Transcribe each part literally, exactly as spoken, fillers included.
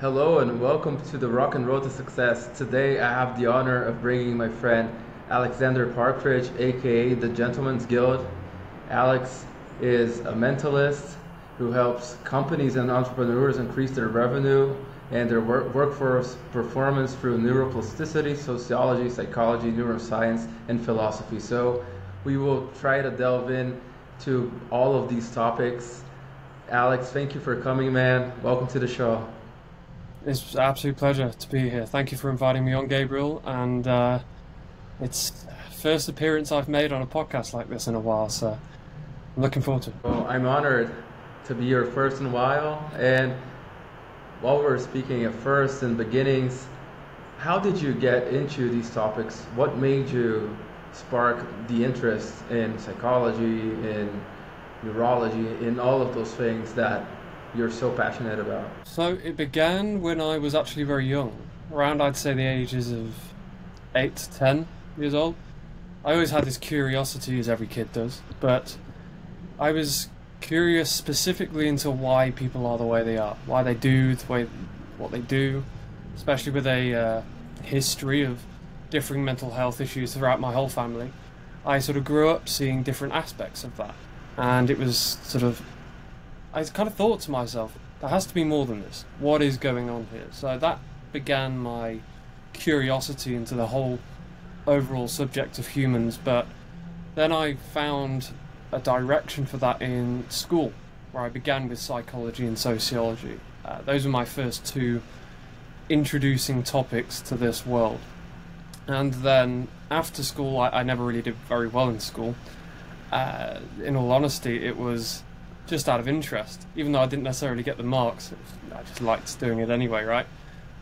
Hello and welcome to the Rock n' Road to Success. Today I have the honor of bringing my friend Alexander Partridge, aka The Gentleman's Guild. Alex is a mentalist who helps companies and entrepreneurs increase their revenue and their work workforce performance through neuroplasticity, sociology, psychology, neuroscience, and philosophy. So we will try to delve in to all of these topics. Alex, thank you for coming, man. Welcome to the show. It's an absolute pleasure to be here. Thank you for inviting me on, Gabriel. And uh, it's the first appearance I've made on a podcast like this in a while, so I'm looking forward to it. Well, I'm honored to be your first in a while. And while we're speaking at first and beginnings, how did you get into these topics? What made you spark the interest in psychology, in neurology, in all of those things that you're so passionate about? So it began when I was actually very young, around I'd say the ages of eight to ten years old. I always had this curiosity, as every kid does, but I was curious specifically into why people are the way they are, why they do the way what they do, especially with a uh, history of differing mental health issues throughout my whole family. I sort of grew up seeing different aspects of that, and it was sort of, I kind of thought to myself, there has to be more than this. What is going on here? So that began my curiosity into the whole overall subject of humans, but then I found a direction for that in school, where I began with psychology and sociology. Uh, those were my first two introducing topics to this world. And then after school, I, I never really did very well in school. Uh, in all honesty, it was just out of interest, even though I didn't necessarily get the marks. I just liked doing it anyway, right?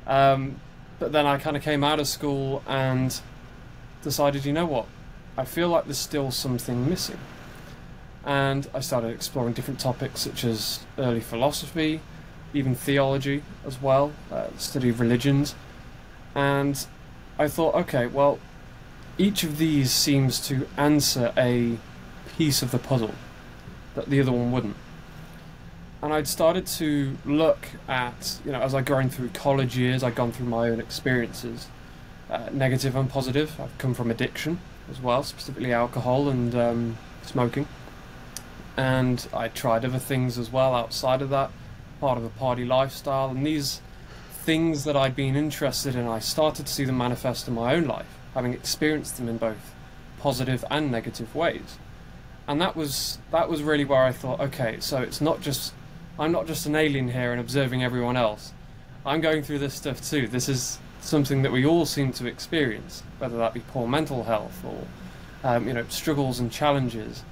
Um, but then I kind of came out of school and decided, you know what, I feel like there's still something missing. And I started exploring different topics such as early philosophy, even theology as well, uh, the study of religions. And I thought, okay, well, each of these seems to answer a piece of the puzzle that the other one wouldn't. And I'd started to look at, you know, as I'd grown through college years, I'd gone through my own experiences, uh, negative and positive. I've come from addiction as well, specifically alcohol and um, smoking. And I tried other things as well outside of that, part of a party lifestyle. And these things that I'd been interested in, I started to see them manifest in my own life, having experienced them in both positive and negative ways. And that was that was really where I thought, okay, so it's not just, I'm not just an alien here and observing everyone else. I'm going through this stuff too. This is something that we all seem to experience, whether that be poor mental health or um, you know, struggles and challenges.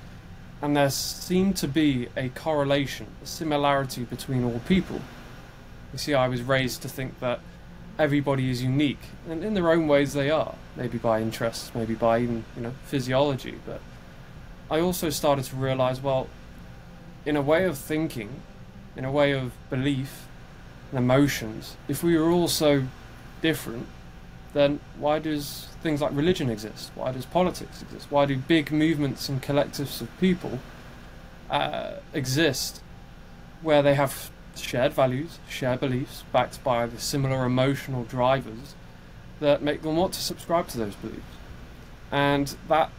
And there seemed to be a correlation, a similarity between all people. You see, I was raised to think that everybody is unique, and in their own ways they are, maybe by interests, maybe by even, you know, physiology. But I also started to realise, well, in a way of thinking, in a way of belief and emotions, if we were all so different, then why does things like religion exist? Why does politics exist? Why do big movements and collectives of people uh, exist where they have shared values, shared beliefs, backed by the similar emotional drivers that make them want to subscribe to those beliefs? And that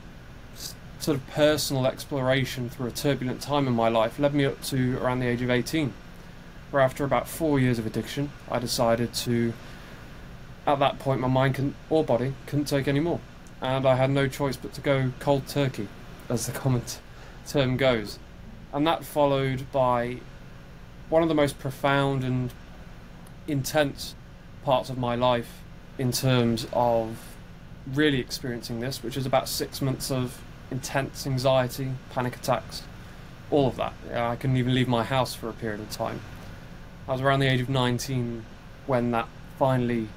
sort of personal exploration through a turbulent time in my life led me up to around the age of eighteen, where after about four years of addiction, I decided to, at that point, my mind or body couldn't take any more, and I had no choice but to go cold turkey, as the common term goes. And that followed by one of the most profound and intense parts of my life in terms of really experiencing this, which is about six months of intense anxiety, panic attacks, all of that. I couldn't even leave my house for a period of time. I was around the age of nineteen when that finally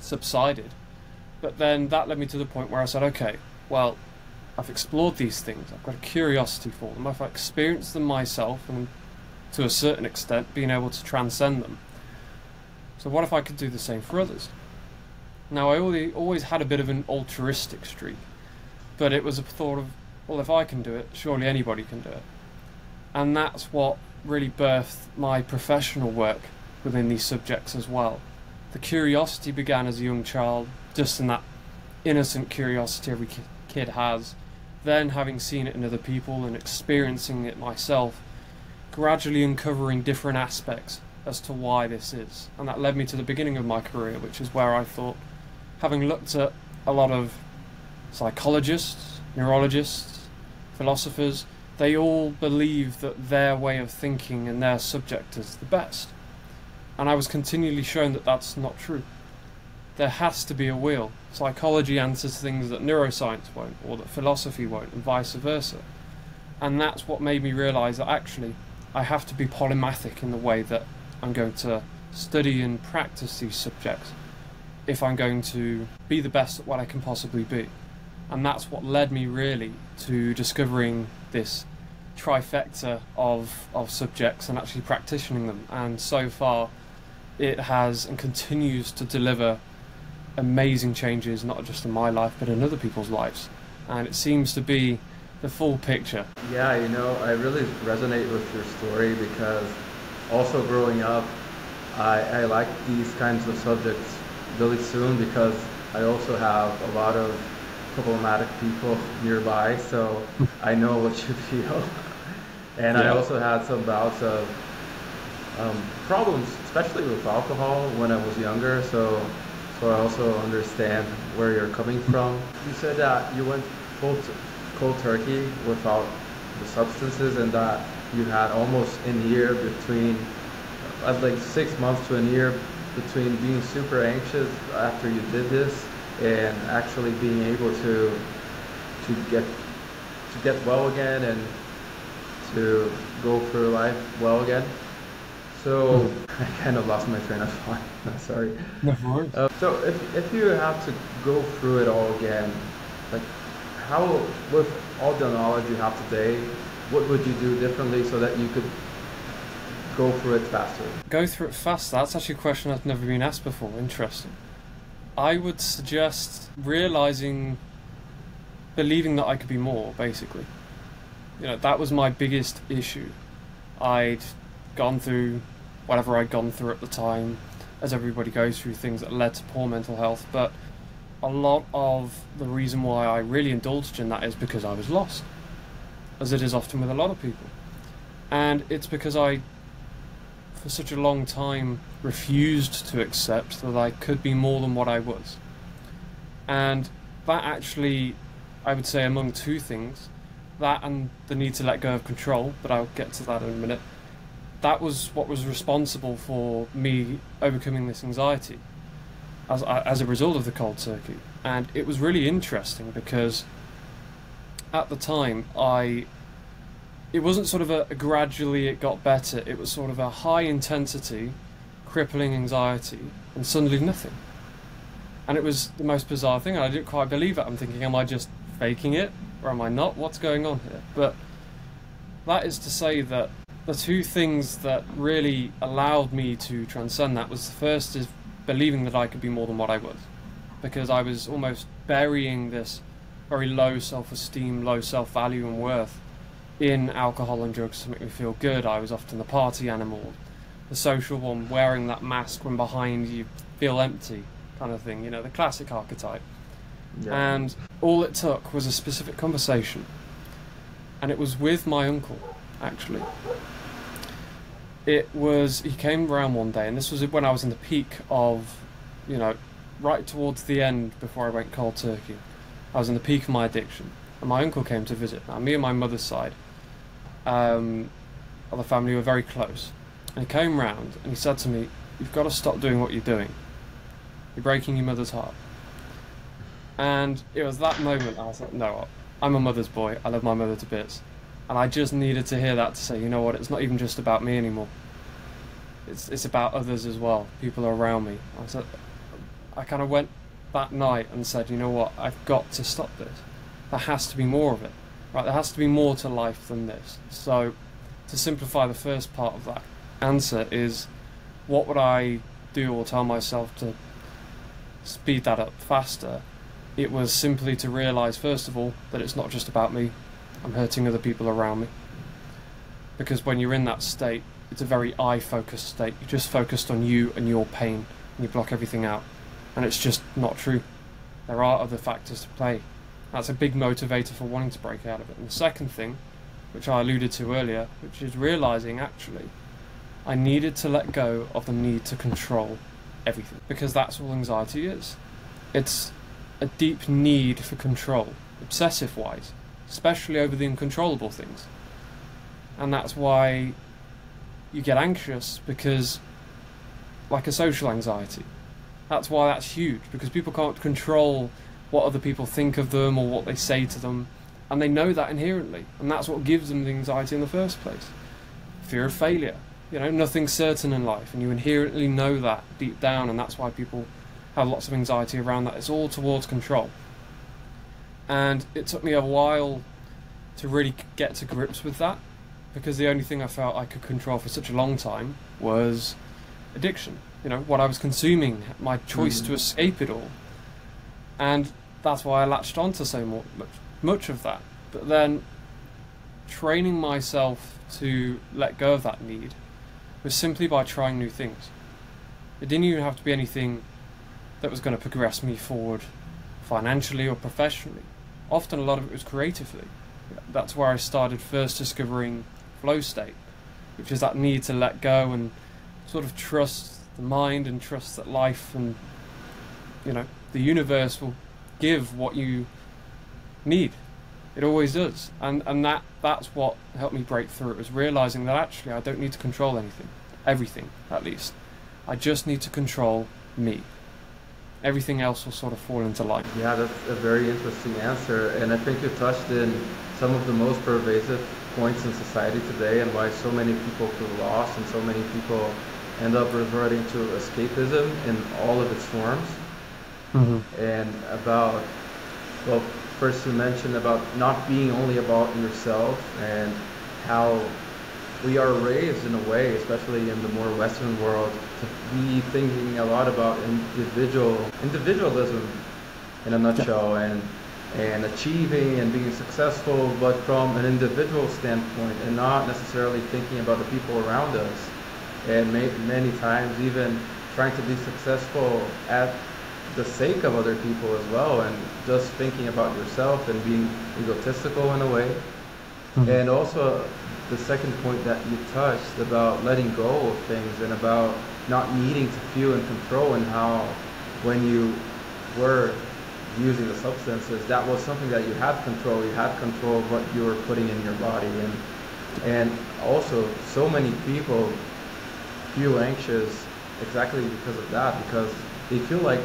subsided, but then that led me to the point where I said, okay, well, I've explored these things, I've got a curiosity for them, I've experienced them myself, and to a certain extent being able to transcend them, so what if I could do the same for others? Now, I already, always had a bit of an altruistic streak, but it was a thought of, well, if I can do it, surely anybody can do it. And that's what really birthed my professional work within these subjects as well. The curiosity began as a young child, just in that innocent curiosity every kid has. Then, having seen it in other people and experiencing it myself, gradually uncovering different aspects as to why this is. And that led me to the beginning of my career, which is where I thought, having looked at a lot of psychologists, neurologists, philosophers, they all believe that their way of thinking and their subject is the best. And I was continually shown that that's not true. There has to be a wheel. Psychology answers things that neuroscience won't, or that philosophy won't, and vice versa. And that's what made me realise that actually I have to be polymathic in the way that I'm going to study and practice these subjects if I'm going to be the best at what I can possibly be. And that's what led me really to discovering this trifecta of, of subjects and actually practicing them. And so far it has and continues to deliver amazing changes, not just in my life but in other people's lives. And it seems to be the full picture. Yeah, you know, I really resonate with your story because also growing up, I, I like these kinds of subjects really soon because I also have a lot of problematic people nearby, so I know what you feel. And yeah. I also had some bouts of um, problems, especially with alcohol when I was younger, so, so I also understand where you're coming from. You said that you went full cold turkey without the substances and that you had almost a year between, as like six months to a year between being super anxious after you did this and actually being able to to get to get well again and to go through life well again. So mm. I kind of lost my train of thought. I'm sorry. No worries. Uh, so if if you have to go through it all again, like, how, with all the knowledge you have today, what would you do differently so that you could go through it faster? Go through it faster? That's actually a question that's never been asked before. Interesting. I would suggest realizing, believing that I could be more, basically. You know, that was my biggest issue. I'd gone through whatever I'd gone through at the time, as everybody goes through things that led to poor mental health, but a lot of the reason why I really indulged in that is because I was lost, as it is often with a lot of people. And it's because I, for such a long time, refused to accept that I could be more than what I was. And that actually, I would say, among two things, that and the need to let go of control, but I'll get to that in a minute, that was what was responsible for me overcoming this anxiety. As, as a result of the cold turkey. And it was really interesting because at the time I it wasn't sort of a, a gradually it got better, it was sort of a high intensity crippling anxiety and suddenly nothing. And it was the most bizarre thing, and I didn't quite believe it. I'm thinking, am I just faking it or am I not? What's going on here? But that is to say that the two things that really allowed me to transcend that was, the first is believing that I could be more than what I was, because I was almost burying this very low self-esteem, low self-value and worth in alcohol and drugs to make me feel good. I was often the party animal, the social one, wearing that mask when behind you feel empty kind of thing, you know, the classic archetype. Yeah. And all it took was a specific conversation, and it was with my uncle, actually. It was, he came round one day, and this was when I was in the peak of, you know, right towards the end before I went cold turkey. I was in the peak of my addiction, and my uncle came to visit. Now, me and my mother's side um, of the family were very close. And he came round, and he said to me, "You've got to stop doing what you're doing. You're breaking your mother's heart." And it was that moment I was like, no, I'm a mother's boy. I love my mother to bits. And I just needed to hear that to say, you know what, it's not even just about me anymore. It's it's about others as well, people around me. I said, I kind of went that night and said, you know what, I've got to stop this. There has to be more of it, right? There has to be more to life than this. So, to simplify the first part of that answer is, what would I do or tell myself to speed that up faster? It was simply to realise, first of all, that it's not just about me. I'm hurting other people around me. Because when you're in that state, it's a very I-focused state. You're just focused on you and your pain, and you block everything out. And it's just not true. There are other factors to play. That's a big motivator for wanting to break out of it. And the second thing, which I alluded to earlier, which is realizing, actually, I needed to let go of the need to control everything, because that's all anxiety is. It's a deep need for control, obsessive-wise, especially over the uncontrollable things. And that's why you get anxious, because, like a social anxiety, that's why that's huge, because people can't control what other people think of them or what they say to them, and they know that inherently, and that's what gives them the anxiety in the first place. Fear of failure. You know, nothing's certain in life, and you inherently know that deep down, and that's why people have lots of anxiety around that. It's all towards control. And it took me a while to really get to grips with that, because the only thing I felt I could control for such a long time was addiction. You know, what I was consuming, my choice mm. to escape it all. And that's why I latched onto so much, much of that. But then training myself to let go of that need was simply by trying new things. It didn't even have to be anything that was going to progress me forward financially or professionally. Often a lot of it was creatively. That's where I started first discovering flow state, which is that need to let go and sort of trust the mind and trust that life and, you know, the universe will give what you need. It always does. And and that that's what helped me break through. It was realizing that actually I don't need to control anything. Everything, at least. I just need to control me. Everything else will sort of fall into line. Yeah, that's a very interesting answer, and I think you touched in some of the most pervasive points in society today, and why so many people feel lost and so many people end up reverting to escapism in all of its forms. Mm-hmm. And about, well, first you mentioned about not being only about yourself, and how we are raised in a way, especially in the more Western world, to be thinking a lot about individual individualism in a nutshell, and and achieving and being successful, but from an individual standpoint, and not necessarily thinking about the people around us. And may, many times even trying to be successful at the sake of other people as well, and just thinking about yourself and being egotistical in a way. Mm-hmm. And also the second point that you touched about letting go of things and about not needing to feel in control, and how when you were using the substances, that was something that you had control. You had control of what you were putting in your body. And and also so many people feel anxious exactly because of that, because they feel like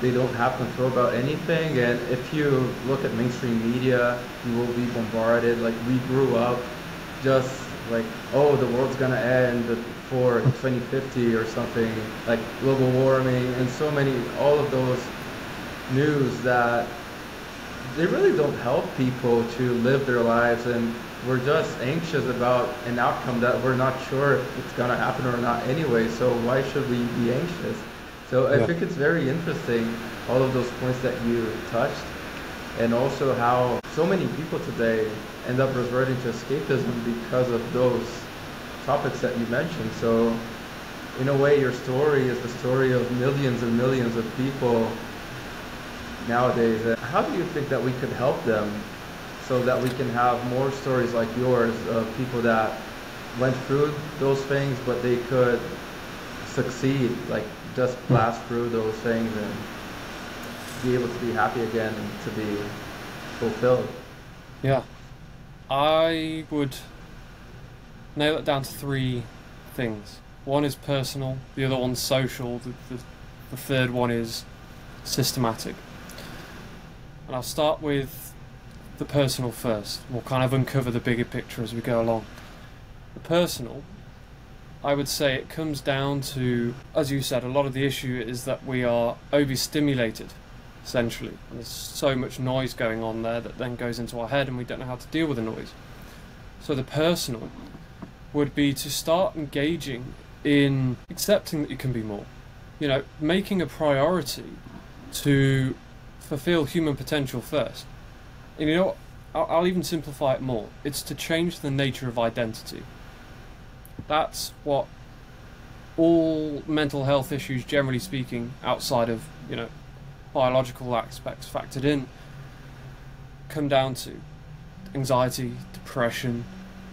they don't have control about anything. And if you look at mainstream media, you will be bombarded. Like, we grew up just like, oh, the world's gonna end before twenty fifty or something, like global warming, and so many, all of those news that they really don't help people to live their lives. And we're just anxious about an outcome that we're not sure if it's gonna happen or not anyway, so why should we be anxious? So I yeah. think it's very interesting, all of those points that you touched, and also how so many people today end up reverting to escapism because of those topics that you mentioned. So in a way, your story is the story of millions and millions of people nowadays. And how do you think that we could help them, so that we can have more stories like yours of people that went through those things, but they could succeed, like just blast through those things and be able to be happy again and to be fulfilled? Yeah. I would nail it down to three things. One is personal, the other one's social, the, the, the third one is systematic. And I'll start with the personal first. We'll kind of uncover the bigger picture as we go along. The personal, I would say it comes down to, as you said, a lot of the issue is that we are overstimulated, essentially. And there's so much noise going on there that then goes into our head, and we don't know how to deal with the noise. So the personal would be to start engaging in accepting that you can be more. You know, making a priority to fulfill human potential first. And you know what? I'll, I'll even simplify it more. It's to change the nature of identity. That's what all mental health issues, generally speaking, outside of, you know, biological aspects factored in, come down to. Anxiety, depression,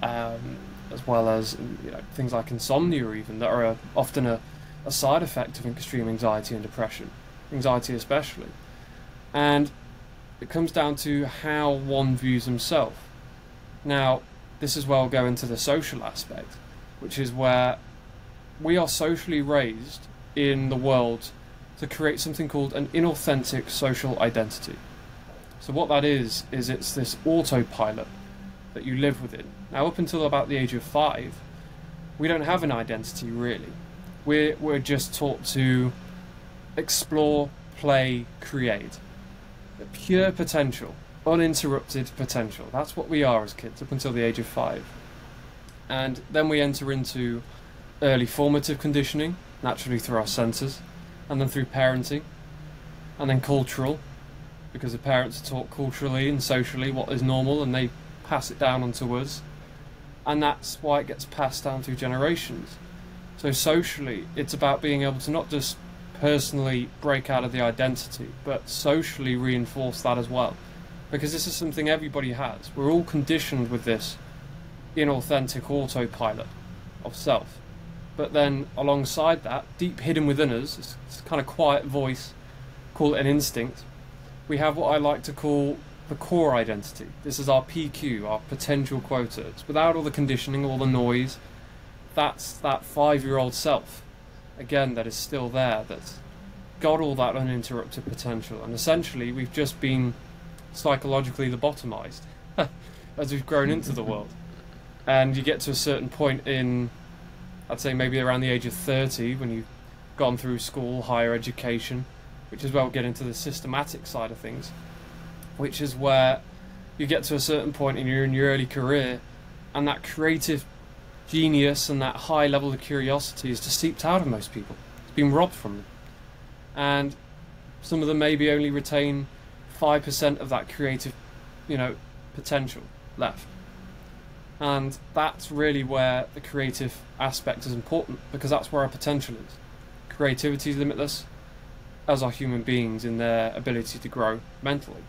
um, as well as, you know, things like insomnia even, that are a, often a, a side effect of extreme anxiety and depression, anxiety especially. And it comes down to how one views himself. Now, this is where I'll go into the social aspect, which is where we are socially raised in the world to create something called an inauthentic social identity. So what that is, is it's this autopilot that you live within. Now, up until about the age of five, we don't have an identity, really. We're, we're just taught to explore, play, create. The pure potential, uninterrupted potential. That's what we are as kids, up until the age of five. And then we enter into early formative conditioning, naturally through our senses, and then through parenting, and then cultural, because the parents are taught culturally and socially what is normal, and they pass it down onto us, and that's why it gets passed down through generations. So socially, it's about being able to not just personally break out of the identity, but socially reinforce that as well, because this is something everybody has. We're all conditioned with this inauthentic autopilot of self, but then alongside that, deep hidden within us, it's, it's kind of quiet voice, call it an instinct, we have what I like to call the core identity. This is our P Q, our potential quota. It's without all the conditioning, all the noise. That's that five-year-old self, again, that is still there, that's got all that uninterrupted potential. And essentially, we've just been psychologically the lobotomized as we've grown into the world. And you get to a certain point in, I'd say maybe around the age of thirty, when you've gone through school, higher education, which is where we'll get into the systematic side of things, which is where you get to a certain point in your, in your early career, and that creative genius and that high level of curiosity is just seeped out of most people. It's been robbed from them. And some of them maybe only retain five percent of that creative, you know, potential left. And that's really where the creative aspect is important, because that's where our potential is. Creativity is limitless, as are human beings in their ability to grow mentally.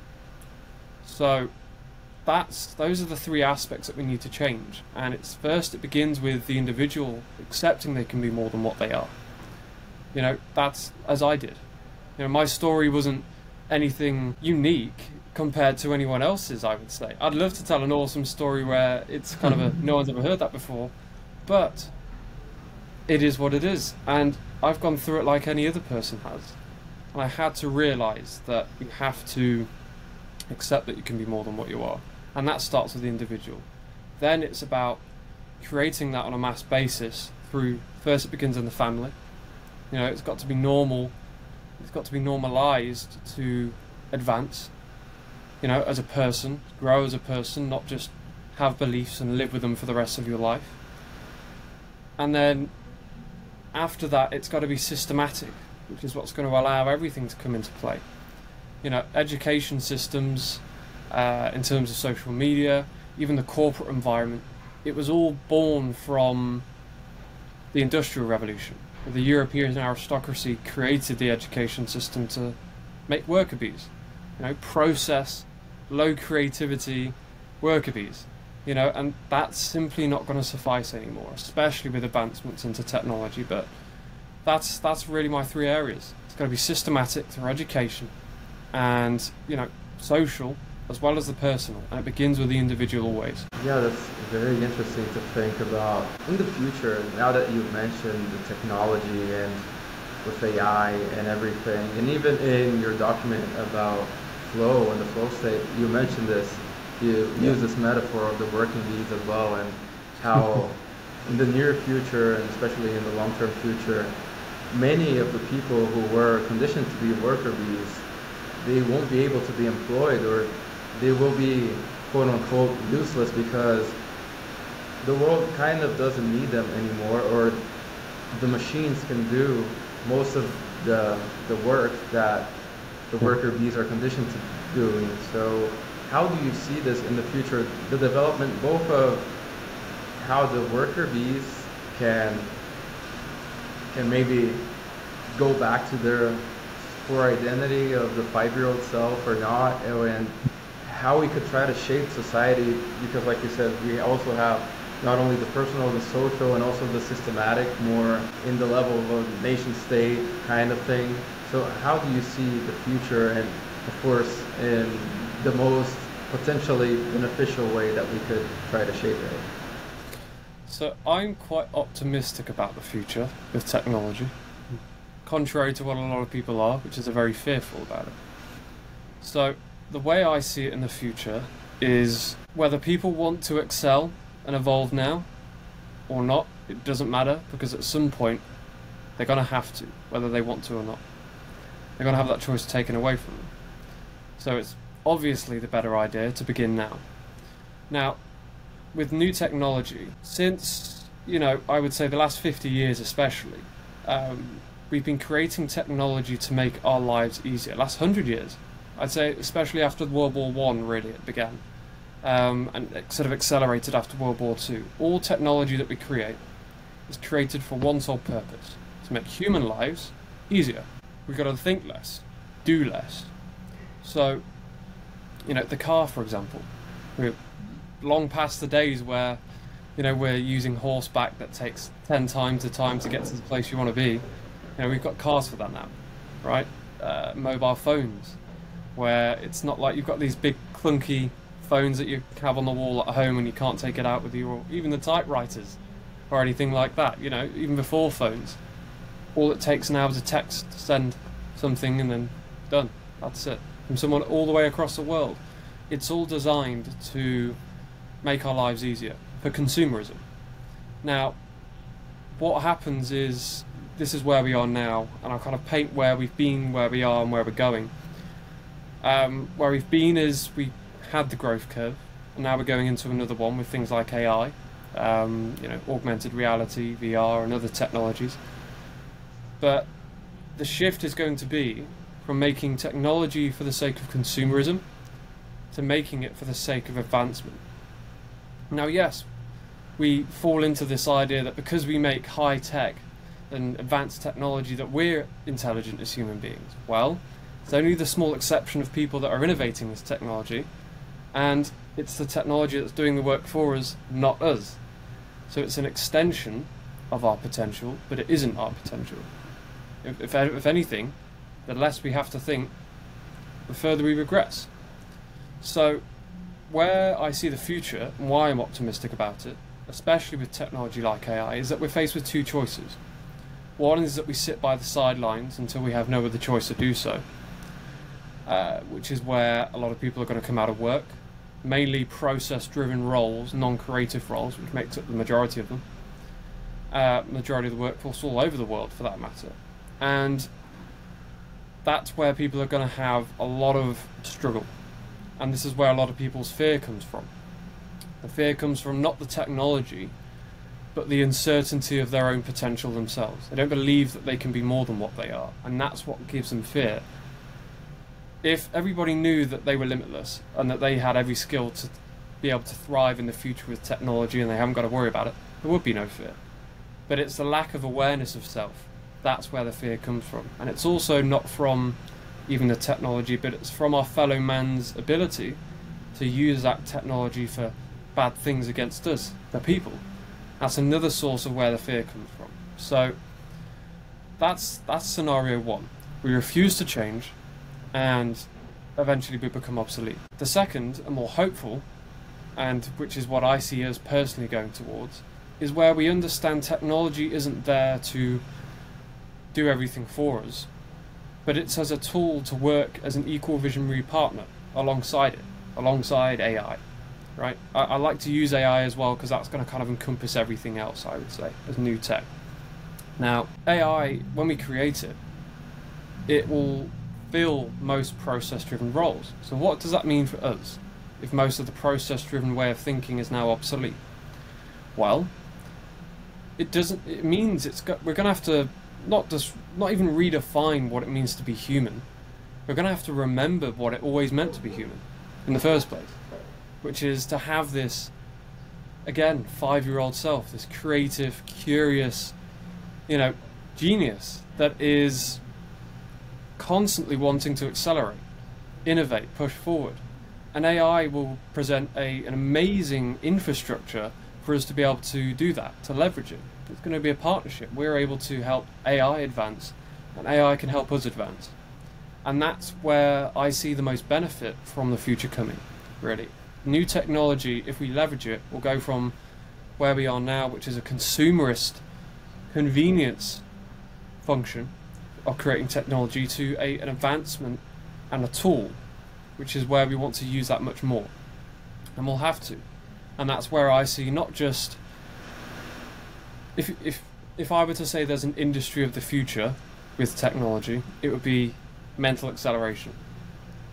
So that's those are the three aspects that we need to change. And it's first, it begins with the individual accepting they can be more than what they are. You know, that's as I did. You know, my story wasn't anything unique compared to anyone else's, I would say. I'd love to tell an awesome story where it's kind of a no one's ever heard that before, but it is what it is, and I've gone through it like any other person has. And I had to realise that you have to accept that you can be more than what you are. And that starts with the individual. Then it's about creating that on a mass basis through, first it begins in the family. You know, it's got to be normal, it's got to be normalised to advance, you know, as a person, grow as a person, not just have beliefs and live with them for the rest of your life. And then after that, it's got to be systematic, which is what's going to allow everything to come into play. You know, education systems, uh, in terms of social media, even the corporate environment, it was all born from the Industrial Revolution. The European aristocracy created the education system to make worker bees, you know, process, low creativity worker bees, you know, and that's simply not going to suffice anymore, especially with advancements into technology. But That's that's really my three areas. It's got to be systematic through education, and you know, social as well as the personal, and it begins with the individual always. Yeah, that's very interesting to think about in the future. Now that you've mentioned the technology and with A I and everything, and even in your document about flow and the flow state, you mentioned this. You yeah. use this metaphor of the working bees as well, and how in the near future, and especially in the long-term future, many of the people who were conditioned to be worker bees, they won't be able to be employed, or they will be quote-unquote useless, because the world kind of doesn't need them anymore, or the machines can do most of the, the work that the worker bees are conditioned to doing. So how do you see this in the future, the development both of how the worker bees can can maybe go back to their core identity of the five-year-old self or not, and how we could try to shape society, because like you said, we also have not only the personal, the social, and also the systematic, more in the level of nation state kind of thing. So how do you see the future, and of course in the most potentially beneficial way that we could try to shape it? So I'm quite optimistic about the future with technology, contrary to what a lot of people are, which is they're very fearful about it. So the way I see it in the future is whether people want to excel and evolve now or not, it doesn't matter, because at some point they're going to have to, whether they want to or not. They're going to have that choice taken away from them. So it's obviously the better idea to begin now. Now, with new technology, since, you know, I would say the last fifty years especially, um, we've been creating technology to make our lives easier. Last one hundred years, I'd say, especially after World War One, really, it began. Um, and it sort of accelerated after World War Two. All technology that we create is created for one sole purpose, to make human lives easier. We've got to think less, do less. So, you know, the car, for example, we're long past the days where, you know, we're using horseback that takes ten times the time to get to the place you want to be. You know, we've got cars for that now, right? Uh, mobile phones, where it's not like you've got these big clunky phones that you have on the wall at home and you can't take it out with you, or even the typewriters or anything like that. You know, even before phones, all it takes now is a text to send something, and then done. That's it. From someone all the way across the world. It's all designed to make our lives easier for consumerism. Now, what happens is, this is where we are now, and I'll kind of paint where we've been, where we are, and where we're going. Um, where we've been is we had the growth curve, and now we're going into another one with things like A I, um, you know, augmented reality, V R, and other technologies. But the shift is going to be from making technology for the sake of consumerism to making it for the sake of advancement. Now, yes, we fall into this idea that because we make high tech and advanced technology that we're intelligent as human beings. Well, it's only the small exception of people that are innovating this technology, and it's the technology that's doing the work for us, not us. So it's an extension of our potential, but it isn't our potential. If, if, if anything, the less we have to think, the further we regress. So where I see the future, and why I'm optimistic about it, especially with technology like A I, is that we're faced with two choices. One is that we sit by the sidelines until we have no other choice to do so, Uh, which is where a lot of people are going to come out of work, mainly process-driven roles, non-creative roles, which makes up the majority of them, uh, majority of the workforce all over the world, for that matter. And that's where people are going to have a lot of struggle, and this is where a lot of people's fear comes from. The fear comes from not the technology, but the uncertainty of their own potential themselves. They don't believe that they can be more than what they are, and that's what gives them fear. If everybody knew that they were limitless and that they had every skill to be able to thrive in the future with technology and they haven't got to worry about it, there would be no fear. But it's the lack of awareness of self. That's where the fear comes from. And it's also not from even the technology, but it's from our fellow man's ability to use that technology for bad things against us, the people. That's another source of where the fear comes from. So that's, that's scenario one. We refuse to change, and eventually we become obsolete. The second, and more hopeful, and which is what I see us personally going towards, is where we understand technology isn't there to do everything for us, but it's as a tool to work as an equal visionary partner alongside it, alongside A I, right? I, I like to use A I as well, because that's going to kind of encompass everything else, I would say, as new tech. Now, A I, when we create it, it will fill most process-driven roles. So what does that mean for us if most of the process-driven way of thinking is now obsolete? Well, it doesn't. It means it's got, we're going to have to not just not even redefine what it means to be human. We're going to have to remember what it always meant to be human in the first place, which is to have this again, five-year-old self, this creative, curious, you know, genius that is constantly wanting to accelerate, innovate, push forward. And A I will present a, an amazing infrastructure for us to be able to do that, to leverage it. It's going to be a partnership. We're able to help A I advance, and A I can help us advance. And that's where I see the most benefit from the future coming, really. New technology, if we leverage it, will go from where we are now, which is a consumerist convenience function of creating technology, to a, an advancement and a tool, which is where we want to use that much more. And we'll have to. And that's where I see not just... If, if, if I were to say there's an industry of the future with technology, it would be mental acceleration.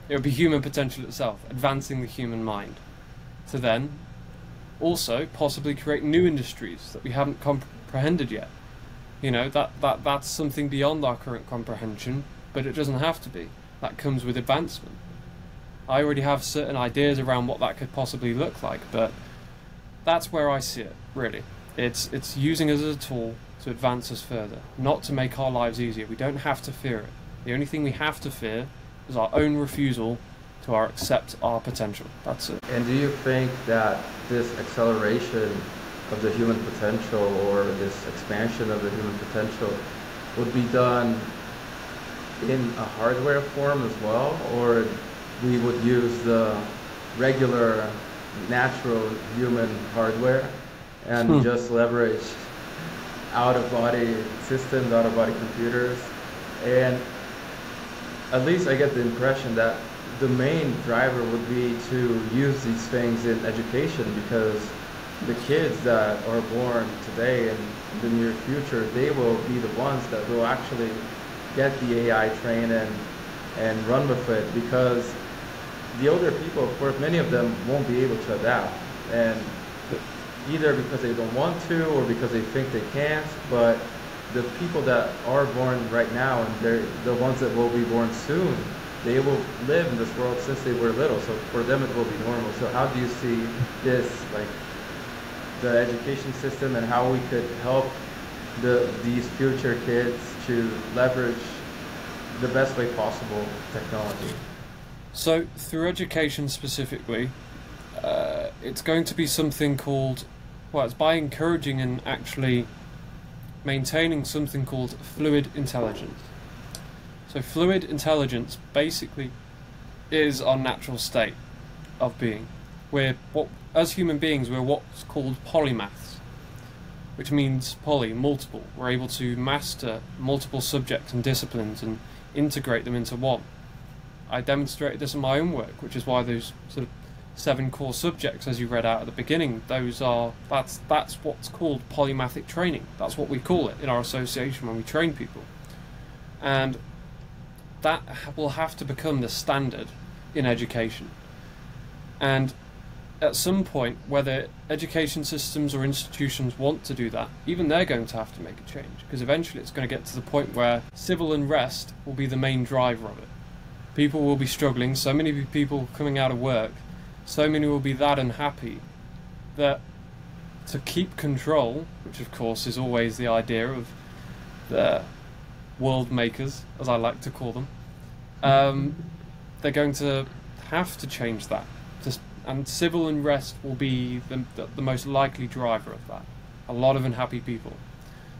It would be human potential itself, advancing the human mind. To then also possibly create new industries that we haven't comprehended yet. You know, that, that, that's something beyond our current comprehension, but it doesn't have to be. That comes with advancement. I already have certain ideas around what that could possibly look like, but that's where I see it, really. It's, it's using it as a tool to advance us further, not to make our lives easier. We don't have to fear it. The only thing we have to fear is our own refusal to our accept our potential. That's it. And do you think that this acceleration of the human potential, or this expansion of the human potential, would be done in a hardware form as well, or we would use the regular, natural human hardware and hmm. just leverage out-of-body systems, out-of-body computers? And at least I get the impression that the main driver would be to use these things in education, because the kids that are born today and in the near future, they will be the ones that will actually get the A I train and, and run with it, because the older people, of course, many of them won't be able to adapt, and either because they don't want to or because they think they can't. But the people that are born right now, and they're the ones that will be born soon, they will live in this world since they were little, so for them it will be normal. So how do you see this, like the education system, and how we could help the, these future kids to leverage the best way possible technology? So through education specifically, uh, it's going to be something called, well, it's by encouraging and actually maintaining something called fluid intelligence. So fluid intelligence basically is our natural state of being. We're what, as human beings, we're what's called polymaths, which means poly, multiple. We're able to master multiple subjects and disciplines and integrate them into one. I demonstrated this in my own work, which is why those sort of seven core subjects, as you read out at the beginning, those are, that's, that's what's called polymathic training. That's what we call it in our association when we train people. And that will have to become the standard in education. And at some point, whether education systems or institutions want to do that, even they're going to have to make a change, because eventually it's going to get to the point where civil unrest will be the main driver of it. People will be struggling, so many people coming out of work, so many will be that unhappy that to keep control, which of course is always the idea of the world makers, as I like to call them, um, they're going to have to change that. Just And civil unrest will be the, the, the most likely driver of that. A lot of unhappy people.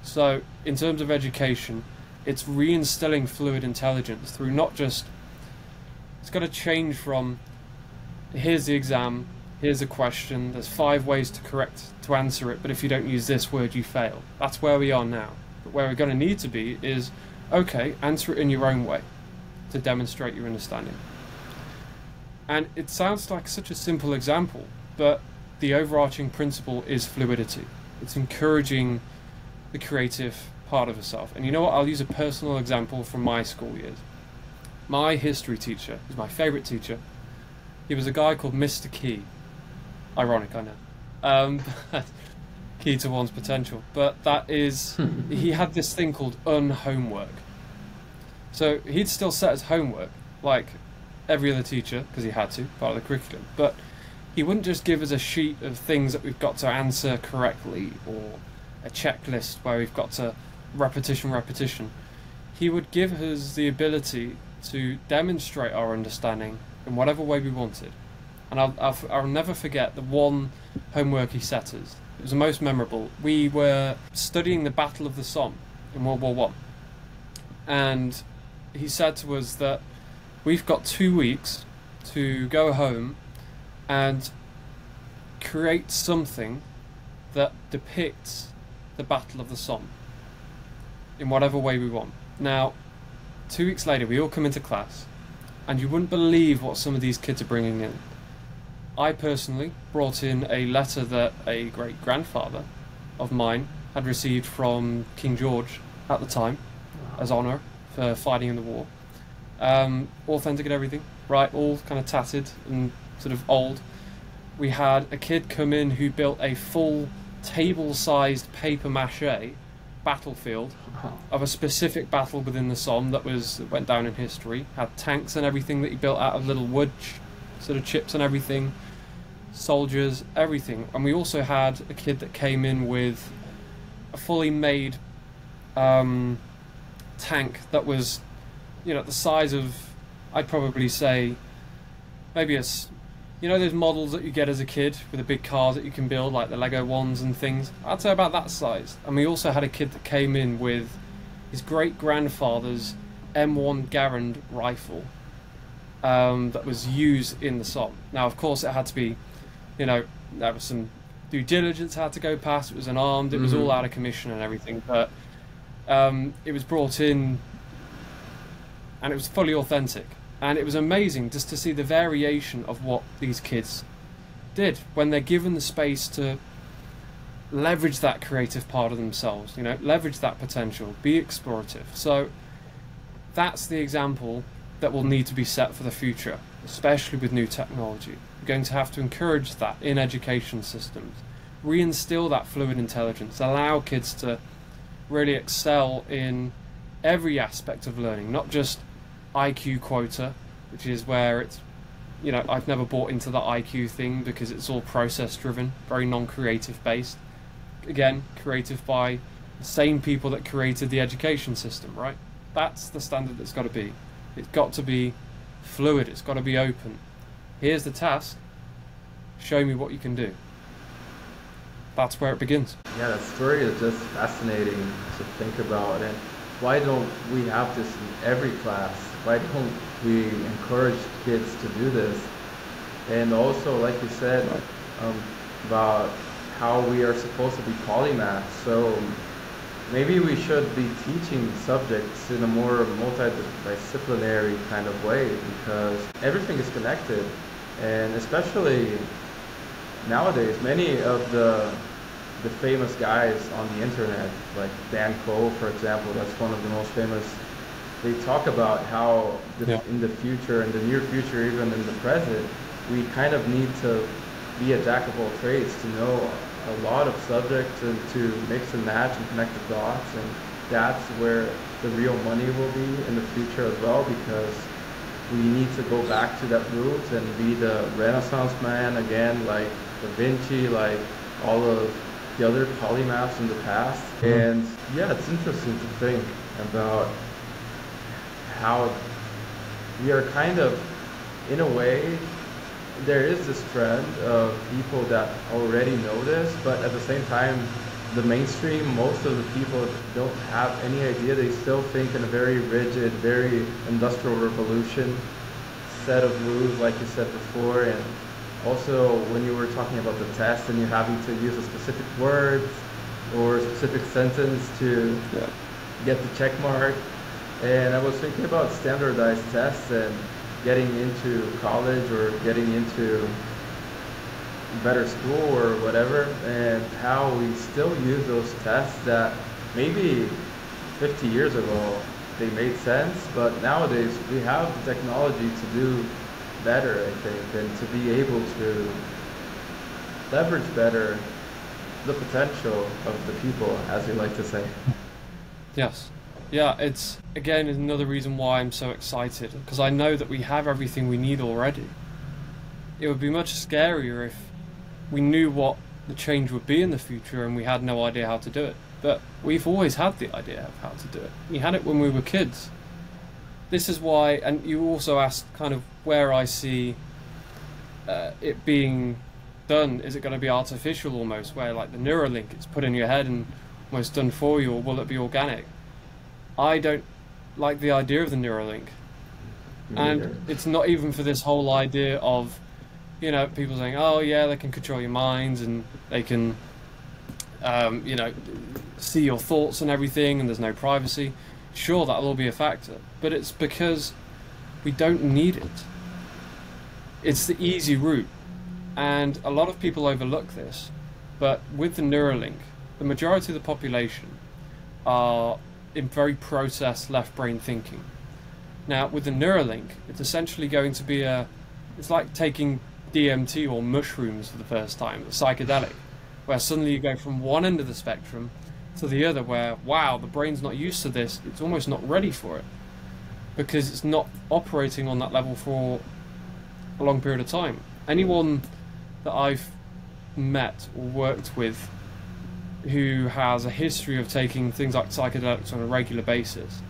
So, in terms of education, it's reinstilling fluid intelligence through not just... It's got to change from, here's the exam, here's a question, there's five ways to correct, to answer it, but if you don't use this word, you fail. That's where we are now. But where we're going to need to be is, okay, answer it in your own way to demonstrate your understanding. And it sounds like such a simple example, but the overarching principle is fluidity. It's encouraging the creative part of yourself. And you know what? I'll use a personal example from my school years. My history teacher, who's my favorite teacher, he was a guy called Mister Key. Ironic, I know. Um, key to one's potential. But that is, he had this thing called unhomework. So he'd still set his homework, like every other teacher, because he had to, part of the curriculum, but he wouldn't just give us a sheet of things that we've got to answer correctly, or a checklist where we've got to repetition, repetition. He would give us the ability to demonstrate our understanding in whatever way we wanted. And I'll, I'll, I'll never forget the one homework he set us. It was the most memorable. We were studying the Battle of the Somme in World War One, and he said to us that we've got two weeks to go home and create something that depicts the Battle of the Somme in whatever way we want. Now, two weeks later, we all come into class, and you wouldn't believe what some of these kids are bringing in. I personally brought in a letter that a great-grandfather of mine had received from King George at the time as honour for fighting in the war. Um, authentic and everything, right, all kind of tattered and sort of old. We had a kid come in who built a full table-sized papier-mâché battlefield of a specific battle within the Somme that was that went down in history. Had tanks and everything that he built out of little wood sort of chips and everything, soldiers, everything. And we also had a kid that came in with a fully made um, tank that was, you know, the size of, I'd probably say, maybe a, you know, those models that you get as a kid with the big cars that you can build, like the Lego ones and things. I'd say about that size. And we also had a kid that came in with his great-grandfather's M one Garand rifle um, that was used in the Somme. Now, of course, it had to be, you know, there was some due diligence had to go past. It was unarmed. It mm-hmm. was all out of commission and everything. But um, it was brought in, and it was fully authentic. And it was amazing just to see the variation of what these kids did when they're given the space to leverage that creative part of themselves, you know, leverage that potential, be explorative. So that's the example that will need to be set for the future, especially with new technology. We're going to have to encourage that in education systems, reinstill that fluid intelligence, allow kids to really excel in every aspect of learning, not just I Q quota, which is where it's, you know, I've never bought into the I Q thing because it's all process driven, very non-creative based. Again, creative by the same people that created the education system, right? That's the standard that's got to be. It's got to be fluid, it's got to be open. Here's the task, show me what you can do. That's where it begins. Yeah, that story is just fascinating to think about. And why don't we have this in every class? Why don't we encourage kids to do this? And also, like you said, um, about how we are supposed to be polymaths. So maybe we should be teaching subjects in a more multidisciplinary kind of way, because everything is connected. And especially nowadays, many of the the famous guys on the internet, like Dan Cole, for example, that's one of the most famous, they talk about how the, yeah. in the future, in the near future, even in the present, we kind of need to be a jack of all trades, to know a lot of subjects and to mix and match and connect the dots. And that's where the real money will be in the future as well, because we need to go back to that roots and be the Renaissance man again, like Da Vinci, like all of the other polymaths in the past. And yeah, it's interesting to think about how we are kind of, in a way, there is this trend of people that already know this, but at the same time, the mainstream, most of the people don't have any idea. They still think in a very rigid, very industrial revolution set of rules, like you said before. And also, when you were talking about the test and you having to use a specific word or a specific sentence to yeah. get the check mark. And I was thinking about standardized tests and getting into college or getting into better school or whatever, and how we still use those tests that maybe fifty years ago they made sense, but nowadays we have the technology to do better, I think, and to be able to leverage better the potential of the people, as we like to say. Yes. Yeah, it's, again, another reason why I'm so excited, because I know that we have everything we need already. it would be much scarier if we knew what the change would be in the future and we had no idea how to do it. But we've always had the idea of how to do it. We had it when we were kids. This is why, and you also asked kind of where I see uh, it being done. Is it going to be artificial almost, where like the Neuralink, it's put in your head and almost done for you, or will it be organic? I don't like the idea of the Neuralink. And it's not even for this whole idea of, you know, people saying, oh yeah, they can control your minds and they can, um, you know, see your thoughts and everything, and there's no privacy. Sure, that'll all be a factor, but it's because we don't need it. It's the easy route, and a lot of people overlook this, but with the Neuralink, the majority of the population are in very processed left-brain thinking. Now, with the Neuralink, it's essentially going to be a... It's like taking D M T or mushrooms for the first time, the psychedelic, where suddenly you go from one end of the spectrum to the other, where, wow, the brain's not used to this, it's almost not ready for it, because it's not operating on that level for a long period of time. Anyone that I've met or worked with who has a history of taking things like psychedelics on a regular basis,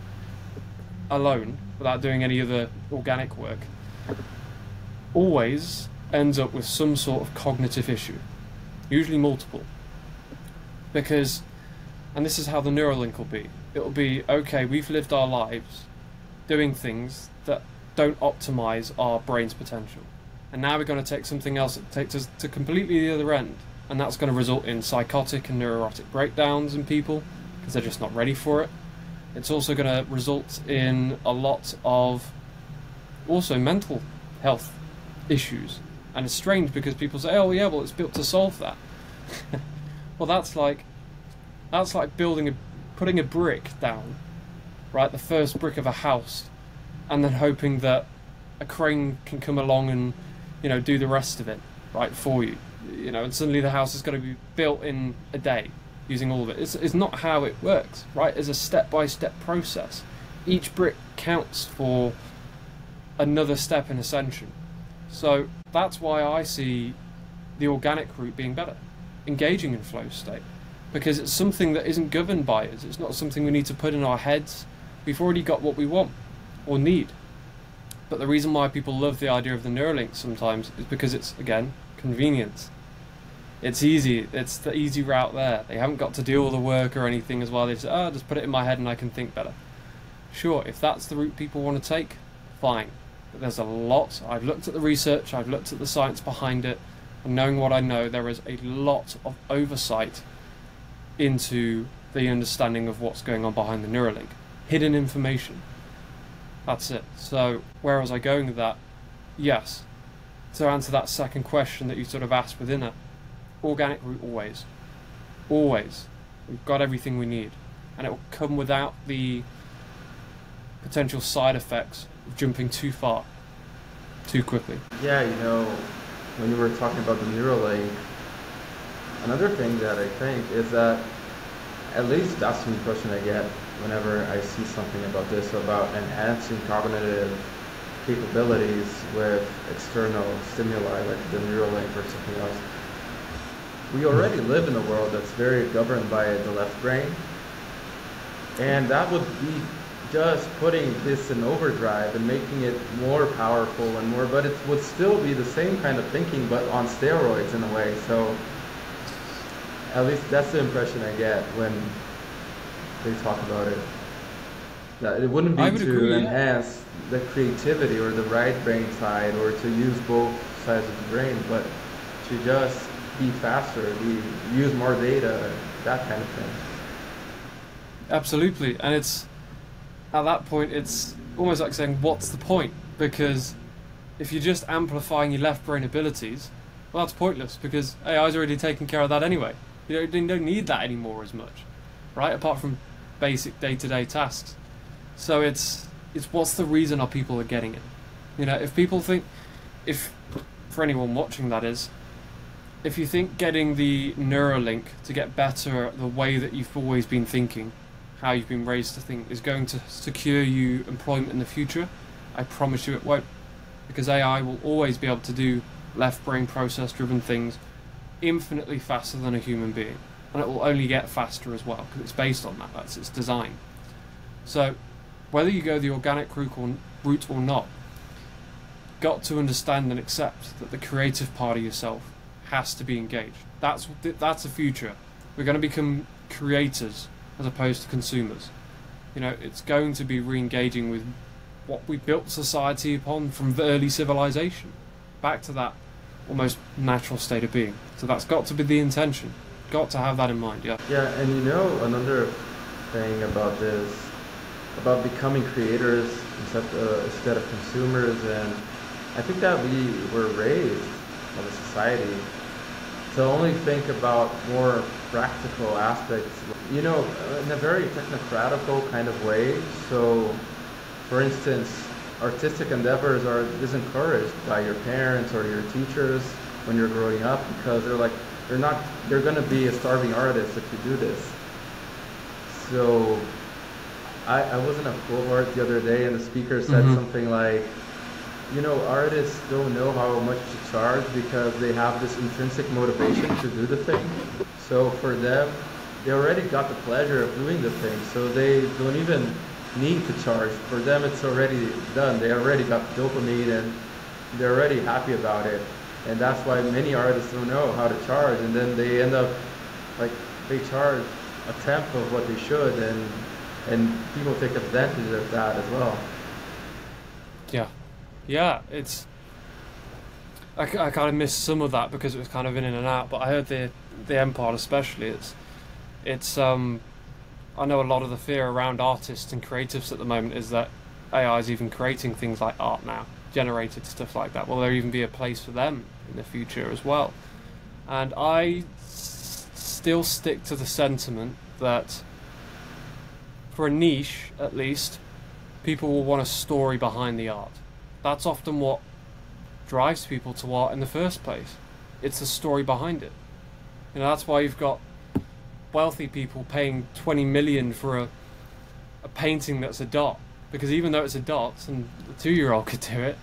alone, without doing any other organic work, always ends up with some sort of cognitive issue, usually multiple. Because, and this is how the Neuralink will be, it'll be, okay, we've lived our lives doing things that don't optimize our brain's potential, and now we're going to take something else that takes us to completely the other end, and that's going to result in psychotic and neurotic breakdowns in people, because they're just not ready for it. It's also going to result in a lot of also mental health issues. And it's strange because people say, oh yeah, well it's built to solve that. Well, that's like that's like building a putting a brick down, right, the first brick of a house, and then hoping that a crane can come along and, you know, do the rest of it right for you, you know, and suddenly the house is going to be built in a day using all of it. It's, it's not how it works, right? It's a step-by-step process. Each brick counts for another step in ascension. So that's why I see the organic route being better, engaging in flow state, because it's something that isn't governed by us. It's not something we need to put in our heads. We've already got what we want or need. But the reason why people love the idea of the Neuralink sometimes is because it's, again, convenience. It's easy, it's the easy route there. They haven't got to do all the work or anything as well. They say, oh, just put it in my head and I can think better. Sure, if that's the route people want to take, fine. But there's a lot. I've looked at the research, I've looked at the science behind it, and knowing what I know, there is a lot of oversight into the understanding of what's going on behind the Neuralink. Hidden information. That's it. So, where was I going with that? Yes. To answer that second question that you sort of asked within it, organic route always. Always. We've got everything we need. And it will come without the potential side effects of jumping too far, too quickly. Yeah, you know, when you were talking about the Neuralink, another thing that I think is that, at least that's the impression I get whenever I see something about this, about enhancing cognitive capabilities with external stimuli like the Neuralink or something else. We already live in a world that's very governed by the left brain, and that would be just putting this in overdrive and making it more powerful and more, but it would still be the same kind of thinking, but on steroids in a way. So at least that's the impression I get when they talk about it. That it wouldn't be would to agree, enhance yeah. the creativity or the right brain side, or to use both sides of the brain, but to just be faster, be, use more data, that kind of thing. Absolutely, and it's at that point it's almost like saying, what's the point? Because if you're just amplifying your left brain abilities, well, that's pointless, because A I's already taking care of that anyway. You don't, you don't need that anymore as much, right? Apart from basic day-to-day tasks. So it's it's what's the reason our people are getting it? You know, if people think, if for anyone watching that is, if you think getting the Neuralink to get better at the way that you've always been thinking, how you've been raised to think, is going to secure you employment in the future, I promise you it won't. Because A I will always be able to do left brain process driven things infinitely faster than a human being, and it will only get faster as well because it's based on that. That's its design. So whether you go the organic route or, route or not, got to understand and accept that the creative part of yourself has to be engaged. That's that's the future. We're going to become creators as opposed to consumers. You know, it's going to be re-engaging with what we built society upon from the early civilization, back to that almost natural state of being. So that's got to be the intention. Got to have that in mind, yeah. Yeah, and you know, another thing about this, about becoming creators instead, uh, instead of consumers, and I think that we were raised as a society to only think about more practical aspects, you know, in a very technocratical kind of way. So, for instance, artistic endeavors are disencouraged by your parents or your teachers when you're growing up, because they're like, You're not. You're going to be a starving artist if you do this. So, I, I was in a cohort the other day, and the speaker said mm-hmm. something like, "You know, artists don't know how much to charge because they have this intrinsic motivation to do the thing. So for them, they already got the pleasure of doing the thing, so they don't even need to charge. For them, it's already done. They already got dopamine, and they're already happy about it." And that's why many artists don't know how to charge, and then they end up, like, they charge a tenth of what they should, and and people take advantage of that as well. Yeah. Yeah, it's... I, I kind of missed some of that because it was kind of in and out, but I heard the the end part especially. It's, it's um, I know a lot of the fear around artists and creatives at the moment is that A I is even creating things like art now. Generated stuff like that. Will there even be a place for them in the future as well? And I s still stick to the sentiment that for a niche, at least, people will want a story behind the art. That's often what drives people to art in the first place. It's the story behind it. You know, that's why you've got wealthy people paying twenty million for a, a painting that's a dot. Because even though it's a dot and the two-year-old could do it,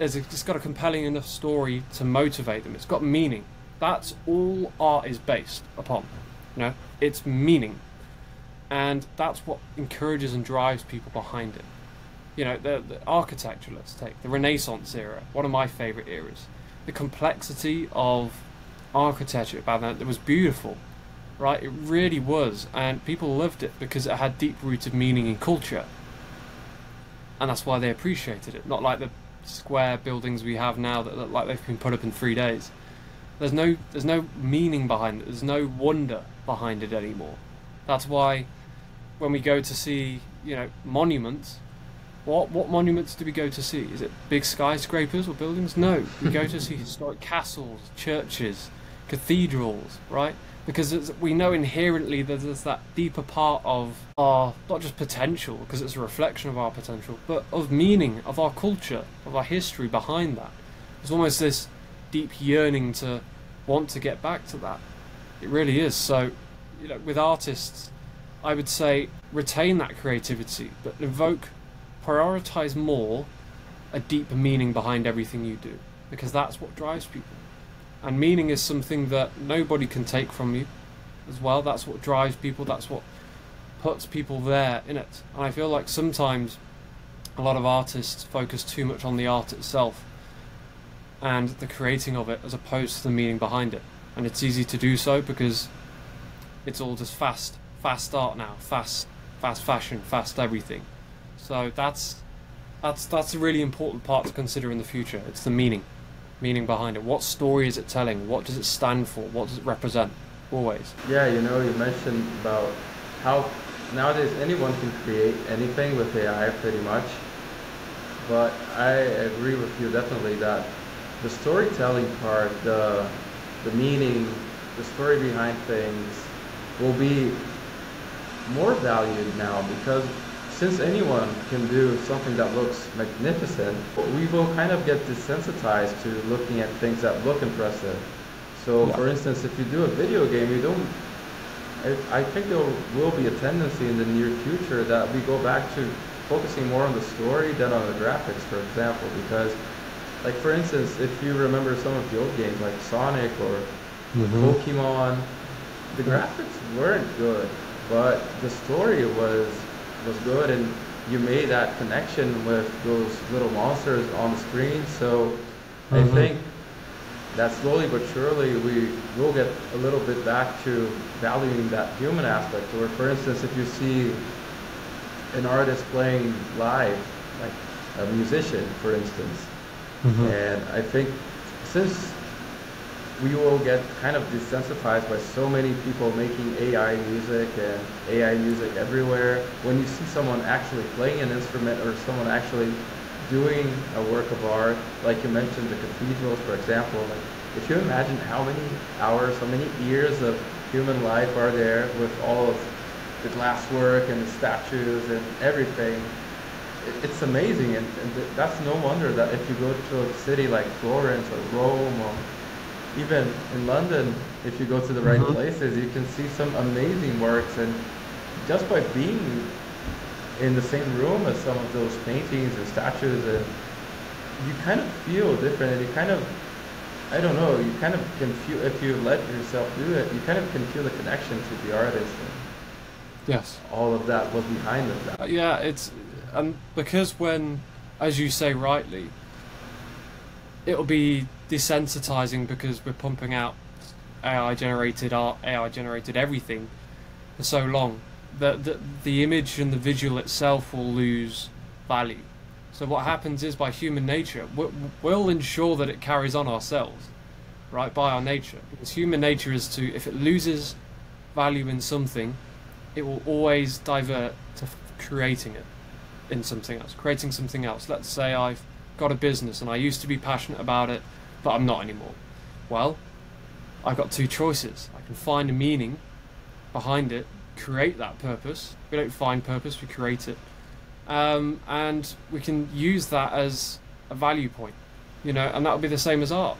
it's got a compelling enough story to motivate them. It's got meaning. That's all art is based upon. You know, it's meaning, and that's what encourages and drives people behind it. You know, the, the architecture. Let's take the Renaissance era, one of my favorite eras. The complexity of architecture back then, it was beautiful. Right? It really was, and people loved it because it had deep-rooted meaning in culture. And that's why they appreciated it. Not like the square buildings we have now that look like they've been put up in three days. There's no, there's no meaning behind it. There's no wonder behind it anymore. That's why when we go to see, you know, monuments, what what monuments do we go to see? Is it big skyscrapers or buildings? No, we go to see historic castles, churches, cathedrals, right? Because it's, we know inherently that there's that deeper part of our, not just potential, because it's a reflection of our potential, but of meaning, of our culture, of our history behind that. There's almost this deep yearning to want to get back to that. It really is. So, you know, with artists, I would say retain that creativity, but evoke, prioritize more a deeper meaning behind everything you do, because that's what drives people. And meaning is something that nobody can take from you as well. That's what drives people. That's what puts people there in it. And I feel like sometimes a lot of artists focus too much on the art itself and the creating of it as opposed to the meaning behind it. And it's easy to do so because it's all just fast, fast art now, fast, fast fashion, fast everything. So that's, that's, that's a really important part to consider in the future. It's the meaning. Meaning behind it. What story is it telling? What does it stand for? What does it represent? Always. Yeah, you know, you mentioned about how nowadays anyone can create anything with A I pretty much. But I agree with you definitely that the storytelling part, the, the meaning, the story behind things will be more valued now, because since anyone can do something that looks magnificent, we will kind of get desensitized to looking at things that look impressive. So, yeah. For instance, if you do a video game, you don't. I, I think there will be a tendency in the near future that we go back to focusing more on the story than on the graphics, for example, because Like, for instance, if you remember some of the old games, like Sonic or mm-hmm. Pokemon, the graphics weren't good, but the story was was good, and you made that connection with those little monsters on the screen. So mm-hmm. I think that slowly but surely we will get a little bit back to valuing that human aspect. Or, for instance, if you see an artist playing live, like a musician, for instance, mm-hmm. and I think since we will get kind of desensitized by so many people making A I music and A I music everywhere, when you see someone actually playing an instrument or someone actually doing a work of art, like you mentioned the cathedrals, for example, like, if you imagine how many hours, how many years of human life are there with all of the glasswork and the statues and everything, it, it's amazing. And, and th that's no wonder that if you go to a city like Florence or Rome or even in London, if you go to the right mm-hmm. places, you can see some amazing works. And just by being in the same room as some of those paintings and statues, and you kind of feel different, and you kind of, I don't know, you kind of can feel, if you let yourself do it, you kind of can feel the connection to the artist. And yes. All of that was behind it. Uh, yeah, it's, and because when, as you say rightly, it'll be desensitizing because we're pumping out A I generated art, A I generated everything for so long, that the, the image and the visual itself will lose value. So what happens is, by human nature, we'll, we'll ensure that it carries on ourselves, right, by our nature. Because human nature is to, if it loses value in something, it will always divert to creating it in something else, creating something else. Let's say I've got a business and I used to be passionate about it, but I'm not anymore. Well, I've got two choices. I can find a meaning behind it, create that purpose. We don't find purpose, we create it. Um, and we can use that as a value point, you know, and that'll be the same as art.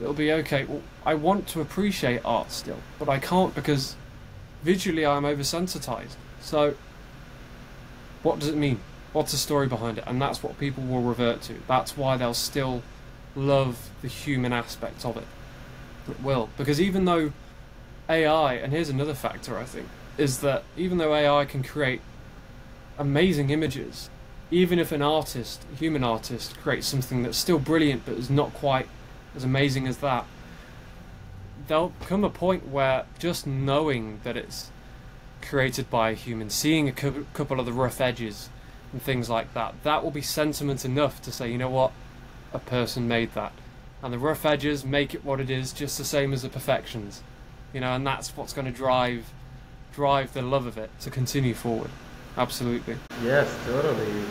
It'll be, okay, well, I want to appreciate art still, but I can't because visually I'm oversensitized. So what does it mean? What's the story behind it? And that's what people will revert to. That's why they'll still love the human aspect of it. It will. Because even though A I, and here's another factor I think, is that even though A I can create amazing images, even if an artist, a human artist, creates something that's still brilliant but is not quite as amazing as that, there'll come a point where just knowing that it's created by a human, seeing a couple of the rough edges and things like that, that will be sentiment enough to say, you know what, a person made that. And the rough edges make it what it is, just the same as the perfections. You know, and that's what's going to drive drive the love of it to continue forward. Absolutely. Yes, totally.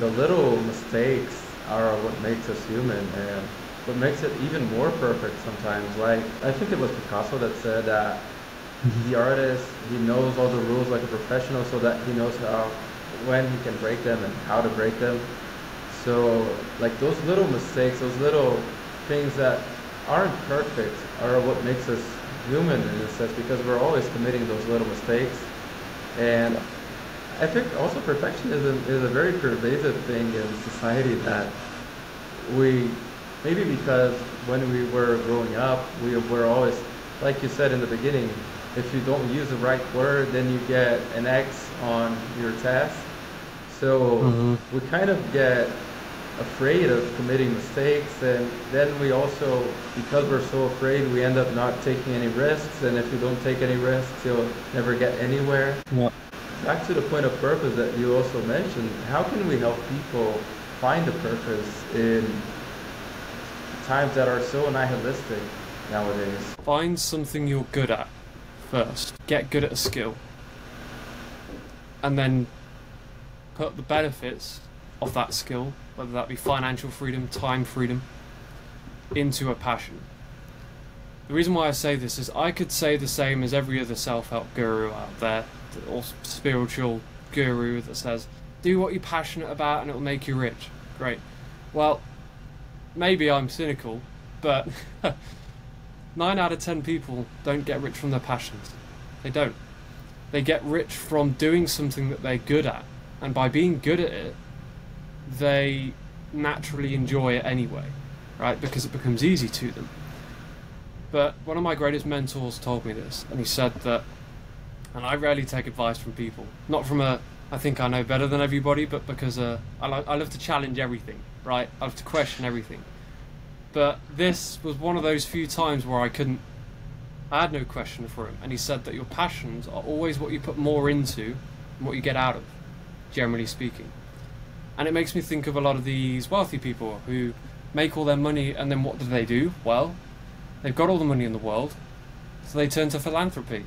The little mistakes are what makes us human, and what makes it even more perfect sometimes. Like, I think it was Picasso that said that the artist, he knows all the rules like a professional, so that he knows how, when he can break them and how to break them. So, like, those little mistakes, those little things that aren't perfect are what makes us human in a sense, because we're always committing those little mistakes. And I think also perfectionism is a very pervasive thing in society, that we, maybe because when we were growing up, we were always, like you said in the beginning, if you don't use the right word, then you get an X on your test. So mm-hmm. we kind of get afraid of committing mistakes, and then we also, because we're so afraid, we end up not taking any risks, and if you don't take any risks, you'll never get anywhere. Yeah. Back to the point of purpose that you also mentioned, how can we help people find a purpose in times that are so nihilistic nowadays? Find something you're good at first. Get good at a skill. And then put the benefits of that skill, whether that be financial freedom, time freedom, into a passion. The reason why I say this is I could say the same as every other self-help guru out there, or spiritual guru that says, do what you're passionate about and it'll make you rich. Great. Well, maybe I'm cynical, but nine out of ten people don't get rich from their passions. They don't. They get rich from doing something that they're good at. And by being good at it, they naturally enjoy it anyway, right? Because it becomes easy to them. But one of my greatest mentors told me this, and he said that, and I rarely take advice from people, not from a, I think I know better than everybody, but because uh, I, lo I love to challenge everything, right? I love to question everything. But this was one of those few times where I couldn't, I had no question for him. And he said that your passions are always what you put more into and what you get out of, generally speaking. And it makes me think of a lot of these wealthy people who make all their money, and then what do they do? Well, they've got all the money in the world, so they turn to philanthropy.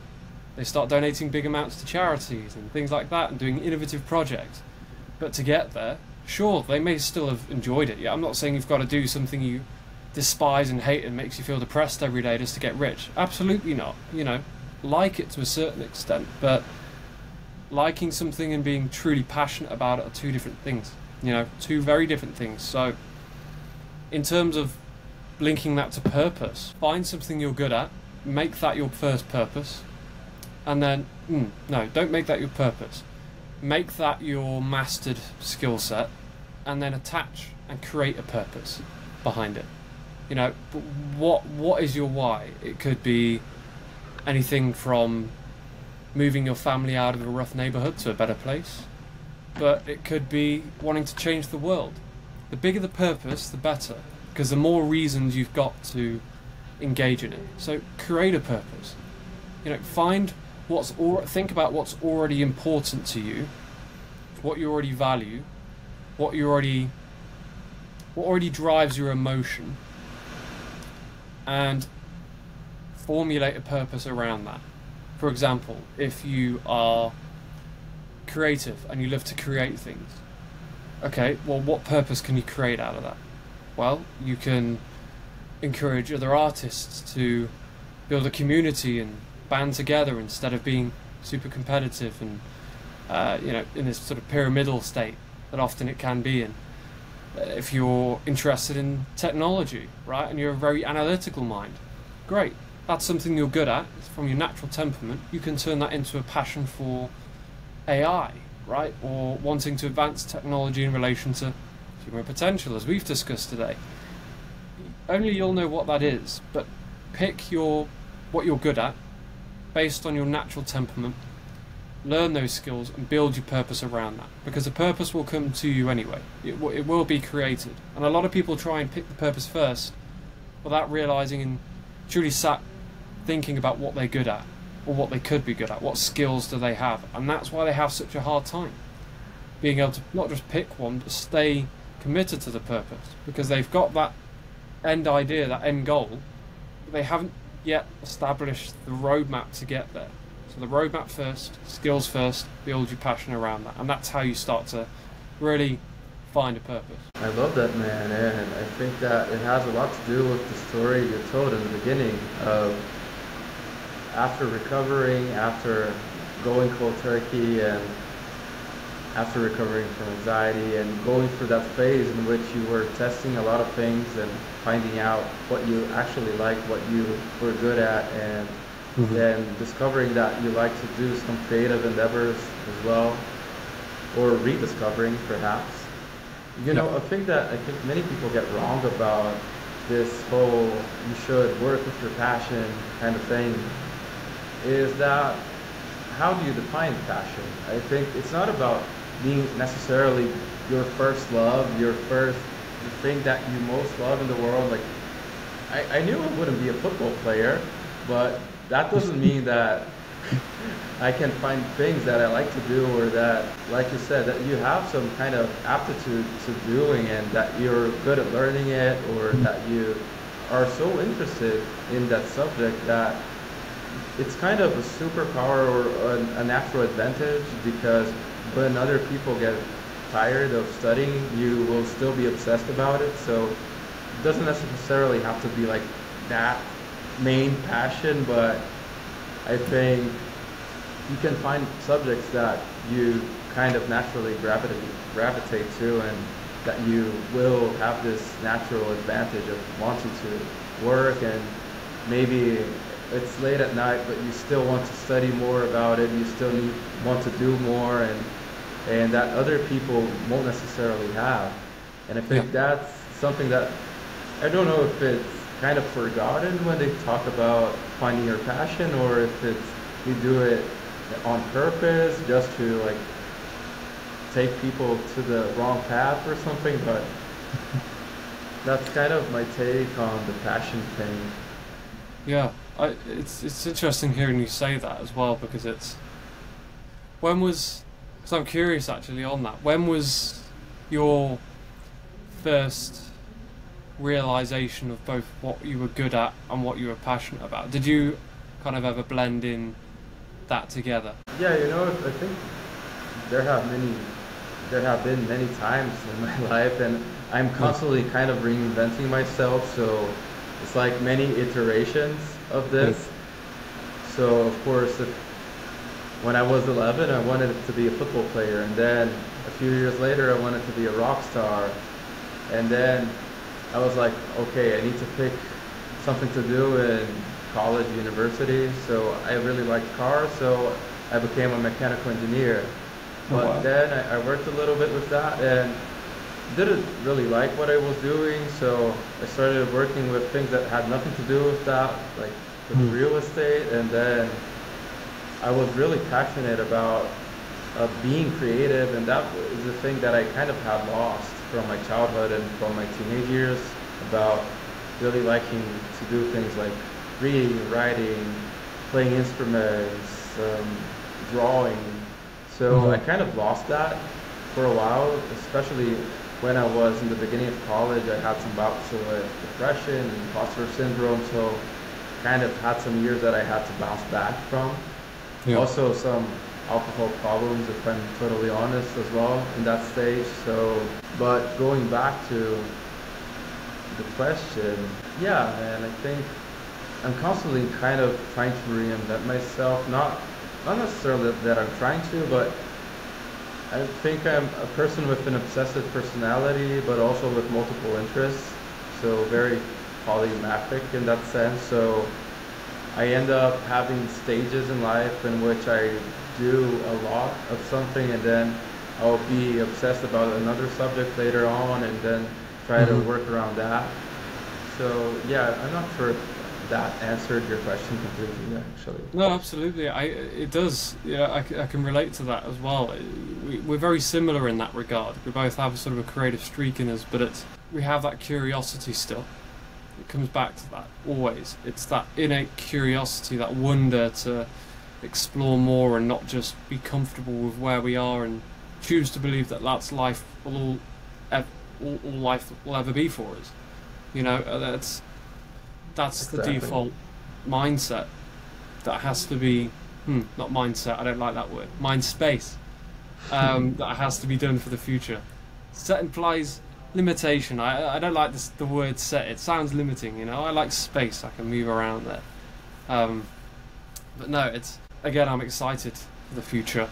They start donating big amounts to charities and things like that and doing innovative projects. But to get there, sure, they may still have enjoyed it. Yeah, I'm not saying you've got to do something you despise and hate and makes you feel depressed every day just to get rich. Absolutely not. You know, like it to a certain extent, but liking something and being truly passionate about it are two different things, you know, two very different things. So in terms of linking that to purpose, find something you're good at, make that your first purpose, and then mm, no, don't make that your purpose, make that your mastered skill set, and then attach and create a purpose behind it. You know, but what what is your why? It could be anything from moving your family out of a rough neighborhood to a better place, but it could be wanting to change the world. The bigger the purpose, the better, because the more reasons you've got to engage in it. So create a purpose. You know, find what's or think about what's already important to you, what you already value, what you already what already drives your emotion, and formulate a purpose around that. For example, if you are creative and you love to create things, okay, well, what purpose can you create out of that? Well, you can encourage other artists to build a community and band together instead of being super competitive and, uh, you know, in this sort of pyramidal state that often it can be in. If you're interested in technology, right, and you're a very analytical mind, great. That's something you're good at. It's from your natural temperament. You can turn that into a passion for A I, right? Or wanting to advance technology in relation to human potential, as we've discussed today. Only you'll know what that is, but pick your what you're good at based on your natural temperament. Learn those skills and build your purpose around that, because the purpose will come to you anyway. It, w it will be created. And a lot of people try and pick the purpose first without realizing and truly sat thinking about what they're good at or what they could be good at, what skills do they have, and that's why they have such a hard time being able to not just pick one but stay committed to the purpose, because they've got that end idea, that end goal, but they haven't yet established the roadmap to get there. So the roadmap first, skills first, build your passion around that, and that's how you start to really find a purpose. I love that, man, and I think that it has a lot to do with the story you told in the beginning of after recovering, after going cold turkey, and after recovering from anxiety and going through that phase in which you were testing a lot of things and finding out what you actually liked, what you were good at, and mm-hmm. then discovering that you like to do some creative endeavors as well, or rediscovering perhaps. You know, a thing that I think many people get wrong about this whole you should work with your passion kind of thing is that how do you define passion? I think it's not about being necessarily your first love, your first the thing that you most love in the world. Like, I, I knew I wouldn't be a football player, but that doesn't mean that I can find things that I like to do, or that, like you said, that you have some kind of aptitude to doing, and that you're good at learning it, or that you are so interested in that subject that it's kind of a superpower or a, a natural advantage, because when other people get tired of studying, you will still be obsessed about it. So it doesn't necessarily have to be like that main passion, but I think you can find subjects that you kind of naturally gravitate, gravitate to, and that you will have this natural advantage of wanting to work, and maybe it's late at night but you still want to study more about it, and you still need, want to do more, and, and that other people won't necessarily have. And I think yeah. that's something that, I don't know if it's kind of forgotten when they talk about finding your passion, or if it's you do it on purpose just to like take people to the wrong path or something, but that's kind of my take on the passion thing. Yeah, I, it's it's interesting hearing you say that as well, because it's, when was, because I'm curious actually on that, when was your first realization of both what you were good at and what you were passionate about? Did you kind of ever blend in that together? Yeah, you know, I think there have many, there have been many times in my life, and I'm constantly kind of reinventing myself, so it's like many iterations of this. Mm. So of course, if, when I was eleven, I wanted to be a football player, and then a few years later, I wanted to be a rock star, and then I was like, okay, I need to pick something to do in college, university. So I really liked cars, so I became a mechanical engineer. But oh, wow. then I, I worked a little bit with that and didn't really like what I was doing. So I started working with things that had nothing to do with that, like with mm. real estate. And then I was really passionate about uh, being creative. And that is the thing that I kind of had lost from my childhood and from my teenage years, about really liking to do things like reading, writing, playing instruments, um, drawing. So mm-hmm. I kind of lost that for a while, especially when I was in the beginning of college. I had some bouts with depression and imposter syndrome, so kind of had some years that I had to bounce back from. Yeah. Also some alcohol problems, if I'm totally honest, as well in that stage. So, but going back to the question, yeah, man, I think I'm constantly kind of trying to reinvent myself. Not, not necessarily that, that I'm trying to, but I think I'm a person with an obsessive personality, but also with multiple interests. So very polymathic in that sense. So I end up having stages in life in which I do a lot of something, and then I'll be obsessed about another subject later on, and then try mm-hmm. to work around that. So yeah, I'm not sure if that answered your question completely, actually. No, absolutely. I it does. Yeah, I, I can relate to that as well. We, we're very similar in that regard. We both have sort of a creative streak in us, but it's, we have that curiosity still. It comes back to that always. It's that innate curiosity, that wonder to explore more and not just be comfortable with where we are and choose to believe that that's life, all, all, all life will ever be for us. You know, that's that's exactly. the default mindset that has to be, hmm, not mindset, I don't like that word, mind space, um, that has to be done for the future. Set implies limitation. I, I don't like this, the word set, it sounds limiting, you know. I like space, I can move around there. Um, but no, it's, again, I'm excited for the future,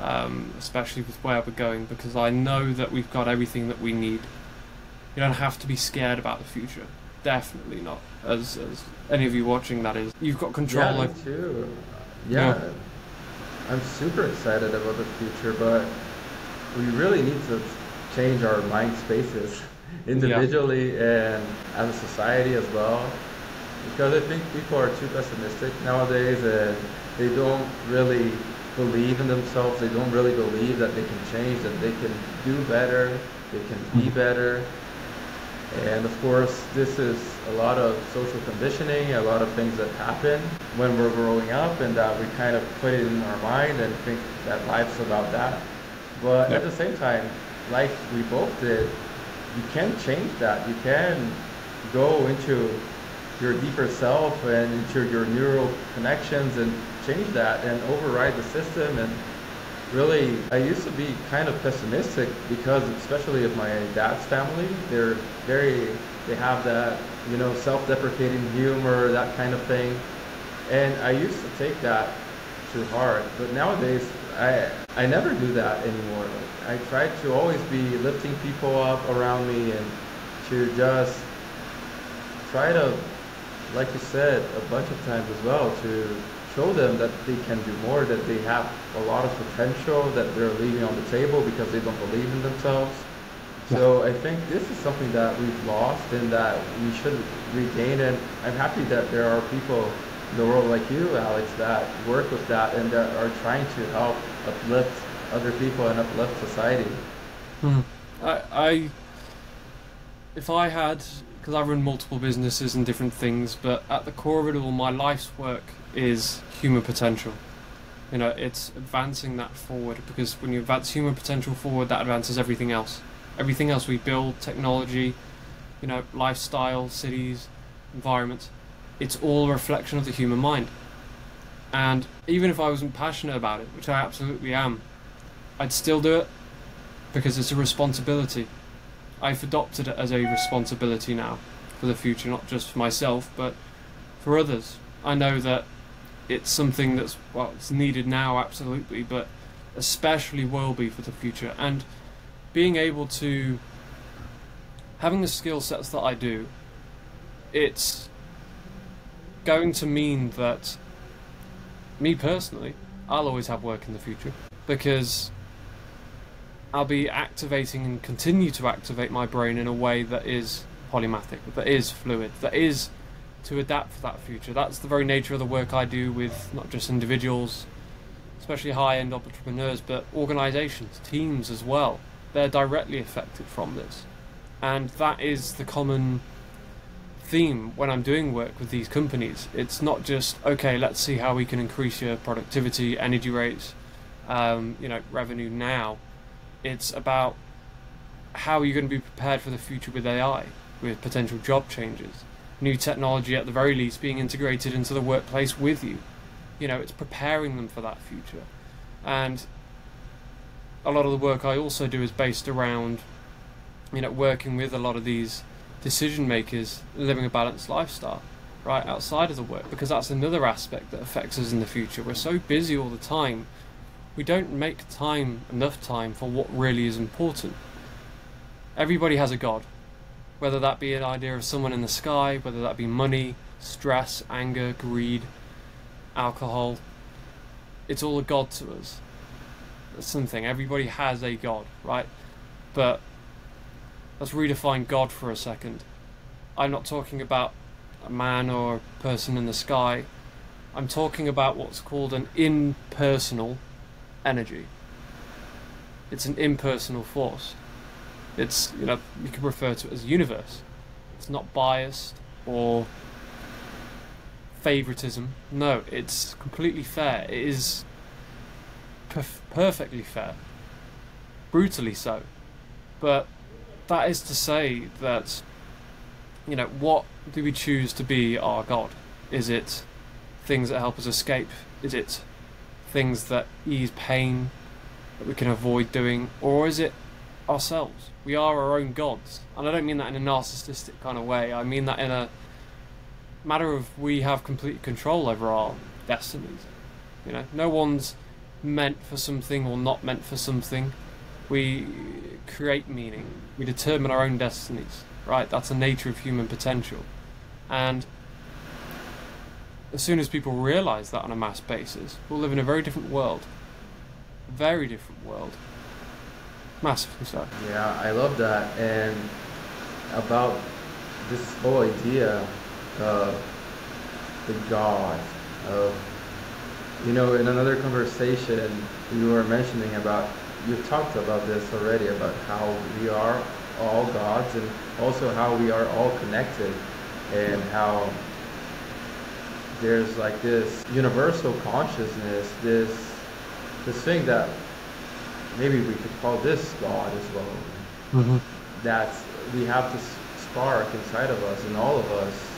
um, especially with where we're going, because I know that we've got everything that we need. You don't have to be scared about the future. Definitely not, as, as any of you watching that is. You've got control. Yeah, me too. Yeah. yeah. I'm super excited about the future, but we really need to change our mind spaces individually yeah. and as a society as well. Because I think people are too pessimistic nowadays, and they don't really believe in themselves. They don't really believe that they can change, that they can do better, they can be better. And of course, this is a lot of social conditioning, a lot of things that happen when we're growing up, and that we kind of put it in our mind and think that life's about that. But yeah. at the same time, like we both did, you can change that. You can go into your deeper self and into your neural connections and change that and override the system. And really, I used to be kind of pessimistic because, especially of my dad's family, they're very, they have that, you know, self-deprecating humor, that kind of thing. And I used to take that to heart, but nowadays I I never do that anymore. Like, I try to always be lifting people up around me and to just try to, like you said a bunch of times as well, to show them that they can do more, that they have a lot of potential that they're leaving on the table because they don't believe in themselves. Yeah. So I think this is something that we've lost and that we should regain. And I'm happy that there are people in the world like you, Alex, that work with that and that are trying to help uplift other people and uplift society. Hmm. I, I, if I had, because I run multiple businesses and different things, but at the core of it all, my life's work is human potential. You know, it's advancing that forward, because when you advance human potential forward, that advances everything else. Everything else we build, technology, you know, lifestyle, cities, environments, it's all a reflection of the human mind. And even if I wasn't passionate about it, which I absolutely am, I'd still do it because it's a responsibility. I've adopted it as a responsibility now for the future, not just for myself, but for others. I know that it's something that's, well, it's needed now, absolutely, but especially will be for the future. And being able to, having the skill sets that I do, it's going to mean that, me personally, I'll always have work in the future, because I'll be activating and continue to activate my brain in a way that is polymathic, that is fluid, that is to adapt for that future. That's the very nature of the work I do with not just individuals, especially high-end entrepreneurs, but organizations, teams as well. They're directly affected from this. And that is the common theme when I'm doing work with these companies. It's not just, okay, let's see how we can increase your productivity, energy rates, um, you know, revenue now. It's about how you're going to be prepared for the future with A I, with potential job changes, new technology at the very least being integrated into the workplace with you. You know, it's preparing them for that future. And a lot of the work I also do is based around, you know, working with a lot of these decision makers living a balanced lifestyle, right, outside of the work, because that's another aspect that affects us in the future. We're so busy all the time. We don't make time, enough time, for what really is important. Everybody has a god, whether that be an idea of someone in the sky, whether that be money, stress, anger, greed, alcohol. It's all a god to us. That's something. Everybody has a god, right? But let's redefine god for a second. I'm not talking about a man or a person in the sky. I'm talking about what's called an impersonal energy. It's an impersonal force. It's, you know, you could refer to it as universe. It's not biased or favoritism. No, it's completely fair. It is perf perfectly fair. Brutally so. But that is to say that, you know, what do we choose to be our god? Is it things that help us escape? Is it things that ease pain, that we can avoid doing? Or is it ourselves? We are our own gods. And I don't mean that in a narcissistic kind of way. I mean that in a matter of, we have complete control over our destinies. You know, no one's meant for something or not meant for something. We create meaning. We determine our own destinies, right? That's the nature of human potential. And as soon as people realise that on a mass basis, we'll live in a very different world. Very different world. Massively so. Yeah, I love that. And about this whole idea of the god, of, you know, in another conversation you were mentioning about, you've talked about this already, about how we are all gods and also how we are all connected, and how there's like this universal consciousness, this this thing that maybe we could call this God as well. Mm-hmm. That's, we have this spark inside of us, in all of us,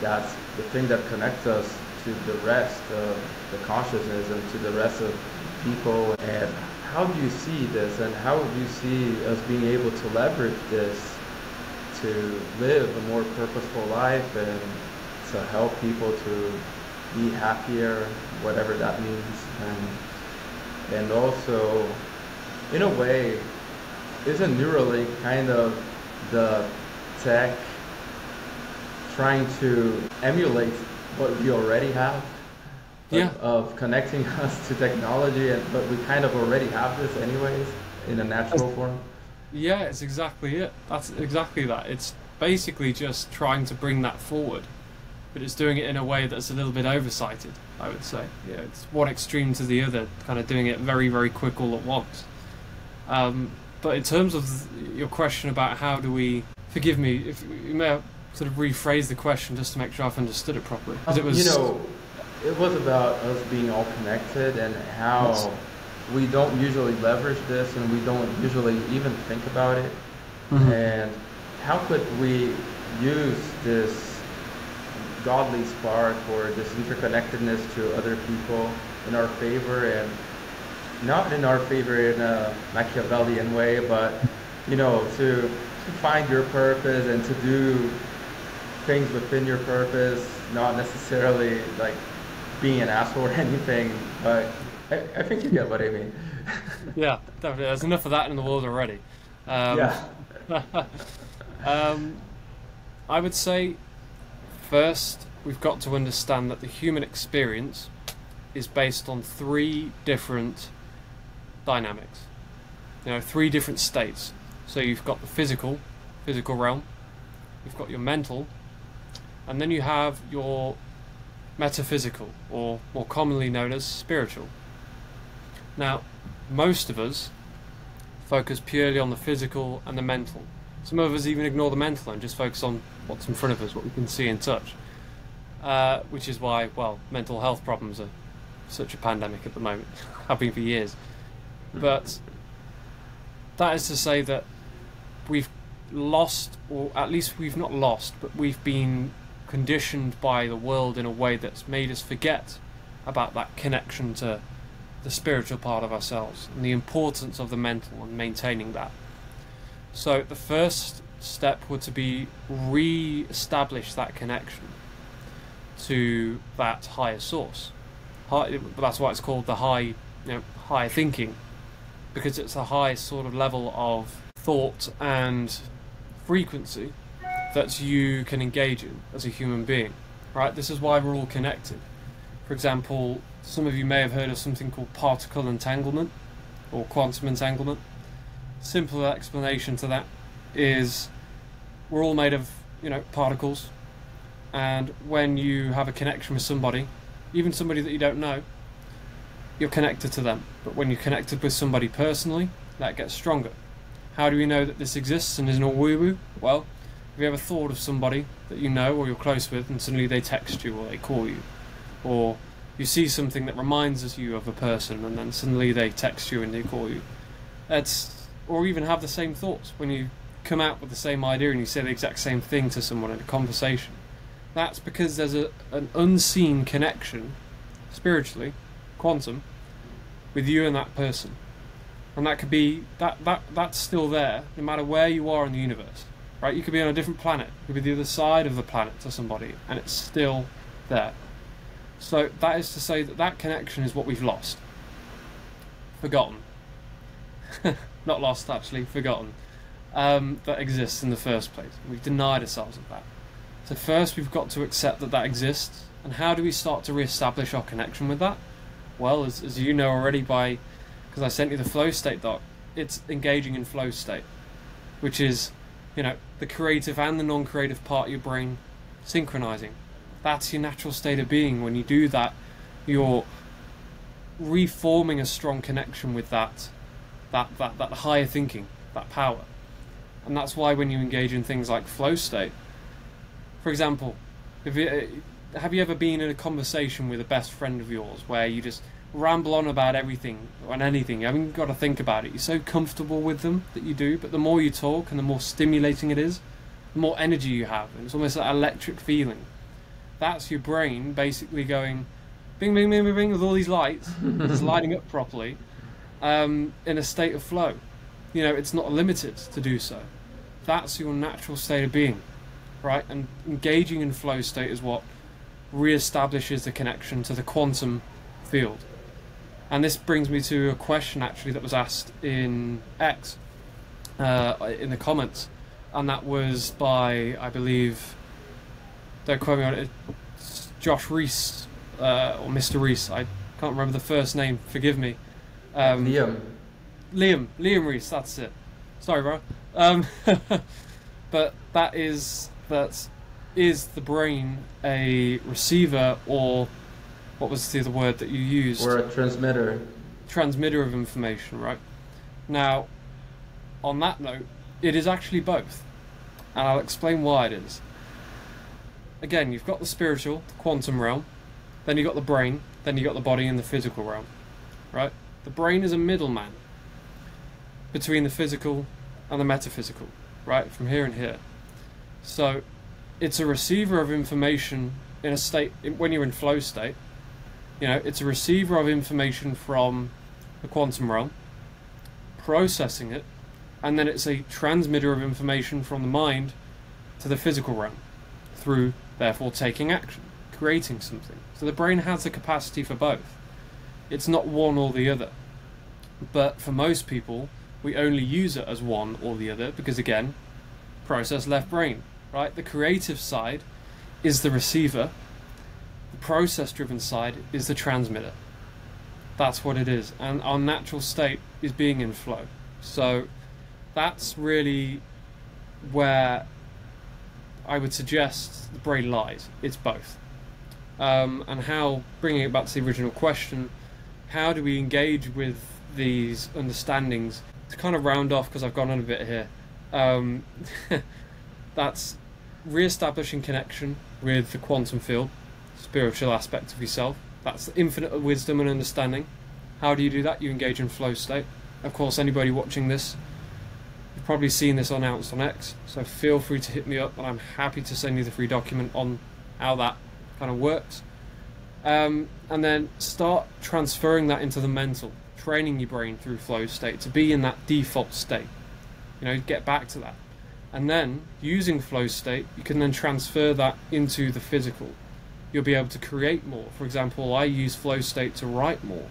that's the thing that connects us to the rest of the consciousness and to the rest of people. And how do you see this, and how do you see us being able to leverage this to live a more purposeful life and to help people to be happier, whatever that means? And, and also, in a way, isn't Neuralink kind of the tech trying to emulate what we already have? Yeah. Of, of connecting us to technology, and, but we kind of already have this anyways, in a natural form. Yeah, it's exactly it. That's exactly that. It's basically just trying to bring that forward, but it's doing it in a way that's a little bit oversighted, I would say. Yeah, it's one extreme to the other, kind of doing it very, very quick all at once. Um, but in terms of your question about how do we, forgive me, if you may have sort of rephrase the question just to make sure I've understood it properly. Because it was, you know, it was about us being all connected and how yes. we don't usually leverage this and we don't usually even think about it. Mm-hmm. And how could we use this godly spark or this interconnectedness to other people in our favor, and not in our favor in a Machiavellian way, but, you know, to, to find your purpose and to do things within your purpose, not necessarily like being an asshole or anything, but I, I think you get what I mean. Yeah, definitely. There's enough of that in the world already. Um, yeah. um, I would say, first, we've got to understand that the human experience is based on three different dynamics, you know, three different states. So you've got the physical, physical realm, you've got your mental, and then you have your metaphysical, or more commonly known as spiritual. Now, most of us focus purely on the physical and the mental. Some of us even ignore the mental and just focus on what's in front of us, what we can see and touch. Uh, which is why, well, mental health problems are such a pandemic at the moment, have been for years. But that is to say that we've lost, or at least we've not lost, but we've been conditioned by the world in a way that's made us forget about that connection to the spiritual part of ourselves and the importance of the mental and maintaining that. So the first step would to be re-establish that connection to that higher source. High, that's why it's called the high, you know, higher thinking, because it's a high sort of level of thought and frequency that you can engage in as a human being, right? This is why we're all connected. For example, some of you may have heard of something called particle entanglement or quantum entanglement. Simple explanation to that is we're all made of, you know, particles, and when you have a connection with somebody, even somebody that you don't know, you're connected to them. But when you're connected with somebody personally, that gets stronger. How do we know that this exists and isn't all woo-woo? Well, have you ever thought of somebody that you know or you're close with and suddenly they text you or they call you? Or you see something that reminds you of a person and then suddenly they text you and they call you. That's, or even have the same thoughts when you come out with the same idea and you say the exact same thing to someone in a conversation. That's because there's a, an unseen connection, spiritually, quantum, with you and that person. And that could be, that, that, that's still there no matter where you are in the universe. Right, you could be on a different planet, you could be the other side of the planet to somebody, and it's still there. So that is to say that that connection is what we've lost. Forgotten. Not lost, actually, forgotten. Um, that exists in the first place. We've denied ourselves of that. So first we've got to accept that that exists, and how do we start to re-establish our connection with that? Well, as, as you know already by, because I sent you the flow state doc, it's engaging in flow state, which is, you know, the creative and the non-creative part of your brain synchronizing. That's your natural state of being. When you do that, you're reforming a strong connection with that, that, that, that higher thinking, that power. And that's why when you engage in things like flow state, for example, if you, have you ever been in a conversation with a best friend of yours where you just ramble on about everything and anything? You haven't got to think about it. You're so comfortable with them that you do, but the more you talk and the more stimulating it is, the more energy you have, and it's almost that electric feeling. That's your brain basically going bing, bing, bing, bing, bing with all these lights, it's lighting up properly, um, in a state of flow. You know, it's not limited to do so. That's your natural state of being, right? And engaging in flow state is what reestablishes the connection to the quantum field. And this brings me to a question actually that was asked in X, uh, in the comments, and that was by, I believe, don't quote me on it, it's Josh Reese, uh, or Mister Reese, I can't remember the first name, forgive me. Um, Liam. Liam, Liam Reese, that's it. Sorry, bro. Um, but that is that is the brain a receiver, or what was the other word that you used? Or a transmitter. Transmitter of information, right? Now, on that note, it is actually both, and I'll explain why it is. Again, you've got the spiritual, the quantum realm, then you've got the brain, then you've got the body and the physical realm, right? The brain is a middleman between the physical and the metaphysical, right? From here and here. So it's a receiver of information in a state, when you're in flow state, you know, it's a receiver of information from the quantum realm, processing it, and then it's a transmitter of information from the mind to the physical realm through, therefore, taking action, creating something. So the brain has the capacity for both. It's not one or the other. But for most people, we only use it as one or the other because, again, process left brain, right? The creative side is the receiver. The process-driven side is the transmitter. That's what it is. And our natural state is being in flow. So that's really where I would suggest the brain lies. It's both. Um, and how, bringing it back to the original question, how do we engage with these understandings? To kind of round off, because I've gone on a bit here, um, that's re-establishing connection with the quantum field, spiritual aspect of yourself. That's the infinite wisdom and understanding. How do you do that? You engage in flow state. Of course, anybody watching this, you've probably seen this announced on X, so feel free to hit me up, and I'm happy to send you the free document on how that kind of works. Um, and then start transferring that into the mental, training your brain through flow state to be in that default state. You know, get back to that. And then, using flow state, you can then transfer that into the physical. You'll be able to create more. For example, I use flow state to write more,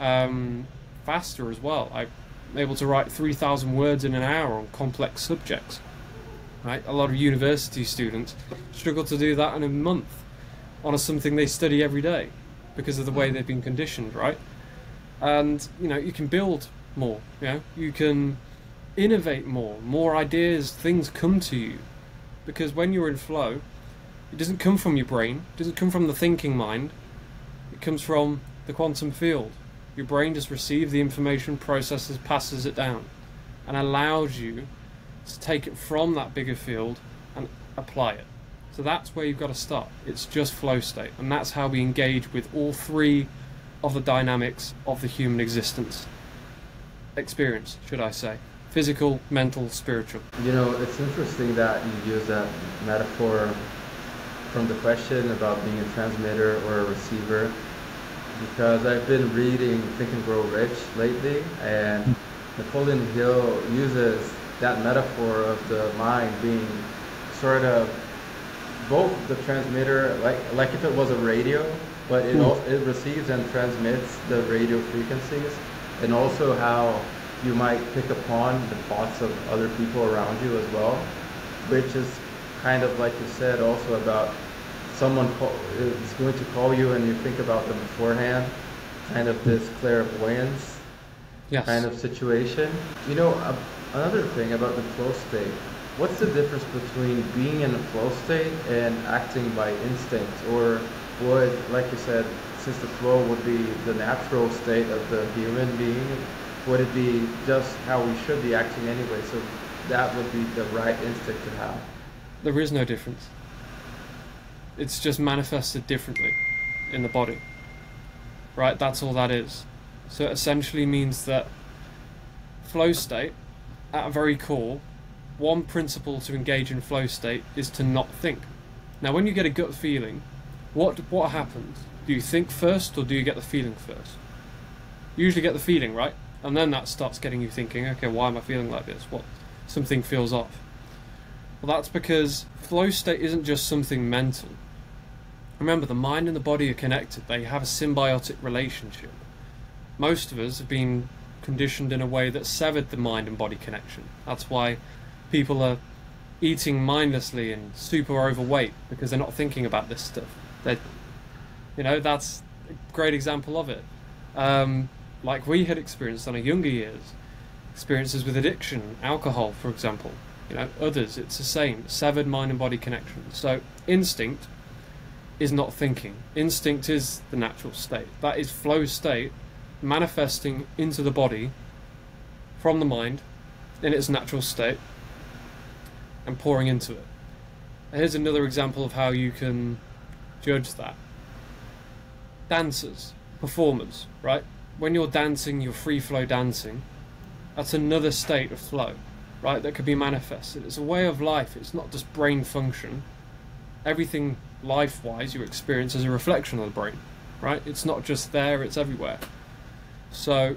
um, faster as well. I'm able to write three thousand words in an hour on complex subjects. Right? A lot of university students struggle to do that in a month on a, something they study every day because of the way they've been conditioned, right? And, you know, you can build more, you know? You can innovate more, more ideas, things come to you. Because when you're in flow, it doesn't come from your brain, it doesn't come from the thinking mind, it comes from the quantum field. Your brain just receives the information, processes, passes it down, and allows you to take it from that bigger field and apply it. So that's where you've got to start. It's just flow state, and that's how we engage with all three of the dynamics of the human existence. Experience, should I say. Physical, mental, spiritual. You know, it's interesting that you use that metaphor from the question about being a transmitter or a receiver, because I've been reading Think and Grow Rich lately, and Napoleon Hill uses that metaphor of the mind being sort of both the transmitter, like like if it was a radio, but it, also, it receives and transmits the radio frequencies, and also how you might pick upon the thoughts of other people around you as well, which is kind of like you said also about someone call, is going to call you and you think about them beforehand, kind of this clairvoyance yes. kind of situation. You know, uh, another thing about the flow state, what's the difference between being in a flow state and acting by instinct? Or would, like you said, since the flow would be the natural state of the human being, would it be just how we should be acting anyway? So that would be the right instinct to have. There is no difference. It's just manifested differently in the body, right? That's all that is. So it essentially means that flow state, at a very core, one principle to engage in flow state is to not think. Now, when you get a gut feeling, what what happens? Do you think first, or do you get the feeling first? You usually get the feeling, right? And then that starts getting you thinking, okay, why am I feeling like this? What? Something feels off. Well, that's because flow state isn't just something mental. Remember, the mind and the body are connected. They have a symbiotic relationship. Most of us have been conditioned in a way that severed the mind and body connection. That's why people are eating mindlessly and super overweight, because they're not thinking about this stuff. They're, you know, that's a great example of it. Um, like we had experienced on our younger years. experiences with addiction, alcohol, for example, you know, others, it's the same, severed mind and body connection. So instinct is not thinking. Instinct is the natural state. That is flow state manifesting into the body from the mind in its natural state and pouring into it. Here's another example of how you can judge that. Dancers, performers, right? When you're dancing, you're free flow dancing. That's another state of flow, right? That could be manifested. It's a way of life. It's not just brain function. Everything life-wise you experience is a reflection of the brain, right? It's not just there, it's everywhere. So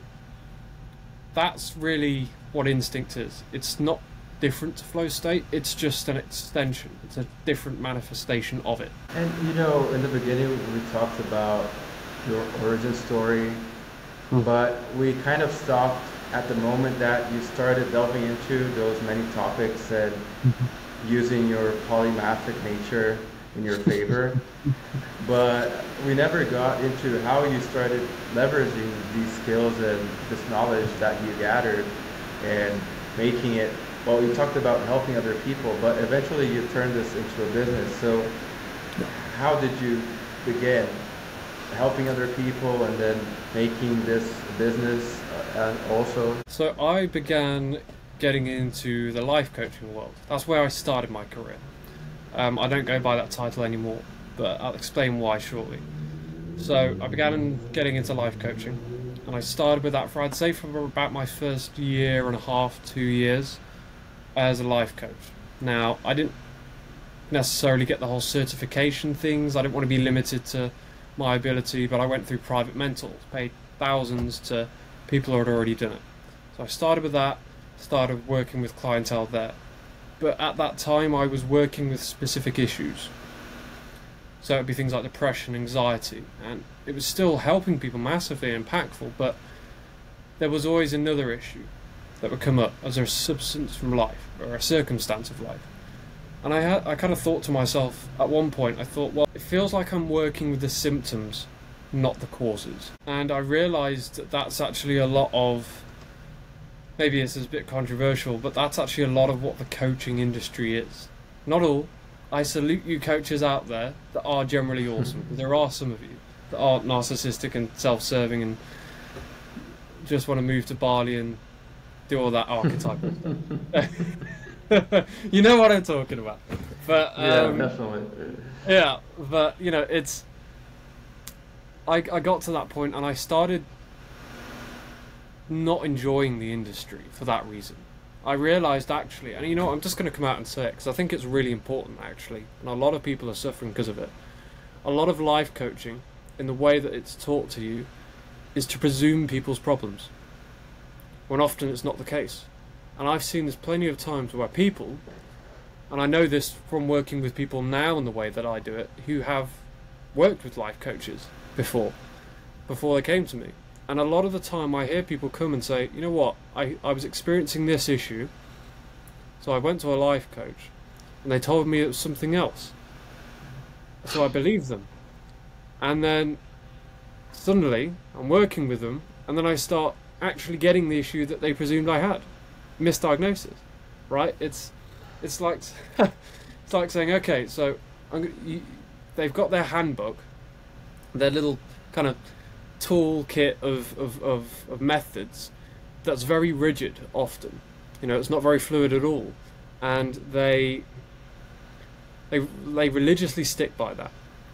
that's really what instinct is. It's not different to flow state, it's just an extension, it's a different manifestation of it. And you know, in the beginning we talked about your origin story, mm. but we kind of stopped at the moment that you started delving into those many topics and using your polymathic nature in your favor, but we never got into how you started leveraging these skills and this knowledge that you gathered and making it. Well, we talked about helping other people, but eventually you turned this into a business. So how did you begin helping other people and then making this business uh, and also? So I began getting into the life coaching world. That's where I started my career. Um, I don't go by that title anymore, but I'll explain why shortly. So I began getting into life coaching, and I started with that for, I'd say, for about my first year and a half, two years. As a life coach. Now, I didn't necessarily get the whole certification things, I didn't want to be limited to my ability, but I went through private mentors, paid thousands to people who had already done it. So I started with that, started working with clientele there. But at that time I was working with specific issues. So it'd be things like depression, anxiety, and it was still helping people massively impactful, but there was always another issue that would come up as a substance from life or a circumstance of life. And I had, I kind of thought to myself at one point, I thought, well, it feels like I'm working with the symptoms, not the causes. And I realized that that's actually a lot of, maybe this is a bit controversial, but that's actually a lot of what the coaching industry is. Not all. I salute you coaches out there that are generally awesome. There are some of you that aren't narcissistic and self-serving and just want to move to Bali and do all that archetypal stuff. You know what I'm talking about. But um, yeah, definitely. Yeah, but you know, it's. I I got to that point and I started not enjoying the industry for that reason. I realised actually, and you know what, I'm just going to come out and say it because I think it's really important actually, and a lot of people are suffering because of it. A lot of life coaching, in the way that it's taught to you, is to presume people's problems, when often it's not the case. And I've seen this plenty of times where people, and I know this from working with people now in the way that I do it, who have worked with life coaches before, before they came to me. And a lot of the time I hear people come and say, you know what, I, I was experiencing this issue, so I went to a life coach, and they told me it was something else. So I believed them. And then suddenly I'm working with them, and then I start actually getting the issue that they presumed I had. Misdiagnosis, right? It's it's like it's like saying, okay, so I'm gonna, you, they've got their handbook, their little kind of toolkit of, of, of, of methods that's very rigid often. You know, it's not very fluid at all. And they, they, they religiously stick by that.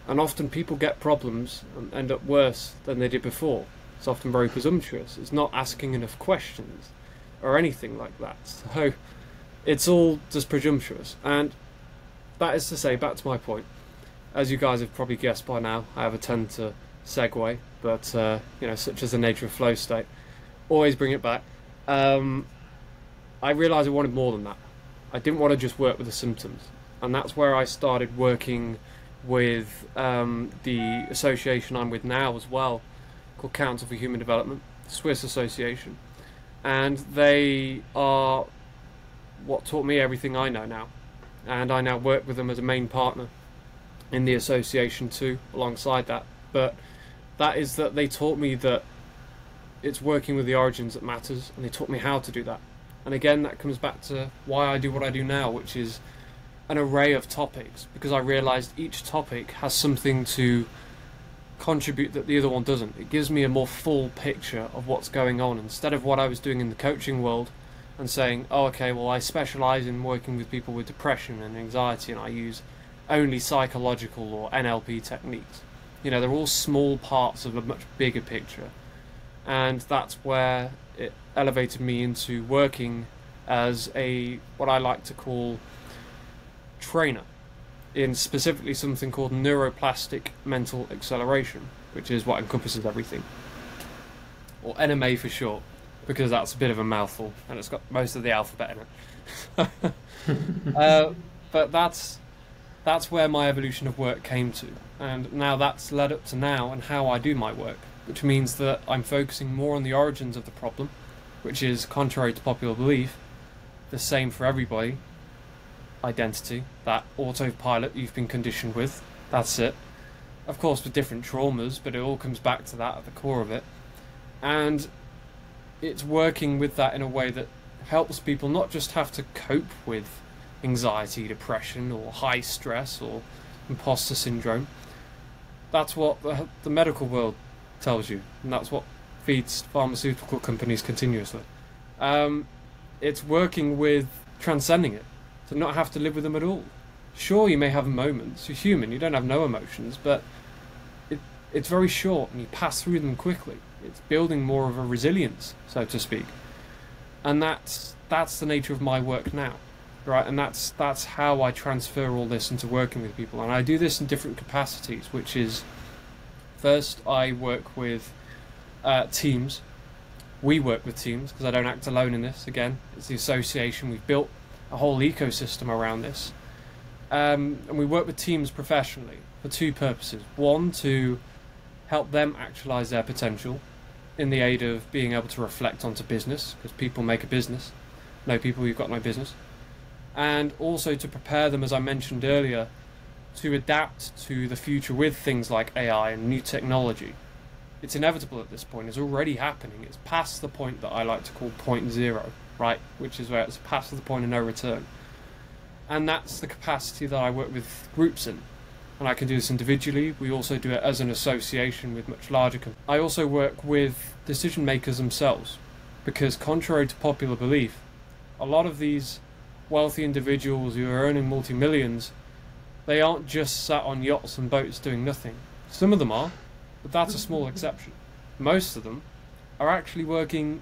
And often people get problems and end up worse than they did before. It's often very presumptuous. It's not asking enough questions or anything like that. So it's all just presumptuous. And that is to say, back to my point, as you guys have probably guessed by now, I have a tend to segue, but uh, you know, such as the nature of flow state, always bring it back. Um, I realised I wanted more than that. I didn't want to just work with the symptoms. And that's where I started working with um, the association I'm with now as well, called Council for Human Development, Swiss Association, and they are what taught me everything I know now, and I now work with them as a main partner in the association too, alongside that. But that is that they taught me that it's working with the origins that matters, and they taught me how to do that. And again, that comes back to why I do what I do now, which is an array of topics, because I realized each topic has something to contribute that the other one doesn't. It gives me a more full picture of what's going on, instead of what I was doing in the coaching world and saying, oh, okay, well, I specialize in working with people with depression and anxiety, and I use only psychological or N L P techniques. You know, they're all small parts of a much bigger picture. And that's where it elevated me into working as a, what I like to call, trainer, in specifically something called neuroplastic mental acceleration, which is what encompasses everything, or N M A for short, because that's a bit of a mouthful and it's got most of the alphabet in it. uh, but that's that's where my evolution of work came to, and now that's led up to now and how I do my work, which means that I'm focusing more on the origins of the problem, which is, contrary to popular belief, the same for everybody. Identity, that autopilot you've been conditioned with, that's it. Of course, with different traumas, but it all comes back to that at the core of it. And it's working with that in a way that helps people not just have to cope with anxiety, depression, or high stress, or imposter syndrome. That's what the, the medical world tells you, and that's what feeds pharmaceutical companies continuously. Um, it's working with transcending it, to not have to live with them at all. Sure, you may have moments, you're human, you don't have no emotions, but it, it's very short and you pass through them quickly. It's building more of a resilience, so to speak. And that's that's the nature of my work now, right? And that's that's how I transfer all this into working with people. And I do this in different capacities, which is, first I work with uh, teams. We work with teams, because I don't act alone in this. Again, it's the association we've built, a whole ecosystem around this, um, and we work with teams professionally for two purposes. One, to help them actualize their potential in the aid of being able to reflect onto business, because people make a business. No people, you've got no business. And also to prepare them, as I mentioned earlier, to adapt to the future with things like A I and new technology. It's inevitable at this point, it's already happening. It's past the point that I like to call point zero, right, which is where it's past the point of no return. And that's the capacity that I work with groups in, and I can do this individually. We also do it as an association with much larger companies. I also work with decision makers themselves, because contrary to popular belief, a lot of these wealthy individuals who are earning multi-millions, they aren't just sat on yachts and boats doing nothing. Some of them are, but that's a small exception. Most of them are actually working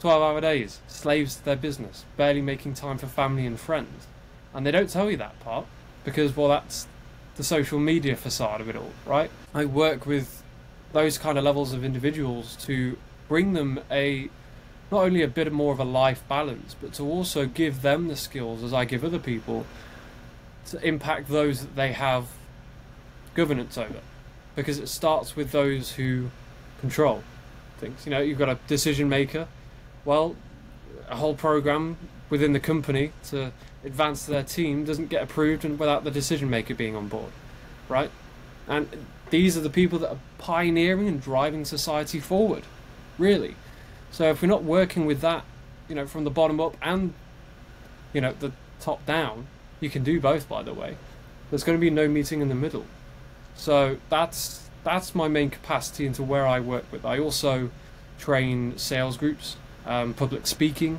twelve hour days, slaves to their business, barely making time for family and friends. And they don't tell you that part, because, well, that's the social media facade of it all, right? I work with those kind of levels of individuals to bring them a, not only a bit more of a life balance, but to also give them the skills, as I give other people, to impact those that they have governance over. Because it starts with those who control things. You know, you've got a decision maker, well, a whole program within the company to advance their team doesn't get approved without the decision maker being on board, right? And these are the people that are pioneering and driving society forward, really. So if we're not working with that, you know, from the bottom up and, you know, the top down, you can do both, by the way. There's going to be no meeting in the middle. So that's that's my main capacity into where I work with. I also train sales groups, Um, public speaking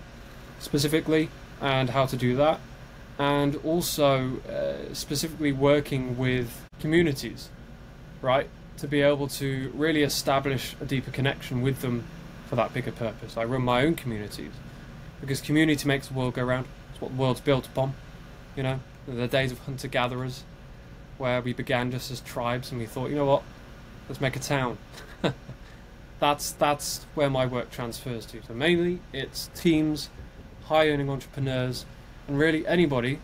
specifically, and how to do that, and also uh, specifically working with communities, right, to be able to really establish a deeper connection with them for that bigger purpose. I run my own communities, because community makes the world go round. It's what the world's built upon. You know, the days of hunter-gatherers, where we began just as tribes and we thought, you know what, let's make a town. That's, that's where my work transfers to. So mainly it's teams, high-earning entrepreneurs, and really anybody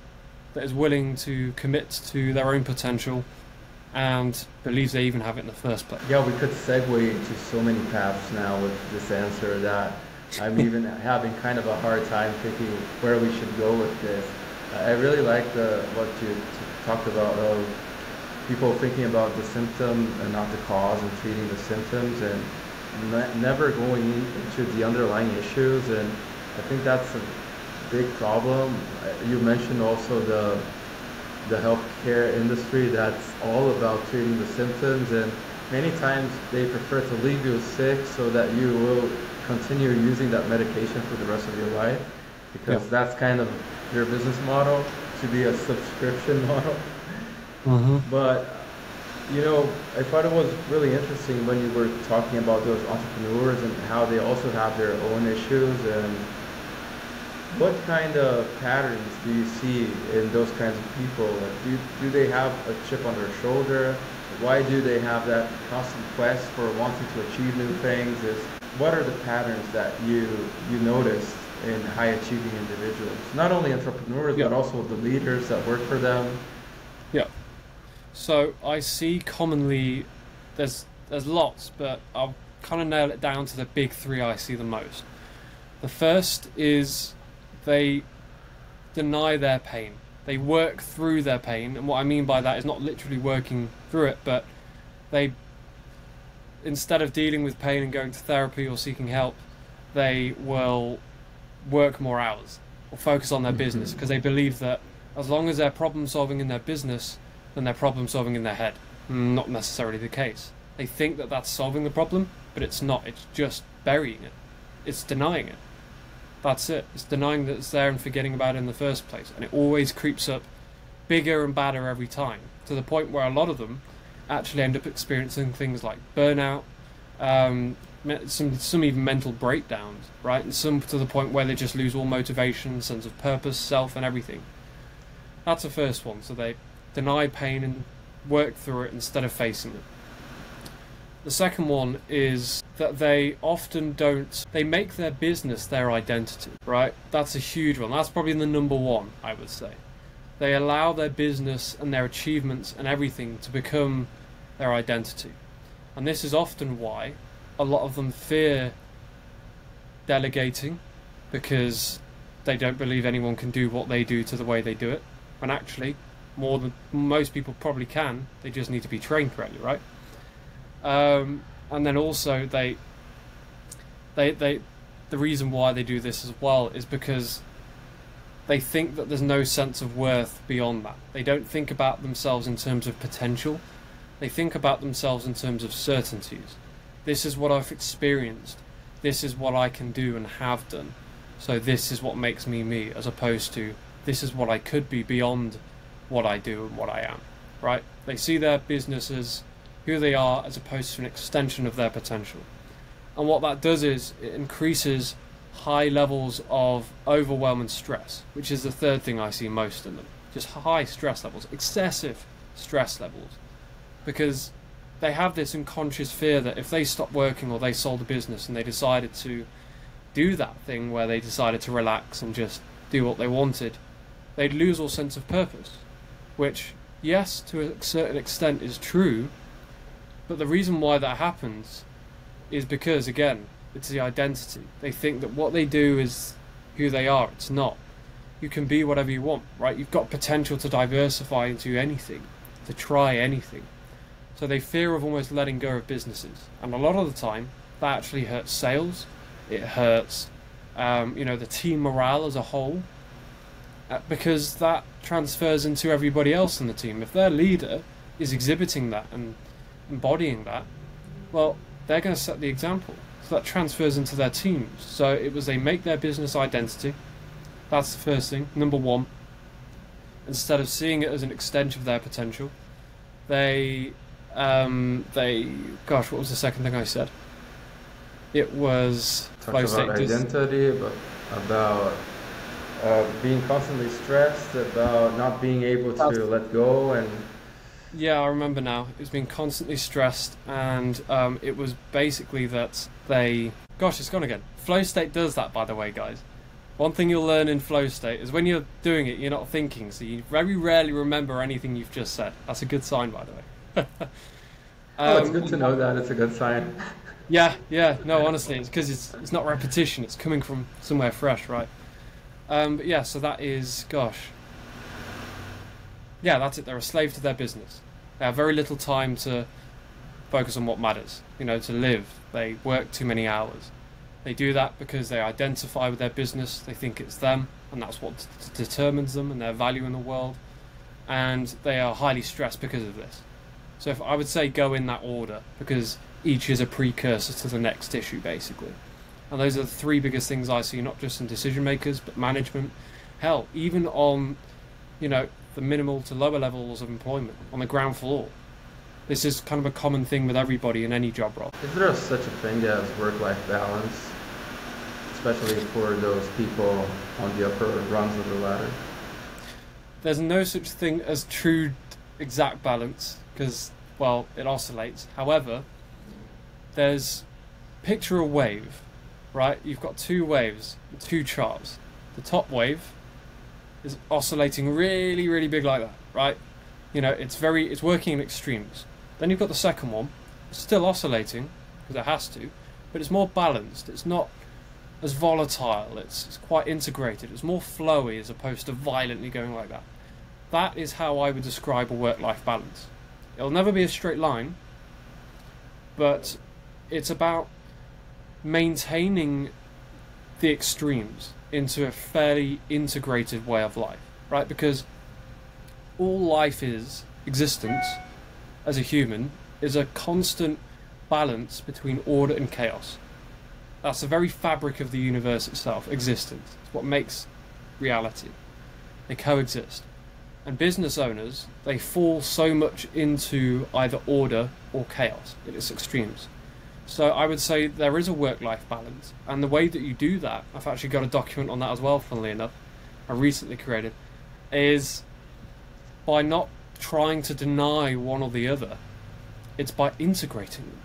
that is willing to commit to their own potential and believes they even have it in the first place. Yeah, we could segue into so many paths now with this answer that I'm even having kind of a hard time picking where we should go with this. I really like the, what you talked about of people thinking about the symptom and not the cause, and treating the symptoms, and never going into the underlying issues, and I think that's a big problem. You mentioned also the the healthcare industry that's all about treating the symptoms, and many times they prefer to leave you sick so that you will continue using that medication for the rest of your life, because yeah. that's kind of their business model, to be a subscription model. Mm-hmm. But you know, I thought it was really interesting when you were talking about those entrepreneurs and how they also have their own issues. And what kind of patterns do you see in those kinds of people? Like, do, do they have a chip on their shoulder? Why do they have that constant quest for wanting to achieve new things? Is what are the patterns that you you noticed in high achieving individuals? Not only entrepreneurs, yeah. but also the leaders that work for them. Yeah. So I see commonly, there's there's lots, but I'll kind of nail it down to the big three I see the most. The first is they deny their pain. They work through their pain, and what I mean by that is not literally working through it, but they, instead of dealing with pain and going to therapy or seeking help, they will work more hours or focus on their business, because they believe that as long as they're problem solving in their business, then they're problem solving in their head. Not necessarily the case. They think that that's solving the problem, but it's not. It's just burying it. It's denying it. That's it. It's denying that it's there and forgetting about it in the first place. And it always creeps up bigger and badder every time, to the point where a lot of them actually end up experiencing things like burnout, um, some, some even mental breakdowns, right? And some to the point where they just lose all motivation, sense of purpose, self, and everything. That's the first one. So they deny pain and work through it instead of facing it. The second one is that they often don't, they make their business their identity, right? That's a huge one. That's probably the number one, I would say. They allow their business and their achievements and everything to become their identity. And this is often why a lot of them fear delegating, because they don't believe anyone can do what they do to the way they do it, when actually, more than most people probably can. They just need to be trained correctly, right? Um, and then also they, they, they, the reason why they do this as well is because they think that there's no sense of worth beyond that. They don't think about themselves in terms of potential. They think about themselves in terms of certainties. This is what I've experienced. This is what I can do and have done. So this is what makes me me, as opposed to this is what I could be beyond what I do and what I am, right? They see their business as who they are, as opposed to an extension of their potential. And what that does is it increases high levels of overwhelm and stress, which is the third thing I see most in them. Just high stress levels, excessive stress levels, because they have this unconscious fear that if they stopped working or they sold a business and they decided to do that thing where they decided to relax and just do what they wanted, they'd lose all sense of purpose. Which, yes, to a certain extent is true, but the reason why that happens is because, again, it's the identity. They think that what they do is who they are. It's not. You can be whatever you want, right? You've got potential to diversify into anything, to try anything. So they fear of almost letting go of businesses. And a lot of the time, that actually hurts sales. It hurts, um, you know, the team morale as a whole. Because that transfers into everybody else in the team. If their leader is exhibiting that and embodying that, well, they're going to set the example. So that transfers into their teams. So it was they make their business identity. That's the first thing, number one. Instead of seeing it as an extension of their potential, they, um, they, gosh, what was the second thing I said? It was flow state identity, but about. Uh, being constantly stressed about not being able to let go. And yeah, I remember now. It was being constantly stressed, and um, it was basically that they... Gosh, it's gone again. Flow state does that, by the way, guys. One thing you'll learn in flow state is when you're doing it, you're not thinking, so you very rarely remember anything you've just said. That's a good sign, by the way. um, oh, it's good to know that. It's a good sign. Yeah, yeah. No, honestly, it's because it's, it's not repetition. It's coming from somewhere fresh, right? Um, but yeah, so that is, gosh, yeah, that's it. They're a slave to their business. They have very little time to focus on what matters, you know, to live. They work too many hours. They do that because they identify with their business, they think it's them, and that's what determines them and their value in the world, and they are highly stressed because of this. So if I would say go in that order, because each is a precursor to the next issue, basically. And those are the three biggest things I see, not just in decision makers, but management. Hell, even on, you know, the minimal to lower levels of employment, on the ground floor. This is kind of a common thing with everybody in any job role. Is there such a thing as work-life balance, especially for those people on the upper rungs of the ladder? There's no such thing as true exact balance, because, well, it oscillates. However, there's, picture a wave, right? You've got two waves, two charts. The top wave is oscillating really, really big like that, right? You know, it's very, it's working in extremes. Then you've got the second one, it's still oscillating, because it has to, but it's more balanced, it's not as volatile, it's, it's quite integrated, it's more flowy as opposed to violently going like that. That is how I would describe a work-life balance. It'll never be a straight line, but it's about maintaining the extremes into a fairly integrated way of life, right? Because all life is, existence as a human, is a constant balance between order and chaos. That's the very fabric of the universe itself, existence. It's what makes reality. They coexist. And business owners, they fall so much into either order or chaos, at its extremes. So I would say there is a work-life balance, and the way that you do that, I've actually got a document on that as well, funnily enough, I recently created, is by not trying to deny one or the other, it's by integrating them.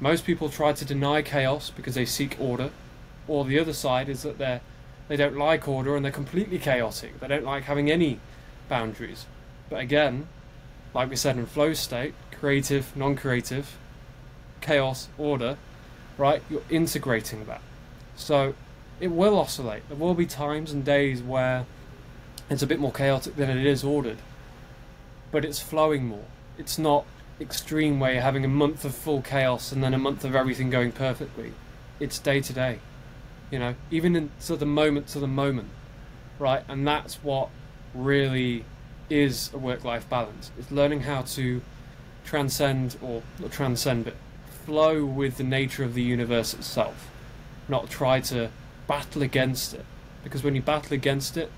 Most people try to deny chaos because they seek order, or the other side is that they're, they don't like order and they're completely chaotic, they don't like having any boundaries. But again, like we said in flow state, creative, non-creative, chaos, order, right, you're integrating that. So it will oscillate, there will be times and days where it's a bit more chaotic than it is ordered. But it's flowing more. It's not extreme where you're having a month of full chaos and then a month of everything going perfectly. It's day to day, you know, even in to the moment to the moment, right? And that's what really is a work-life balance. It's learning how to transcend, or not transcend, but flow with the nature of the universe itself, not try to battle against it. Because when you battle against it,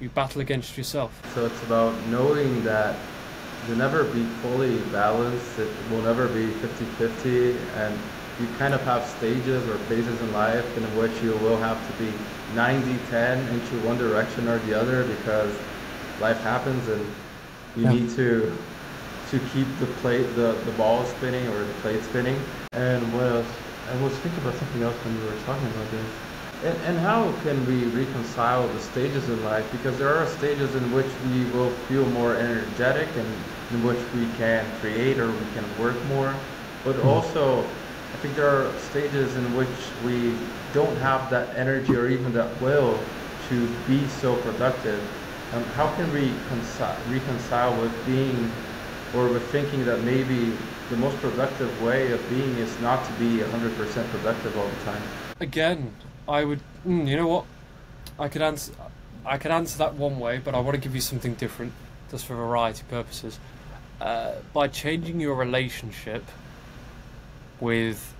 you battle against yourself. So it's about knowing that you'll never be fully balanced, it will never be fifty fifty, and you kind of have stages or phases in life in which you will have to be ninety ten into one direction or the other, because life happens and you yeah. need to to keep the plate, the, the ball spinning or the plate spinning. And what else? I was thinking about something else when we were talking about this. And, and how can we reconcile the stages in life? Because there are stages in which we will feel more energetic and in which we can create or we can work more. But also, I think there are stages in which we don't have that energy or even that will to be so productive. Um, how can we reconcile with being or with thinking that maybe the most productive way of being is not to be one hundred percent productive all the time? Again, I would, mm, you know what, I could answer, I could answer that one way, but I want to give you something different, just for variety purposes. Uh, by changing your relationship with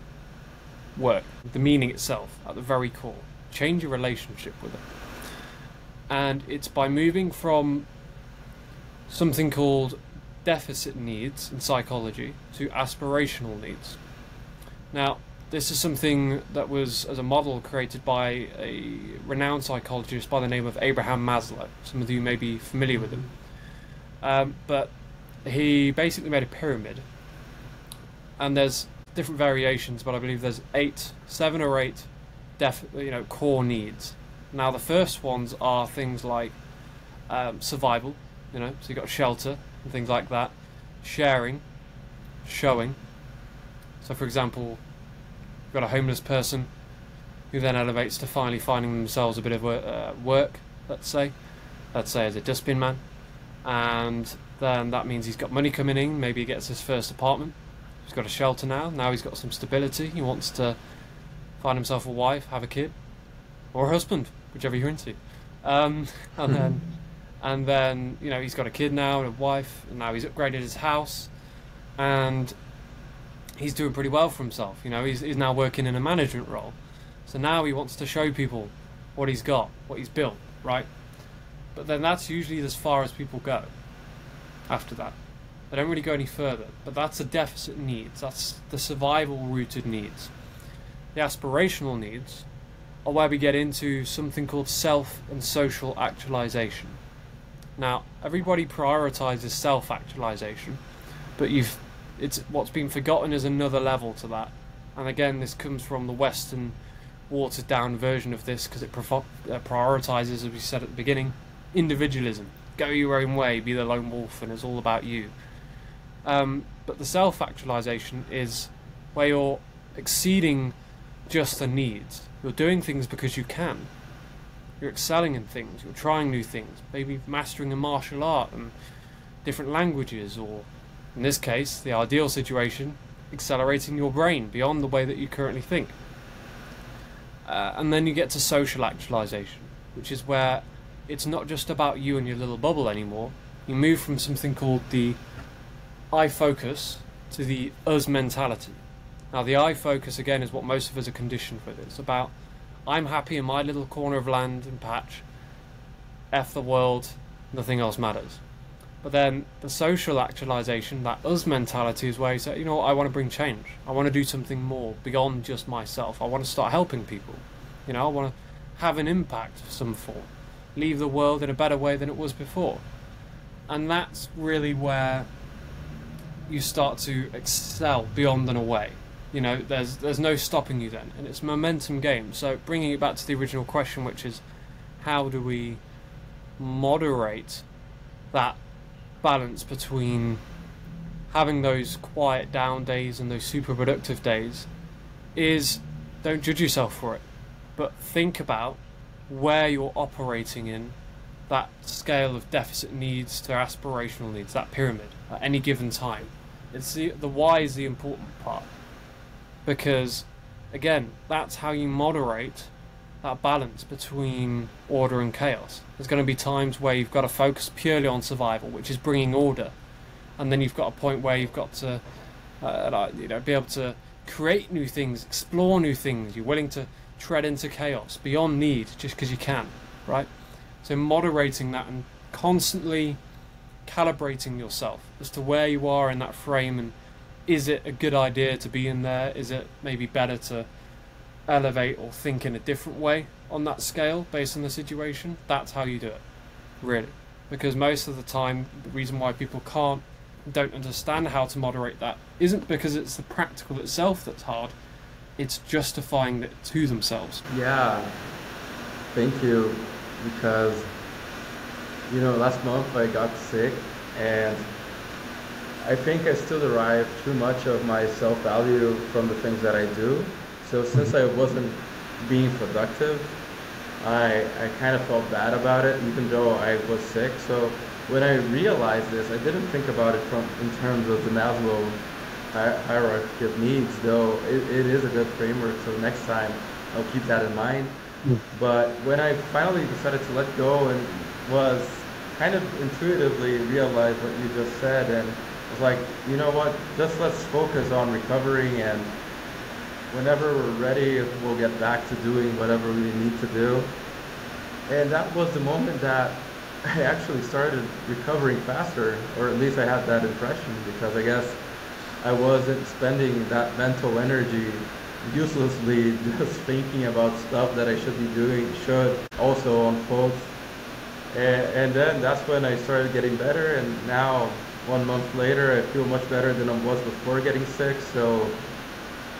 work, the meaning itself, at the very core, change your relationship with it, and it's by moving from something called deficit needs in psychology to aspirational needs. Now, this is something that was, as a model, created by a renowned psychologist by the name of Abraham Maslow. Some of you may be familiar with him. Um, but he basically made a pyramid. And there's different variations, but I believe there's eight, seven or eight def, you know, core needs. Now, the first ones are things like um, survival, you know, so you've got shelter and things like that. Sharing, showing. So, for example, you've got a homeless person who then elevates to finally finding themselves a bit of uh, work, let's say, let's say as a dustbin man, and then that means he's got money coming in, maybe he gets his first apartment, He's got a shelter now. Now he's got some stability. He wants to find himself a wife, have a kid, or a husband, whichever you're into. Um, and then, and then you know, he's got a kid now and a wife, and now he's upgraded his house, and he's doing pretty well for himself. You know, he's he's now working in a management role, so now he wants to show people what he's got, what he's built, right? But then that's usually as far as people go. After that, they don't really go any further. But that's the deficit needs. That's the survival-rooted needs. The aspirational needs are where we get into something called self and social actualization. Now, everybody prioritizes self-actualization, but you've it's what's been forgotten is another level to that. And again, this comes from the Western watered-down version of this because it prioritizes, as we said at the beginning, individualism. Go your own way, be the lone wolf, and it's all about you. Um, but the self-actualization is where you're exceeding just the needs. You're doing things because you can. You're excelling in things. You're trying new things. Maybe mastering a martial art and different languages, or, in this case, the ideal situation, accelerating your brain beyond the way that you currently think. Uh, and then you get to social actualization, which is where it's not just about you and your little bubble anymore. You move from something called the I focus to the us mentality. Now, the I focus, again, is what most of us are conditioned with. It's about, I'm happy in my little corner of land and patch. F the world, nothing else matters. But then the social actualization, that us mentality, is where you say, you know what, I want to bring change. I want to do something more beyond just myself. I want to start helping people. You know, I want to have an impact of some form. Leave the world in a better way than it was before. And that's really where you start to excel beyond and away. You know, there's there's no stopping you then, and it's a momentum game. So bringing it back to the original question, which is, how do we moderate that balance between having those quiet down days and those super productive days? Is, don't judge yourself for it, but think about where you're operating in that scale of deficit needs to aspirational needs, that pyramid, at any given time. It's the, the why is the important part. Because, again, that's how you moderate that balance between order and chaos. There's going to be times where you've got to focus purely on survival, which is bringing order. And then you've got a point where you've got to uh, you know, be able to create new things, explore new things. You're willing to tread into chaos beyond need just because you can, right? So moderating that and constantly calibrating yourself as to where you are in that frame, and is it a good idea to be in there? Is it maybe better to elevate or think in a different way on that scale based on the situation? That's how you do it, really. Because most of the time, the reason why people can't, don't understand how to moderate that isn't because it's the practical itself that's hard. It's justifying it to themselves. Yeah. Thank you. Because, you know, last month I got sick, and I think I still derive too much of my self-value from the things that I do. So since I wasn't being productive, I I kind of felt bad about it, even though I was sick. So when I realized this, I didn't think about it from in terms of the Maslow hierarchy of needs, though it, it is a good framework. So next time I'll keep that in mind. Mm. But when I finally decided to let go and was kind of intuitively realized what you just said, and was like, you know what, just let's focus on recovering, and whenever we're ready, we'll get back to doing whatever we need to do. And that was the moment that I actually started recovering faster, or at least I had that impression, because I guess I wasn't spending that mental energy uselessly just thinking about stuff that I should be doing, should also unfold. And, and then that's when I started getting better, and now one month later I feel much better than I was before getting sick. So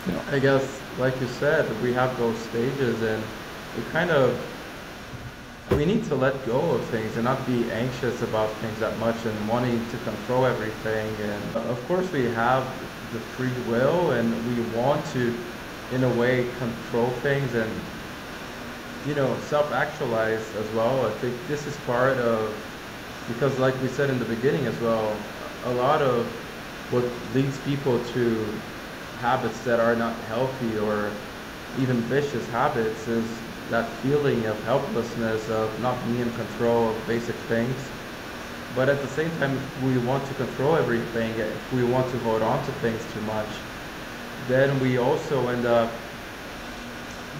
yeah. I guess, like you said, we have those stages, and we kind of we need to let go of things and not be anxious about things that much and wanting to control everything. And of course we have the free will, and we want to in a way control things and, you know, self-actualize as well. I think this is part of, because like we said in the beginning as well, a lot of what leads people to habits that are not healthy or even vicious habits is that feeling of helplessness, of not being in control of basic things. But at the same time, if we want to control everything, if we want to hold on to things too much, then we also end up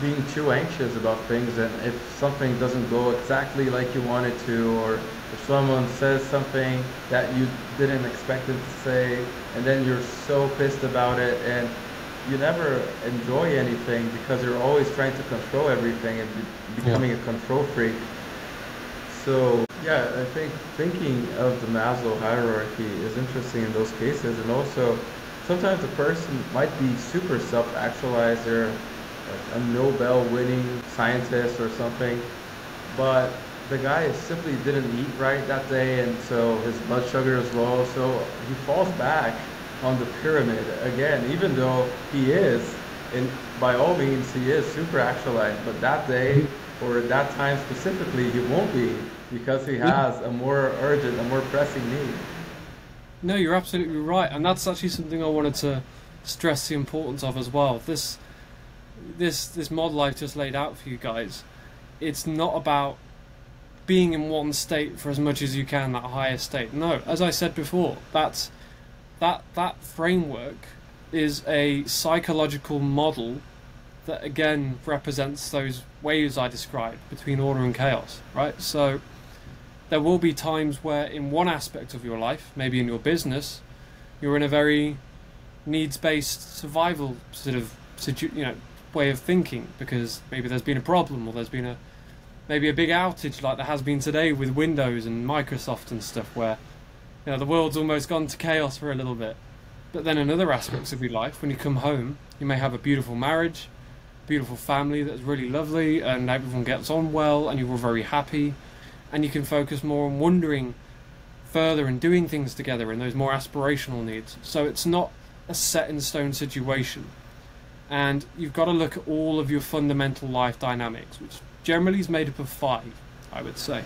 being too anxious about things. And if something doesn't go exactly like you want it to, or if someone says something that you didn't expect them to say, and then you're so pissed about it, and you never enjoy anything because you're always trying to control everything and be becoming yeah. a control freak. So yeah, I think thinking of the Maslow hierarchy is interesting in those cases. And also, sometimes the person might be super self-actualized, or like a Nobel-winning scientist or something, but the guy simply didn't eat right that day, and so his blood sugar is low, so he falls back on the pyramid again, even though he is, and by all means he is super actualized, but that day or that time specifically he won't be, because he has a more urgent, a more pressing need. No, you're absolutely right, and that's actually something I wanted to stress the importance of as well. This this this model I've just laid out for you guys, it's not about being in one state for as much as you can, that higher state. No, as I said before, that's that that framework is a psychological model that again represents those waves I described between order and chaos, right? So there will be times where in one aspect of your life, maybe in your business, you're in a very needs-based survival sort of you know way of thinking, because maybe there's been a problem, or there's been a maybe a big outage like there has been today with Windows and Microsoft and stuff, where you know the world's almost gone to chaos for a little bit. But then in other aspects of your life, when you come home, you may have a beautiful marriage, beautiful family that's really lovely, and everyone gets on well, and you're all very happy, and you can focus more on wondering further and doing things together and those more aspirational needs. So it's not a set in stone situation, and you've got to look at all of your fundamental life dynamics, which generally is made up of five, I would say,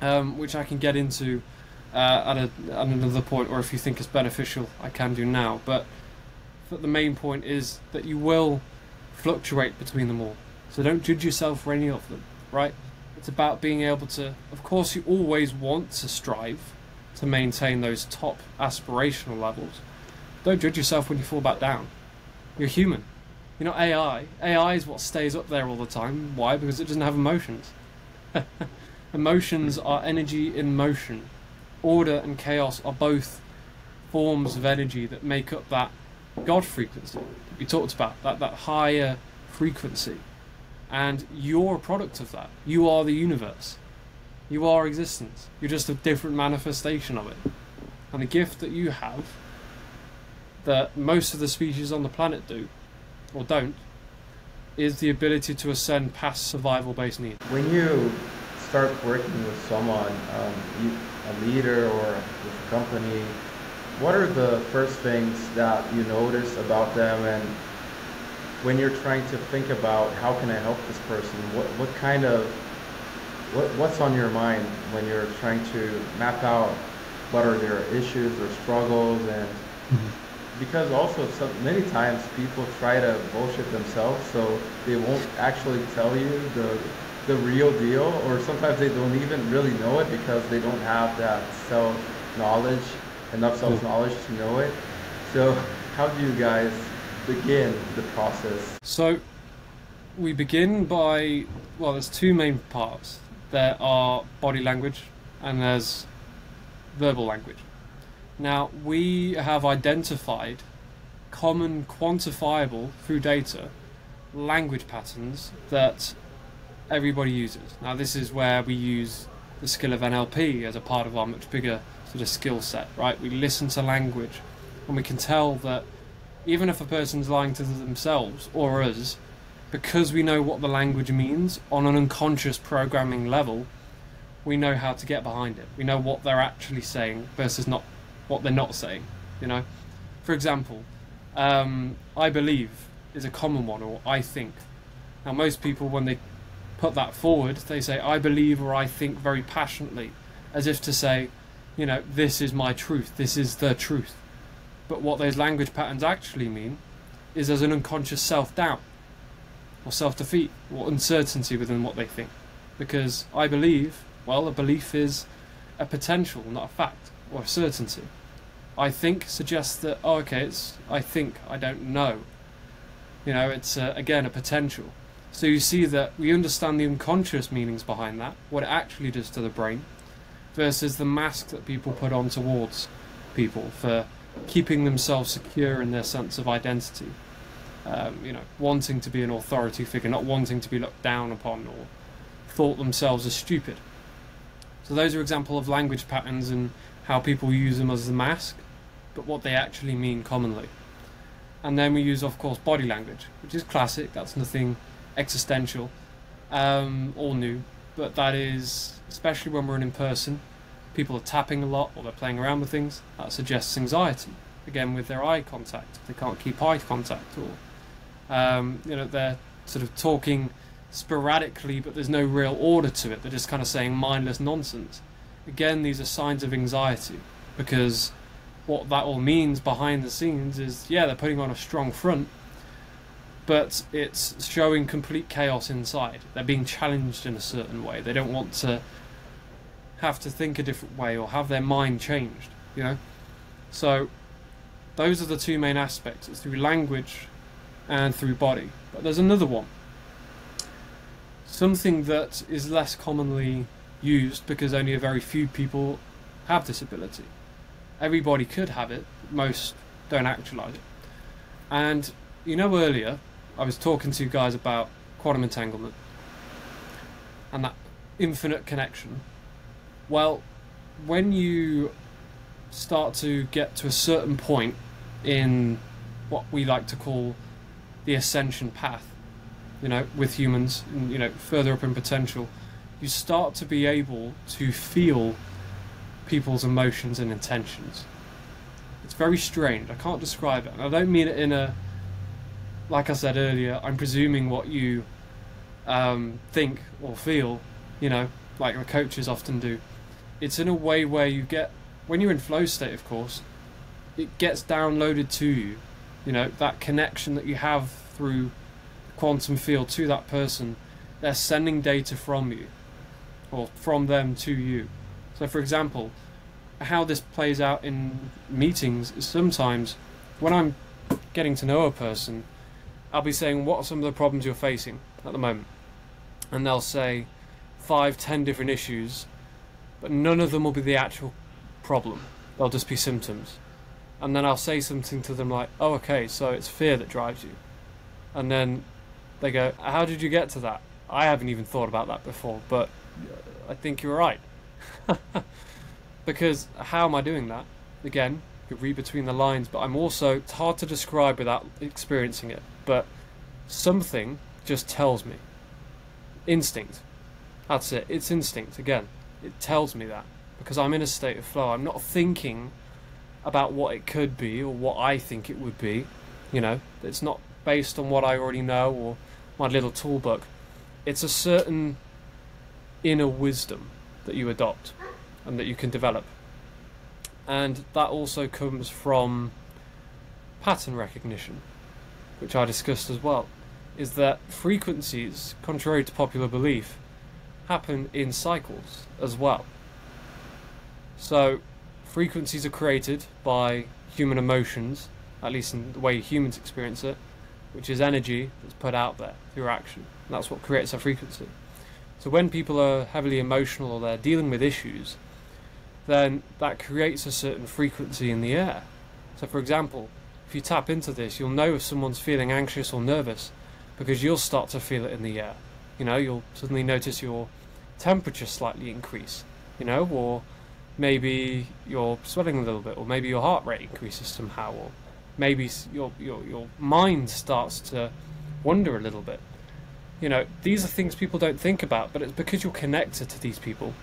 um, which I can get into uh, at, a, at another point, or if you think it's beneficial, I can do now. But, but the main point is that you will fluctuate between them all, so don't judge yourself for any of them, right? It's about being able to, of course you always want to strive to maintain those top aspirational levels. Don't judge yourself when you fall back down. You're human, you're not A I. A I is what stays up there all the time. Why? Because it doesn't have emotions. Emotions are energy in motion. Order and chaos are both forms of energy that make up that God frequency that we talked about, that, that higher frequency. And you're a product of that. You are the universe. You are existence. You're just a different manifestation of it. And the gift that you have, that most of the species on the planet do, or don't, is the ability to ascend past survival-based needs. When you start working with someone, um, a leader or with a company, what are the first things that you notice about them, and when you're trying to think about how can I help this person, what, what kind of, what, what's on your mind when you're trying to map out what are their issues or struggles? And mm-hmm. because also so many times people try to bullshit themselves, so they won't actually tell you the, the real deal, or sometimes they don't even really know it because they don't have that self-knowledge. enough self-knowledge to know it. So how do you guys begin the process? So we begin by, well, there's two main parts. There are body language and there's verbal language. Now, we have identified common quantifiable, through data, language patterns that everybody uses. Now, this is where we use the skill of N L P as a part of our much bigger a skill set, right? We listen to language, and we can tell that even if a person's lying to themselves or us, because we know what the language means on an unconscious programming level, we know how to get behind it. We know what they're actually saying versus not what they're not saying, you know? For example, um, I believe is a common one, or I think. Now, most people, when they put that forward, they say, I believe or I think very passionately, as if to say, you know, this is my truth, this is the truth. But what those language patterns actually mean is there's an unconscious self-doubt or self-defeat or uncertainty within what they think. Because I believe, well, a belief is a potential, not a fact, or a certainty. I think suggests that, oh, okay, it's I think, I don't know. You know, it's, uh, again, a potential. So you see that we understand the unconscious meanings behind that, what it actually does to the brain, versus the mask that people put on towards people for keeping themselves secure in their sense of identity. Um, you know, wanting to be an authority figure, not wanting to be looked down upon or thought themselves as stupid. So those are examples of language patterns and how people use them as the mask, but what they actually mean commonly. And then we use, of course, body language, which is classic. That's nothing existential um, or new, but that is, especially when we're in person, people are tapping a lot or they're playing around with things. That suggests anxiety, again, with their eye contact. They can't keep eye contact, or um, you know, they're sort of talking sporadically, but there's no real order to it. They're just kind of saying mindless nonsense. Again, these are signs of anxiety, because what that all means behind the scenes is, yeah, they're putting on a strong front, but it's showing complete chaos inside. They're being challenged in a certain way. They don't want to have to think a different way or have their mind changed, you know? So those are the two main aspects. It's through language and through body. But there's another one. Something that is less commonly used because only a very few people have this ability. Everybody could have it, but most don't actualize it. And you know, earlier I was talking to you guys about quantum entanglement and that infinite connection. Well, when you start to get to a certain point in what we like to call the ascension path, you know, with humans, you know, further up in potential, you start to be able to feel people's emotions and intentions. It's very strange. I can't describe it. And I don't mean it in a, like I said earlier, I'm presuming what you um, think or feel, you know, like the coaches often do. It's in a way where you get, when you're in flow state, of course, it gets downloaded to you. You know, that connection that you have through the quantum field to that person, they're sending data from you, or from them to you. So for example, how this plays out in meetings is sometimes when I'm getting to know a person, I'll be saying, what are some of the problems you're facing at the moment? And they'll say five, ten different issues, but none of them will be the actual problem. They'll just be symptoms. And then I'll say something to them like, oh, okay, so it's fear that drives you. And then they go, how did you get to that? I haven't even thought about that before, but I think you're right. Because how am I doing that? Again, you read between the lines, but I'm also, it's hard to describe without experiencing it, but something just tells me. Instinct. That's it. It's instinct. Again, it tells me that because I'm in a state of flow. I'm not thinking about what it could be or what I think it would be. You know, it's not based on what I already know or my little tool book. It's a certain inner wisdom that you adopt and that you can develop. And that also comes from pattern recognition, which I discussed as well, is that frequencies, contrary to popular belief, happen in cycles as well. So frequencies are created by human emotions, at least in the way humans experience it, which is energy that's put out there through action. And that's what creates a frequency. So when people are heavily emotional or they're dealing with issues, then that creates a certain frequency in the air. So for example, if you tap into this, you'll know if someone's feeling anxious or nervous because you'll start to feel it in the air. You know, you'll suddenly notice your temperature slightly increase, you know, or maybe you're sweating a little bit, or maybe your heart rate increases somehow, or maybe your, your, your mind starts to wander a little bit. You know, these are things people don't think about, but it's because you're connected to these people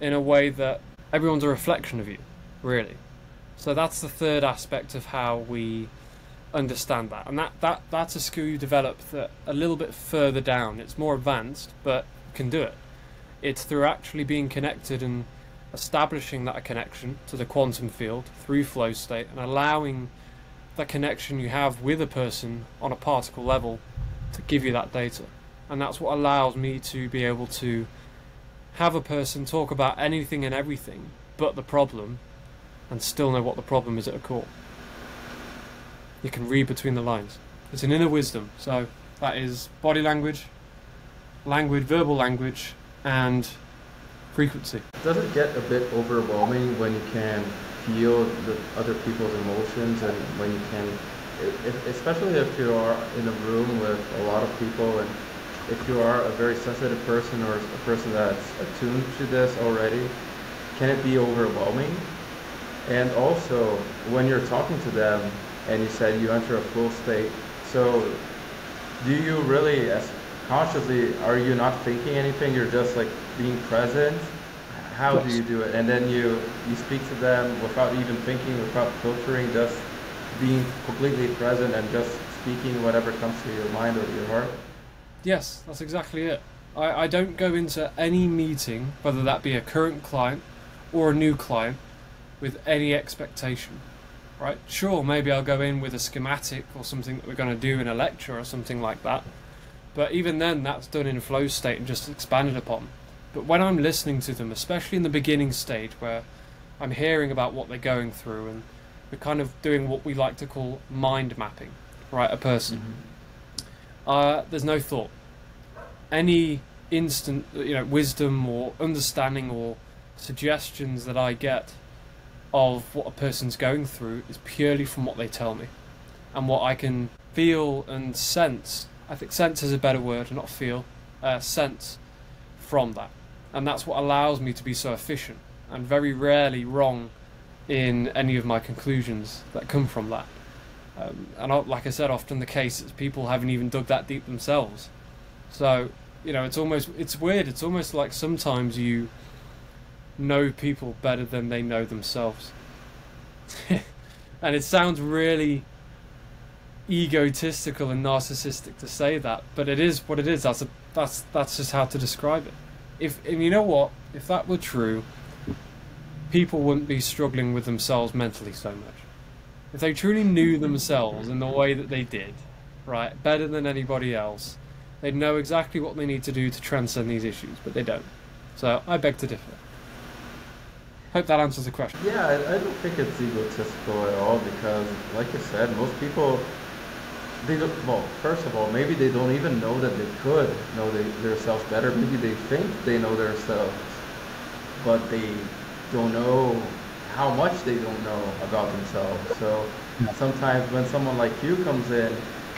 in a way that everyone's a reflection of you, really. So that's the third aspect of how we understand that. And that, that that's a skill you develop that a little bit further down. It's more advanced, but can do it. It's through actually being connected and establishing that connection to the quantum field through flow state and allowing that connection you have with a person on a particle level to give you that data. And that's what allows me to be able to have a person talk about anything and everything but the problem and still know what the problem is at a core. You can read between the lines. It's an inner wisdom. So that is body language, language, verbal language, and frequency. Does it get a bit overwhelming when you can feel the other people's emotions, and when you can, if, especially if you are in a room with a lot of people, and if you are a very sensitive person or a person that's attuned to this already, can it be overwhelming? And also, when you're talking to them, and you said you enter a flow state, so do you really, as consciously, are you not thinking anything? You're just like being present? How do you do it? And then you, you speak to them without even thinking, without filtering, just being completely present and just speaking whatever comes to your mind or your heart? Yes, that's exactly it. I, I don't go into any meeting, whether that be a current client or a new client, with any expectation. Right? Sure, maybe I'll go in with a schematic or something that we're going to do in a lecture or something like that. But even then, that's done in flow state and just expanded upon. But when I'm listening to them, especially in the beginning stage where I'm hearing about what they're going through, and we're kind of doing what we like to call mind mapping, right, a person, mm-hmm. uh, there's no thought. Any instant, you know, wisdom or understanding or suggestions that I get of what a person's going through is purely from what they tell me and what I can feel and sense. I think sense is a better word, not feel, uh, sense from that. And that's what allows me to be so efficient and very rarely wrong in any of my conclusions that come from that. Um, and I, like I said, often the case is people haven't even dug that deep themselves. So, you know, it's almost, it's weird. It's almost like sometimes you know people better than they know themselves. And it sounds really egotistical and narcissistic to say that, but it is what it is. That's a, that's that's just how to describe it. If and you know what? If that were true, people wouldn't be struggling with themselves mentally so much. If they truly knew themselves in the way that they did, right, better than anybody else, they'd know exactly what they need to do to transcend these issues. But they don't. So I beg to differ. Hope that answers the question. Yeah, I, I don't think it's egotistical at all, because, like you said, most people. They don't, well, first of all, maybe they don't even know that they could know they, themselves better. Maybe they think they know themselves, but they don't know how much they don't know about themselves. So sometimes when someone like you comes in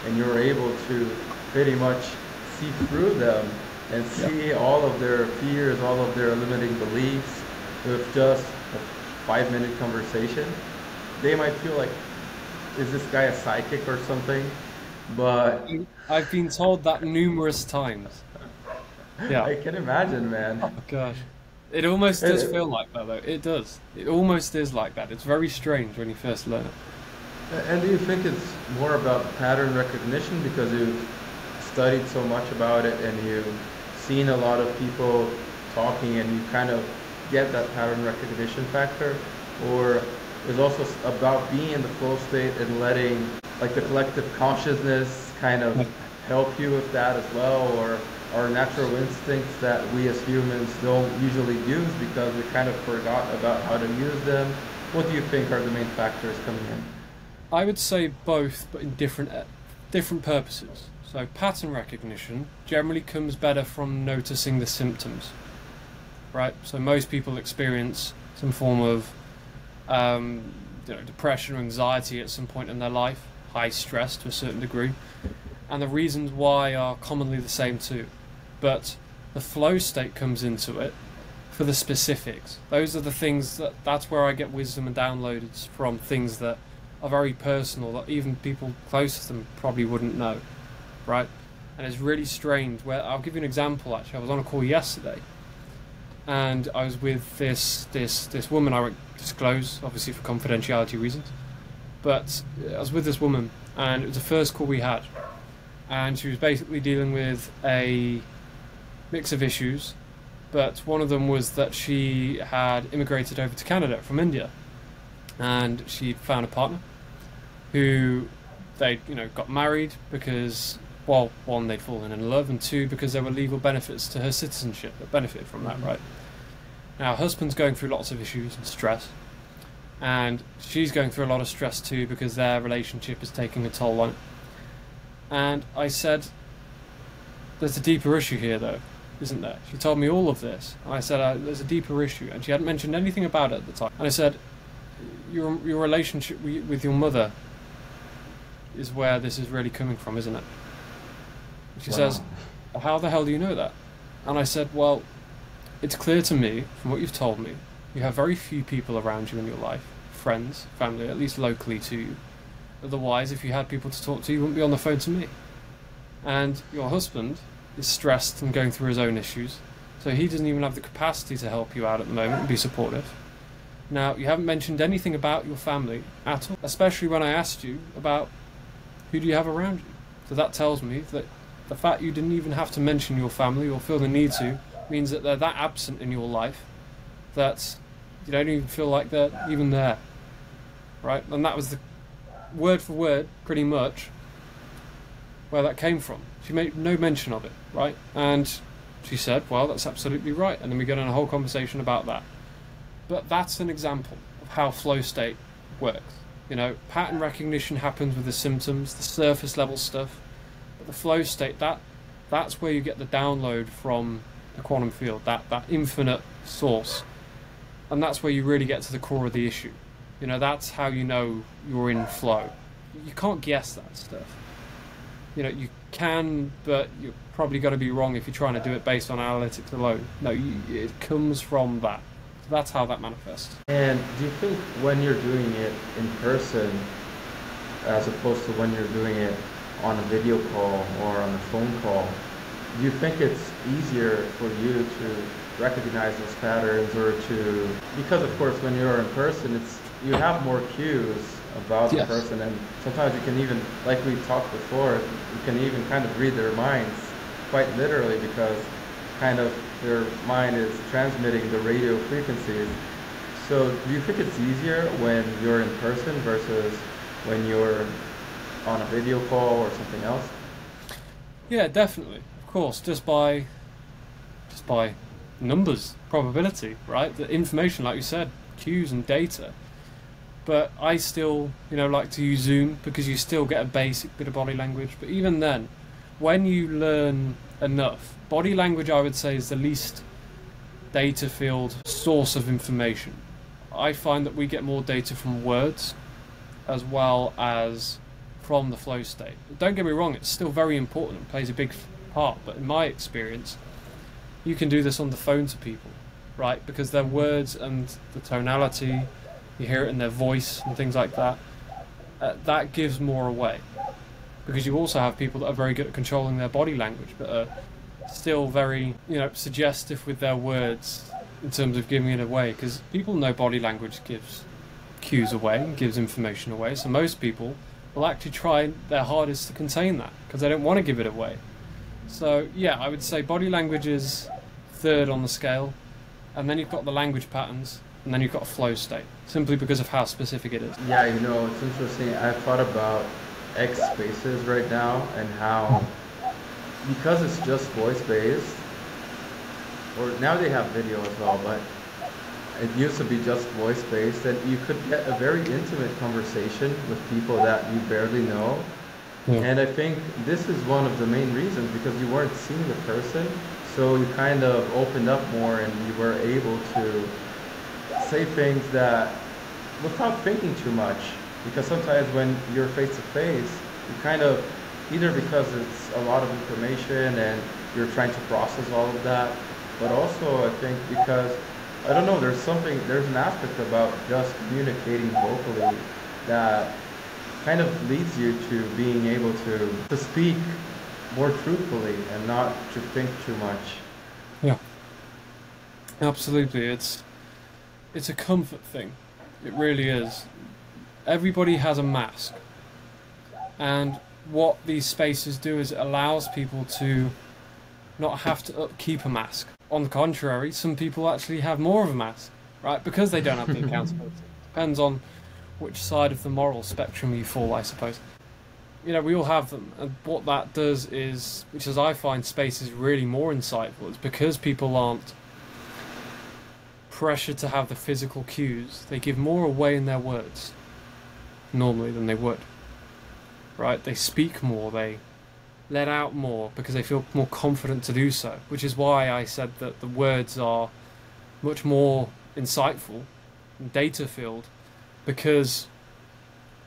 and you're able to pretty much see through them and see yeah. all of their fears, all of their limiting beliefs with just a five-minute conversation, they might feel like, is this guy a psychic or something? But I've been told that numerous times. Yeah, I can imagine, man. Oh gosh, it almost does it, feel like that, though. It does. It almost is like that. It's very strange when you first learn it. And do you think it's more about pattern recognition because you've studied so much about it and you've seen a lot of people talking and you kind of get that pattern recognition factor, or? It's also about being in the flow state and letting, like, the collective consciousness kind of help you with that as well, or our natural instincts that we as humans don't usually use because we kind of forgot about how to use them. What do you think are the main factors coming in? I would say both, but in different different purposes. So pattern recognition generally comes better from noticing the symptoms, right? So most people experience some form of Um, you know, depression or anxiety at some point in their life, high stress to a certain degree, and the reasons why are commonly the same too. But the flow state comes into it for the specifics. Those are the things that, that's where I get wisdom and downloads from, things that are very personal that even people close to them probably wouldn't know, right? And it's really strange. Where I'll give you an example. Actually, I was on a call yesterday, and I was with this this this woman. I went disclose, obviously for confidentiality reasons, but I was with this woman and it was the first call we had, and she was basically dealing with a mix of issues but one of them was that she had immigrated over to Canada from India, and she found a partner who they, you know, got married because, well, one, they'd fallen in love, and two, because there were legal benefits to her citizenship that benefited from that, right? Now, her husband's going through lots of issues and stress, and she's going through a lot of stress too because their relationship is taking a toll on it. And I said, there's a deeper issue here though, isn't there? She told me all of this, and I said, uh, there's a deeper issue, and she hadn't mentioned anything about it at the time. And I said, your, your relationship with your mother is where this is really coming from, isn't it? She wow. says, well, how the hell do you know that? And I said, well, it's clear to me from what you've told me, you have very few people around you in your life, friends, family, at least locally to you. Otherwise, if you had people to talk to, you wouldn't be on the phone to me. And your husband is stressed and going through his own issues, so he doesn't even have the capacity to help you out at the moment and be supportive. Now, you haven't mentioned anything about your family at all, especially when I asked you about who do you have around you. So that tells me that the fact you didn't even have to mention your family or feel the need to means that they're that absent in your life that you don't even feel like they're even there, right? And that was the word for word, pretty much, where that came from. She made no mention of it, right? And she said, well, that's absolutely right. And then we got in a whole conversation about that. But that's an example of how flow state works. You know, pattern recognition happens with the symptoms, the surface level stuff, but the flow state, that that's where you get the download from the quantum field, that, that infinite source. And that's where you really get to the core of the issue. You know, that's how you know you're in flow. You can't guess that stuff. You know, you can, but you're probably going to be wrong if you're trying to do it based on analytics alone. No, you, it comes from that. So that's how that manifests. And do you think when you're doing it in person, as opposed to when you're doing it on a video call or on a phone call, do you think it's easier for you to recognize those patterns, or to, because of course when you're in person, it's, you have more cues about yes. the person, and sometimes you can even, like we talked before, you can even kind of read their minds quite literally, because kind of their mind is transmitting the radio frequencies. So do you think it's easier when you're in person versus when you're on a video call or something else? Yeah, definitely, of course, just by just by numbers, probability, right? The information, like you said, cues and data. But I still, you know, like to use Zoom because you still get a basic bit of body language. But even then, when you learn enough, body language, I would say, is the least data field source of information. I find that we get more data from words as well as from the flow state. Don't get me wrong, it's still very important, it plays a big part, but in my experience, you can do this on the phone to people, right? Because their words and the tonality, you hear it in their voice and things like that, uh, that gives more away. Because you also have people that are very good at controlling their body language, but are still very, you know, suggestive with their words in terms of giving it away. Because people know body language gives cues away and gives information away, so most people will actually try their hardest to contain that because they don't want to give it away. So yeah, I would say body language is third on the scale, and then you've got the language patterns, and then you've got a flow state, simply because of how specific it is. Yeah, you know, it's interesting. I've thought about X spaces right now and how, because it's just voice-based, or now they have video as well, but it used to be just voice-based, and you could get a very intimate conversation with people that you barely know. Yeah. And I think this is one of the main reasons, because you weren't seeing the person, so you kind of opened up more and you were able to say things that without thinking too much. Because sometimes when you're face to face, you kind of, either because it's a lot of information and you're trying to process all of that, but also I think because, I don't know, there's something, there's an aspect about just communicating vocally that kind of leads you to being able to, to speak more truthfully and not to think too much. Yeah, absolutely. It's it's a comfort thing. It really is. Everybody has a mask. And what these spaces do is it allows people to not have to upkeep a mask. on the contrary, some people actually have more of a mass, right? Because they don't have the accountability. Depends on which side of the moral spectrum you fall, I suppose. You know, we all have them, and what that does is, which is I find space is really more insightful, it's because people aren't pressured to have the physical cues. They give more away in their words, normally, than they would. Right? They speak more, they let out more, because they feel more confident to do so, which is why I said that the words are much more insightful and data-filled, because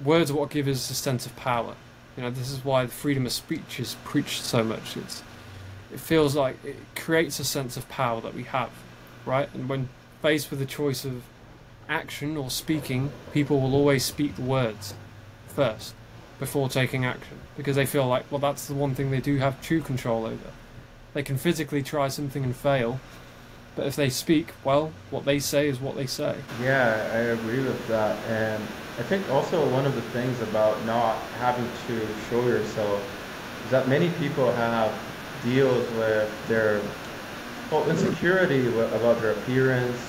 words are what give us a sense of power. You know, this is why the freedom of speech is preached so much. It's, it feels like it creates a sense of power that we have, right? And when faced with the choice of action or speaking, people will always speak the words first before taking action, because they feel like, well, that's the one thing they do have true control over. They can physically try something and fail, but if they speak, well, what they say is what they say. Yeah, I agree with that. And I think also one of the things about not having to show yourself is that many people have deals with their well, insecurity about their appearance,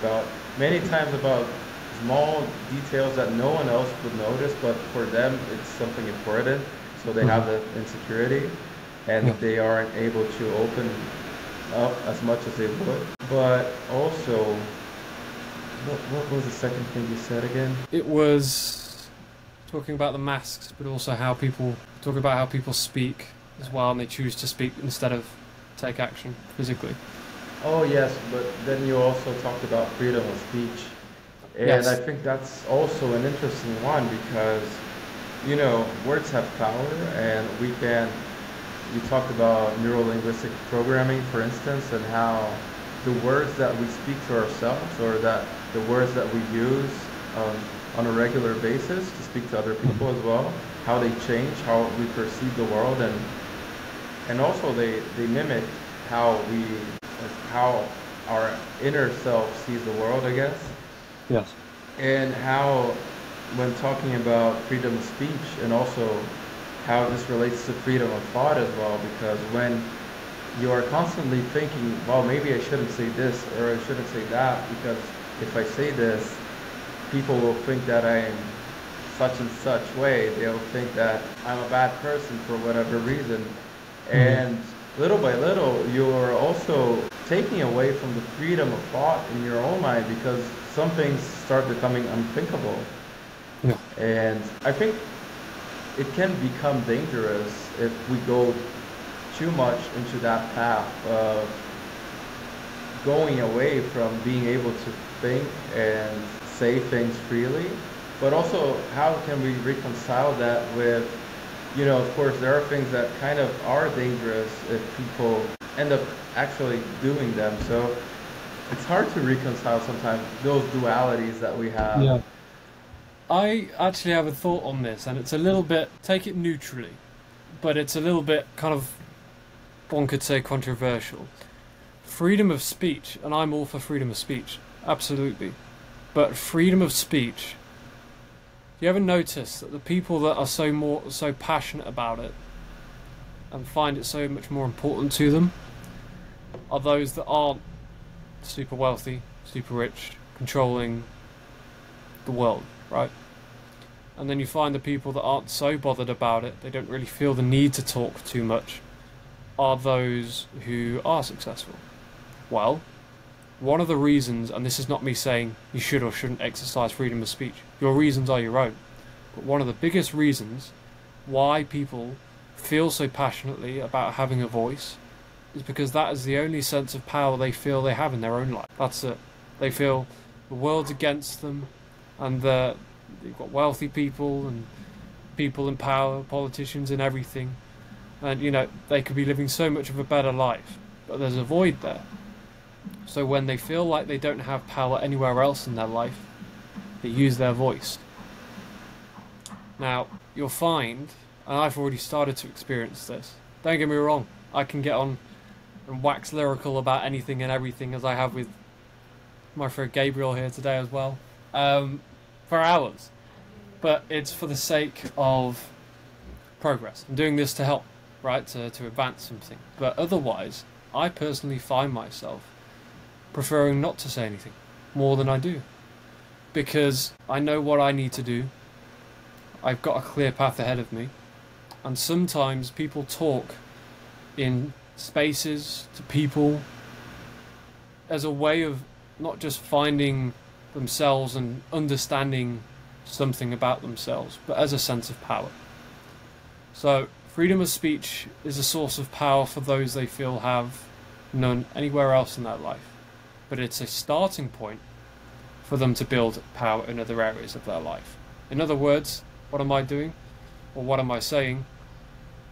about many times about small details that no one else would notice, but for them it's something important, so they have the insecurity and they aren't able to open up as much as they would. But also, What, what was the second thing you said again? It was talking about the masks, but also how people talk about how people speak as well, and they choose to speak instead of take action physically. Oh yes, but then you also talked about freedom of speech, and yes. I think that's also an interesting one, because you know, words have power, and we can. You talked about neuro-linguistic programming, for instance, and how the words that we speak to ourselves, or that the words that we use um, on a regular basis to speak to other people as well, how they change, how we perceive the world, and and also they, they mimic how we, how our inner self sees the world, I guess. Yes. And how, when talking about freedom of speech, and also how this relates to freedom of thought as well, because when you are constantly thinking, well, maybe I shouldn't say this, or I shouldn't say that, because if I say this, people will think that I'm such and such way. They'll think that I'm a bad person for whatever reason. And little by little, you're also taking away from the freedom of thought in your own mind, because some things start becoming unthinkable. Yeah. And I think it can become dangerous if we go too much into that path of going away from being able to think and say things freely. But also, how can we reconcile that with, you know, of course there are things that kind of are dangerous if people end up actually doing them. So it's hard to reconcile sometimes those dualities that we have. Yeah. I actually have a thought on this, and it's a little bit, take it neutrally, but it's a little bit kind of, one could say, controversial. Freedom of speech, and I'm all for freedom of speech, absolutely. But freedom of speech, you ever notice that the people that are so more so passionate about it and find it so much more important to them are those that aren't super wealthy, super rich, controlling the world, right? And then you find the people that aren't so bothered about it, they don't really feel the need to talk too much, are those who are successful. Well, one of the reasons, and this is not me saying you should or shouldn't exercise freedom of speech, your reasons are your own, but one of the biggest reasons why people feel so passionately about having a voice is because that is the only sense of power they feel they have in their own life. That's it. They feel the world's against them, and the, you've got wealthy people and people in power, politicians and everything. And, you know, they could be living so much of a better life, but there's a void there. So when they feel like they don't have power anywhere else in their life, they use their voice. Now, you'll find, and I've already started to experience this, don't get me wrong, I can get on and wax lyrical about anything and everything, as I have with my friend Gabriel here today as well, um, for hours. But it's for the sake of progress. I'm doing this to help, right, to, to advance something. But otherwise, I personally find myself preferring not to say anything more than I do, because I know what I need to do. I've got a clear path ahead of me, and sometimes people talk in spaces to people as a way of not just finding themselves and understanding something about themselves, but as a sense of power. So freedom of speech is a source of power for those they feel have none anywhere else in their life, but it's a starting point for them to build power in other areas of their life. In other words, what am I doing, or what am I saying?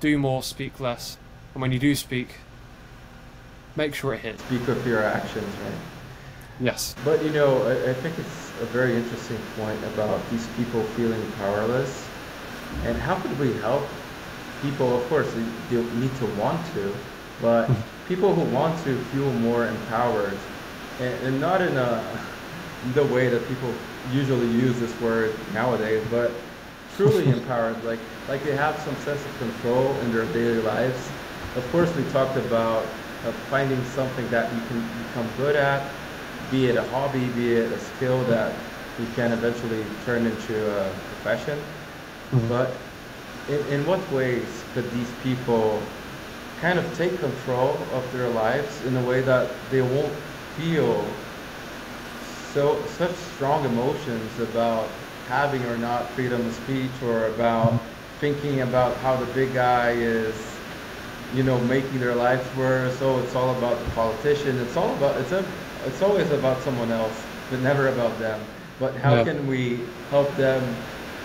Do more, speak less, and when you do speak, make sure it hits. Speak with your actions, right? Yes. But you know, I, I think it's a very interesting point about these people feeling powerless, and how could we help people? Of course, they, they need to want to, but people who want to feel more empowered, and, and not in a, the way that people usually use this word nowadays, but truly empowered, like like they have some sense of control in their daily lives. Of course, we talked about uh, finding something that you can become good at, be it a hobby, be it a skill that you can eventually turn into a profession. Mm-hmm. But in, in what ways could these people kind of take control of their lives in a way that they won't feel so such strong emotions about having or not freedom of speech, or about thinking about how the big guy is, you know, making their lives worse? Oh, it's all about the politician. It's all about, it's a, it's always about someone else, but never about them. But how yeah. can we help them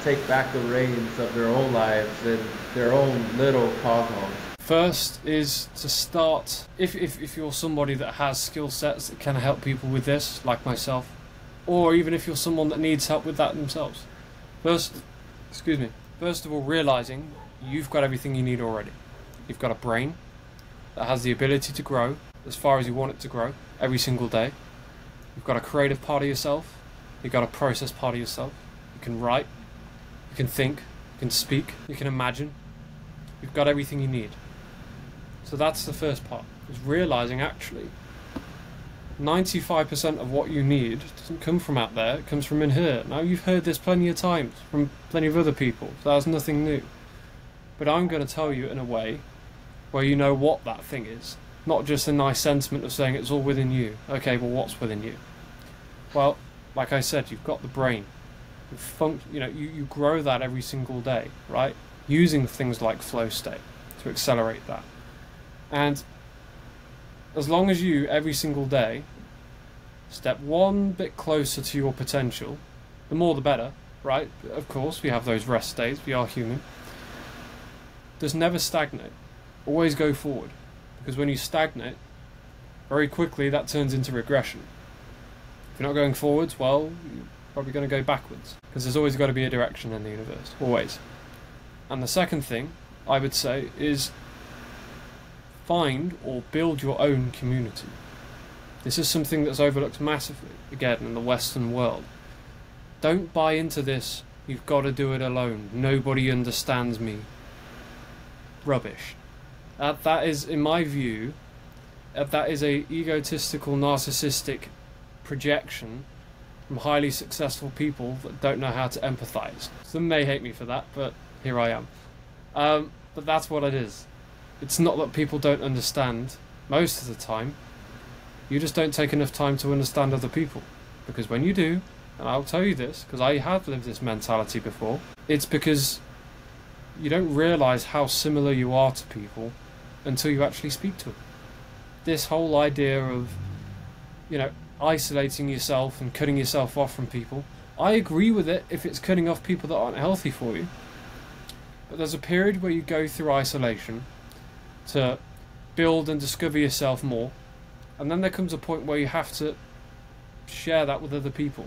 take back the reins of their own lives and their own little cosmos? First is to start, if, if, if you're somebody that has skill sets that can help people with this, like myself, or even if you're someone that needs help with that themselves. First, excuse me, first of all, realizing you've got everything you need already. You've got a brain that has the ability to grow as far as you want it to grow every single day. You've got a creative part of yourself. You've got a process part of yourself. You can write, you can think, you can speak, you can imagine. You've got everything you need. So that's the first part, is realizing actually ninety-five percent of what you need doesn't come from out there, it comes from in here. Now, you've heard this plenty of times from plenty of other people, so that's nothing new. But I'm going to tell you in a way where you know what that thing is. Not just a nice sentiment of saying it's all within you. Okay, well, what's within you? Well, like I said, you've got the brain. You've func you know, you, you grow that every single day, right? Using things like flow state to accelerate that. And as long as you, every single day, step one bit closer to your potential, the more the better, right? Of course, we have those rest days, we are human. Just never stagnate. Always go forward. Because when you stagnate, very quickly that turns into regression. If you're not going forwards, well, you're probably going to go backwards, because there's always got to be a direction in the universe, always. And the second thing I would say is find or build your own community. This is something that's overlooked massively, again, in the Western world. Don't buy into this, you've got to do it alone, nobody understands me. Rubbish. Uh, that is, in my view, uh, that is a egotistical, narcissistic projection from highly successful people that don't know how to empathize. Some may hate me for that, but here I am. Um, but that's what it is. It's not that people don't understand most of the time. You just don't take enough time to understand other people. Because when you do, and I'll tell you this, because I have lived this mentality before, it's because you don't realize how similar you are to people until you actually speak to them. This whole idea of, you know, isolating yourself and cutting yourself off from people, I agree with it if it's cutting off people that aren't healthy for you. But there's a period where you go through isolation to build and discover yourself more, and then there comes a point where you have to share that with other people.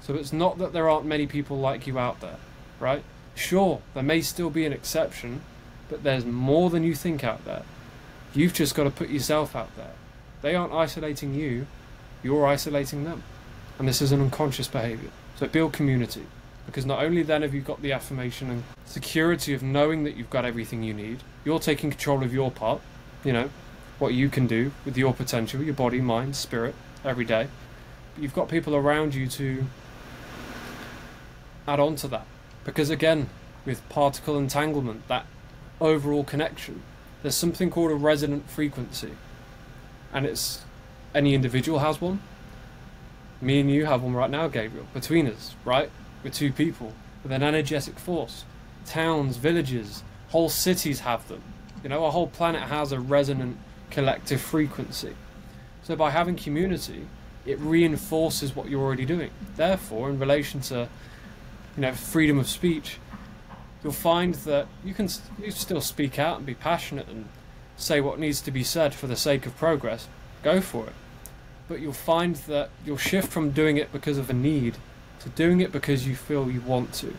So it's not that there aren't many people like you out there, right? Sure, there may still be an exception, but there's more than you think out there. You've just got to put yourself out there. They aren't isolating you, you're isolating them. And this is an unconscious behaviour. So build community, because not only then have you got the affirmation and security of knowing that you've got everything you need, you're taking control of your part, you know, what you can do with your potential, your body, mind, spirit, every day. But you've got people around you to add on to that. Because again, with particle entanglement, that overall connection, there's something called a resonant frequency. And it's, any individual has one. Me and you have one right now, Gabriel, between us, right? We're two people with an energetic force. Towns, villages, whole cities have them. You know, our whole planet has a resonant collective frequency. So by having community, it reinforces what you're already doing. Therefore, in relation to, you know, freedom of speech, you'll find that you can you still speak out and be passionate and say what needs to be said for the sake of progress. Go for it. But you'll find that you'll shift from doing it because of a need to doing it because you feel you want to.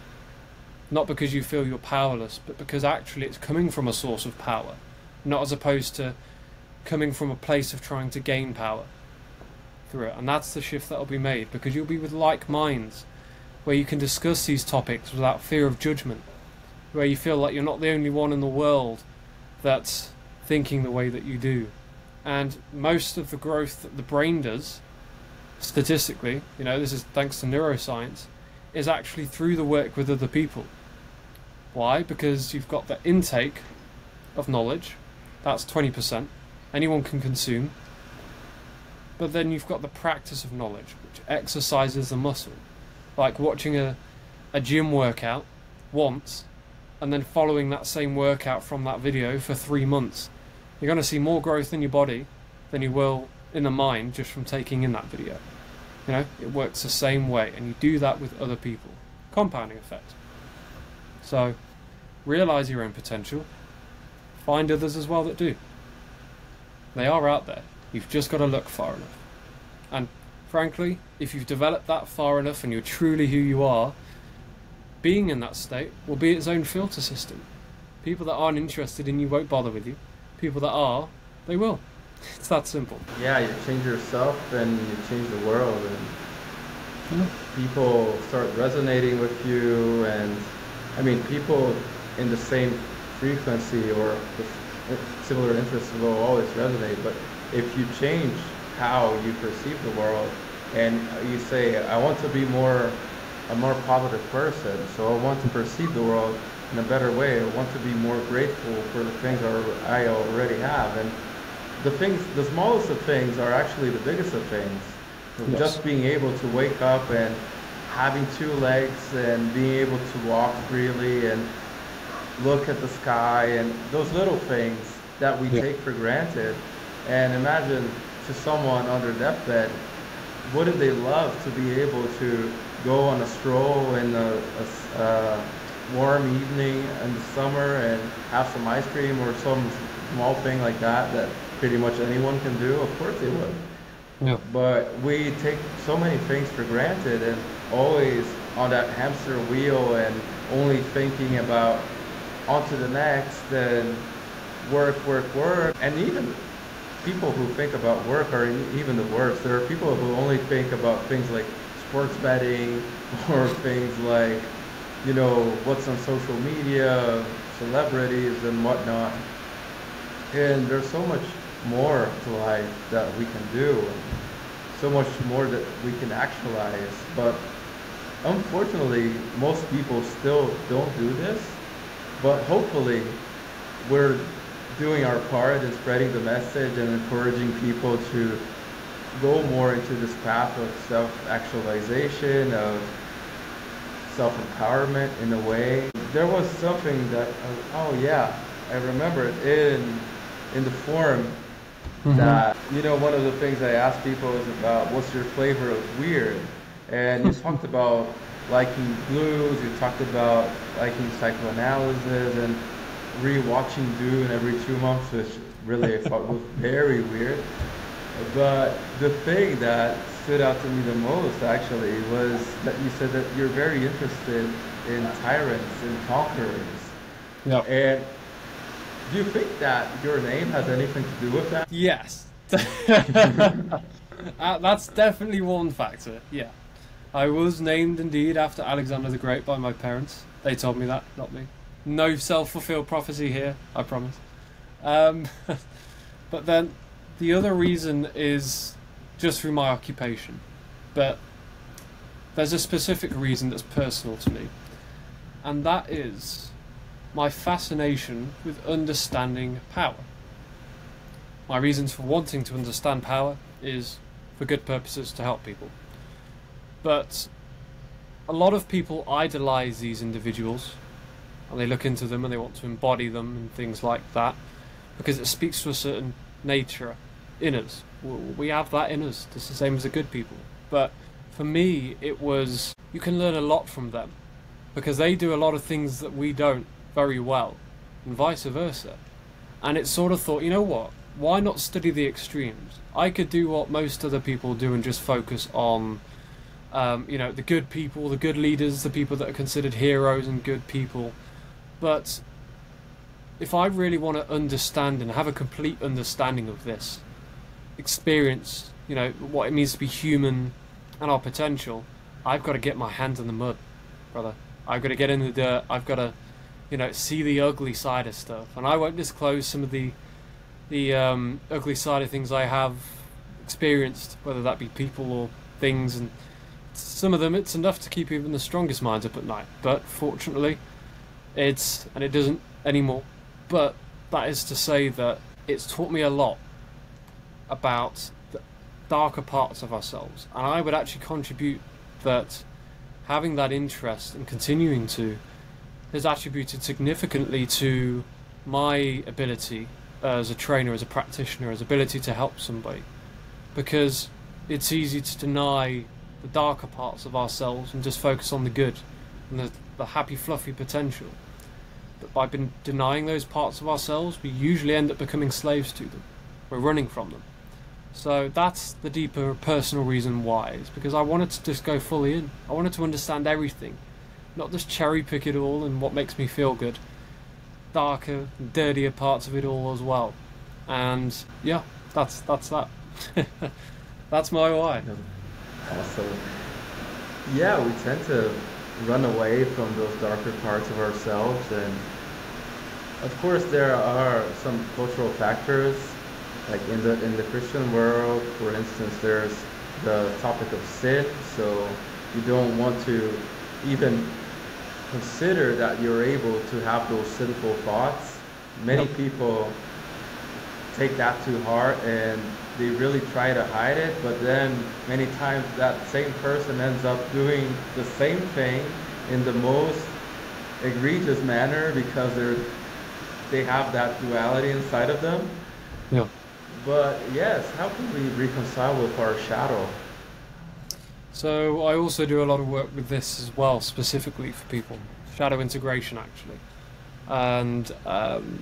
Not because you feel you're powerless, but because actually it's coming from a source of power, not as opposed to coming from a place of trying to gain power through it. And that's the shift that'll be made, because you'll be with like minds, where you can discuss these topics without fear of judgment, where you feel like you're not the only one in the world that's thinking the way that you do. And most of the growth that the brain does, statistically, you know, this is thanks to neuroscience, is actually through the work with other people. Why? Because you've got the intake of knowledge, that's twenty percent, anyone can consume, but then you've got the practice of knowledge, which exercises the muscle, like watching a, a gym workout once, and then following that same workout from that video for three months. You're going to see more growth in your body than you will in the mind just from taking in that video. You know, it works the same way, and you do that with other people. Compounding effect. So, realise your own potential. Find others as well that do. They are out there. You've just got to look far enough. And frankly, if you've developed that far enough and you're truly who you are, being in that state will be its own filter system. People that aren't interested in you won't bother with you. People that are, they will. It's that simple. Yeah, you change yourself and you change the world, and mm-hmm. people start resonating with you, and I mean people in the same frequency or with similar interests will always resonate. But if you change how you perceive the world and you say, I want to be more a more positive person, so I want to perceive the world in a better way, I want to be more grateful for the things I already have, and the things, the smallest of things are actually the biggest of things. Yes. Just being able to wake up and having two legs and being able to walk freely and look at the sky, and those little things that we yeah. take for granted. And imagine to someone on their deathbed, wouldn't they love to be able to go on a stroll in a, a, a warm evening in the summer and have some ice cream or some small thing like that that pretty much anyone can do? Of course they would. Yeah. But we take so many things for granted and always on that hamster wheel and only thinking about on to the next and work, work, work. And even people who think about work are even the worst. There are people who only think about things like sports betting or things like, you know, what's on social media, celebrities and whatnot. And there's so much more to life that we can do, and so much more that we can actualize. But unfortunately, most people still don't do this. But hopefully, we're doing our part in spreading the message and encouraging people to go more into this path of self-actualization, of self-empowerment in a way. There was something that, oh yeah, I remember it in in the forum mm-hmm. that, you know, one of the things I asked people is about what's your flavor of weird, and you talked about liking blues, you talked about liking psychoanalysis and re-watching Dune every two months, which really I thought was very weird. But the thing that stood out to me the most actually was that you said that you're very interested in tyrants and conquerors. Yeah. And do you think that your name has anything to do with that? Yes. uh, that's definitely one factor, yeah. I was named indeed after Alexander the Great by my parents. They told me that, not me. No self-fulfilled prophecy here, I promise. Um, But then the other reason is just through my occupation. But there's a specific reason that's personal to me, and that is my fascination with understanding power. My reasons for wanting to understand power is for good purposes, to help people. But a lot of people idolize these individuals, and they look into them and they want to embody them and things like that, because it speaks to a certain nature in us. We have that in us, just the same as the good people. But for me, it was, you can learn a lot from them, because they do a lot of things that we don't very well, and vice versa. And it sort of thought, you know what, why not study the extremes? I could do what most other people do and just focus on um, you know, the good people, the good leaders, the people that are considered heroes and good people. But if I really want to understand and have a complete understanding of this, experience, you know, what it means to be human and our potential, I've got to get my hands in the mud, brother. I've got to get in the dirt. I've got to, you know, see the ugly side of stuff. And I won't disclose some of the the um, ugly side of things I have experienced, whether that be people or things. And some of them, it's enough to keep even the strongest minds up at night. But fortunately, it's, and it doesn't anymore. But that is to say that it's taught me a lot about the darker parts of ourselves. And I would actually contribute that having that interest and continuing to has attributed significantly to my ability as a trainer, as a practitioner, as ability to help somebody, because it's easy to deny the darker parts of ourselves and just focus on the good and the, the happy fluffy potential. But by been denying those parts of ourselves, we usually end up becoming slaves to them. We're running from them. So that's the deeper personal reason why, is because I wanted to just go fully in. I wanted to understand everything, not just cherry pick it all and what makes me feel good. Darker, dirtier parts of it all as well. And yeah, that's that's that. That's my why. Awesome. Yeah, we tend to run away from those darker parts of ourselves, and of course there are some cultural factors. Like in the in the Christian world, for instance, there's the topic of sin, so you don't want to even consider that you're able to have those sinful thoughts. Many yep. people take that to heart and they really try to hide it, but then many times that same person ends up doing the same thing in the most egregious manner because they're they have that duality inside of them. Yeah. But yes, how can we reconcile with our shadow? So I also do a lot of work with this as well, specifically for people. Shadow integration, actually. And um,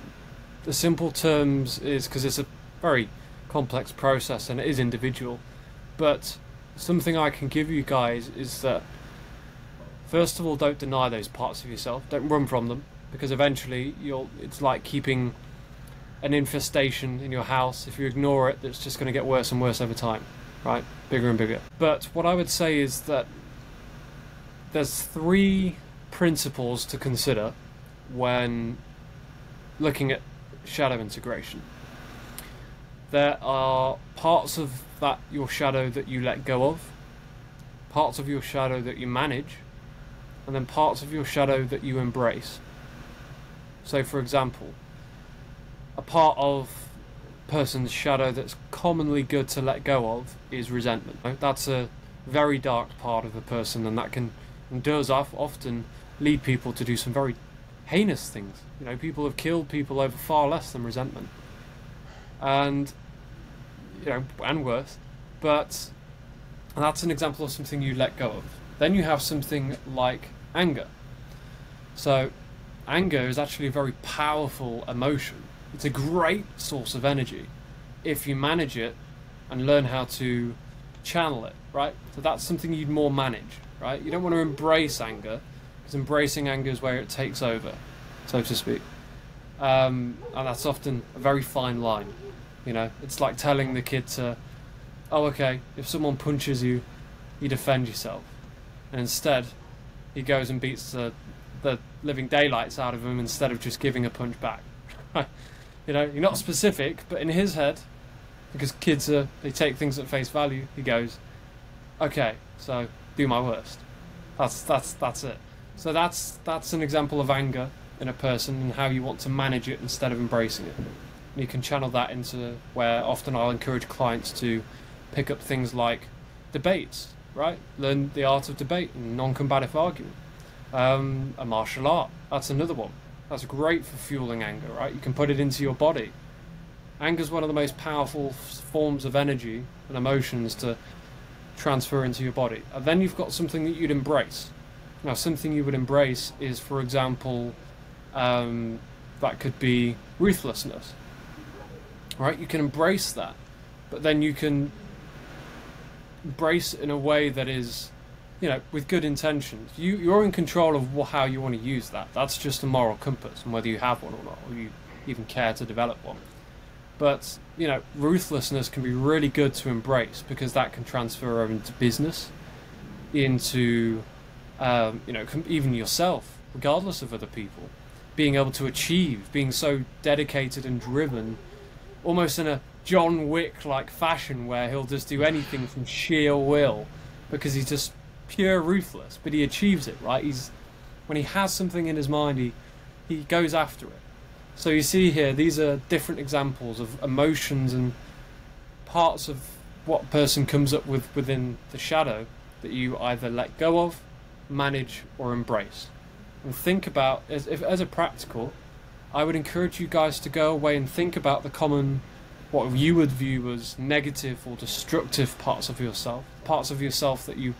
the simple terms is, because it's a very complex process and it is individual, but something I can give you guys is that, first of all, don't deny those parts of yourself. Don't run from them, because eventually you'll, it's like keeping an infestation in your house. If you ignore it, it's just going to get worse and worse over time. Right, bigger and bigger. But what I would say is that there's three principles to consider when looking at shadow integration. There are parts of that your shadow that you let go of, parts of your shadow that you manage, and then parts of your shadow that you embrace. So for example, a part of person's shadow that's commonly good to let go of is resentment. That's a very dark part of a person, and that can and does often lead people to do some very heinous things. You know, people have killed people over far less than resentment, and you know, and worse. But that's an example of something you let go of. Then you have something like anger. So anger is actually a very powerful emotion. It's a great source of energy if you manage it and learn how to channel it, right? So that's something you'd more manage, right? You don't want to embrace anger, because embracing anger is where it takes over, so to speak. Um, and that's often a very fine line, you know? It's like telling the kid to, oh, okay, if someone punches you, you defend yourself. And instead, he goes and beats the, the living daylights out of him instead of just giving a punch back. You know, you're not specific, but in his head, because kids are, they take things at face value, he goes, okay, so do my worst. That's that's that's it. So that's that's an example of anger in a person and how you want to manage it instead of embracing it. And you can channel that into where often I'll encourage clients to pick up things like debates, right? Learn the art of debate and non-combative argument. Um, a martial art, that's another one. That's great for fueling anger, right? You can put it into your body. Anger is one of the most powerful forms of energy and emotions to transfer into your body. And then you've got something that you'd embrace. Now, something you would embrace is, for example, um, that could be ruthlessness. Right? You can embrace that, but then you can embrace it in a way that is, you know, with good intentions. You, you're in control of how you want to use that. That's just a moral compass, and whether you have one or not, or you even care to develop one. But, you know, ruthlessness can be really good to embrace, because that can transfer over into business, into, um, you know, even yourself, regardless of other people. Being able to achieve, being so dedicated and driven, almost in a John Wick-like fashion, where he'll just do anything from sheer will, because he's just pure ruthless, but he achieves it, right? He's, when he has something in his mind, he, he goes after it. So you see here, these are different examples of emotions and parts of what person comes up with within the shadow that you either let go of, manage, or embrace. And think about, as, if, as a practical, I would encourage you guys to go away and think about the common, what you would view as negative or destructive parts of yourself, parts of yourself that you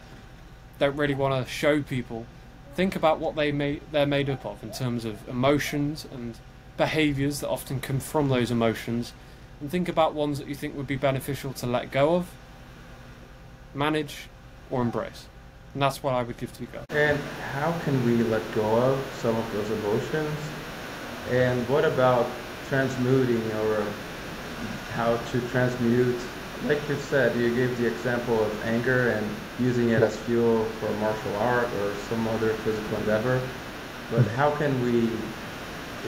don't really want to show people. Think about what they may, they're made up of in terms of emotions and behaviours that often come from those emotions, and think about ones that you think would be beneficial to let go of, manage, or embrace. And that's what I would give to you guys. And how can we let go of some of those emotions? And what about transmuting, or how to transmute? Like you said, you gave the example of anger and using it as fuel for martial art or some other physical endeavor. But how can we,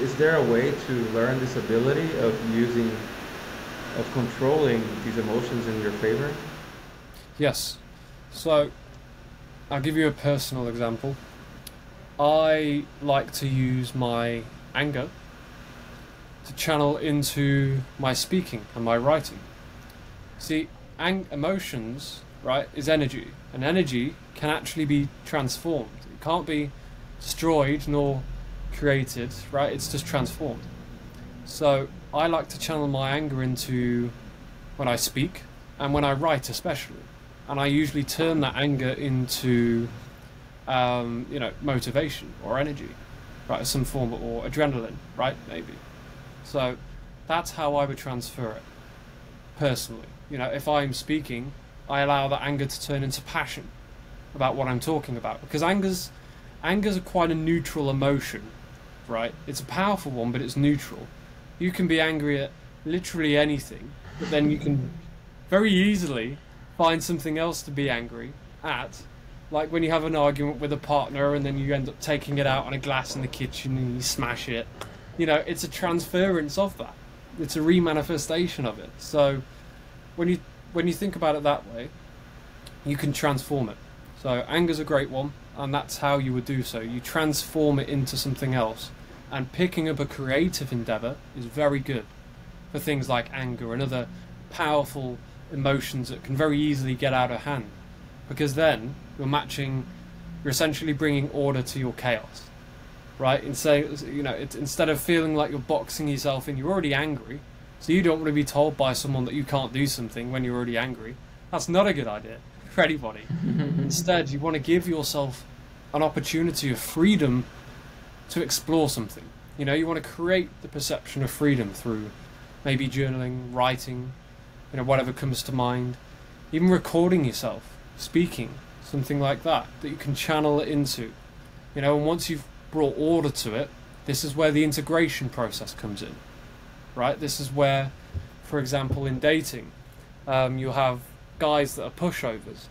is there a way to learn this ability of using, of controlling these emotions in your favor? Yes. So I'll give you a personal example. I like to use my anger to channel into my speaking and my writing. See, ang emotions, right, is energy, and energy can actually be transformed. It can't be destroyed nor created, right? It's just transformed. So I like to channel my anger into when I speak and when I write especially, and I usually turn that anger into um, you know, motivation or energy, right, some form, or adrenaline, right, maybe. So that's how I would transfer it personally. You know, if I'm speaking, I allow that anger to turn into passion about what I'm talking about, because anger's anger's quite a neutral emotion, right? It's a powerful one, but it's neutral. You can be angry at literally anything, but then you can very easily find something else to be angry at, like when you have an argument with a partner and then you end up taking it out on a glass in the kitchen and you smash it. You know, it's a transference of that. It's a remanifestation of it. So when you when you think about it that way, you can transform it. So anger's a great one, and that's how you would do so. You transform it into something else. And picking up a creative endeavour is very good for things like anger and other powerful emotions that can very easily get out of hand, because then you're matching, you're essentially bringing order to your chaos. Right, and say, you know, it's, instead of feeling like you're boxing yourself in, you're already angry, so you don't want to be told by someone that you can't do something when you're already angry. That's not a good idea for anybody. Instead, you want to give yourself an opportunity of freedom to explore something. You know, you want to create the perception of freedom through maybe journaling, writing, you know, whatever comes to mind, even recording yourself speaking, something like that, that you can channel it into. You know, and once you've brought order to it, this is where the integration process comes in, right? This is where, for example, in dating, um, you'll have guys that are pushovers,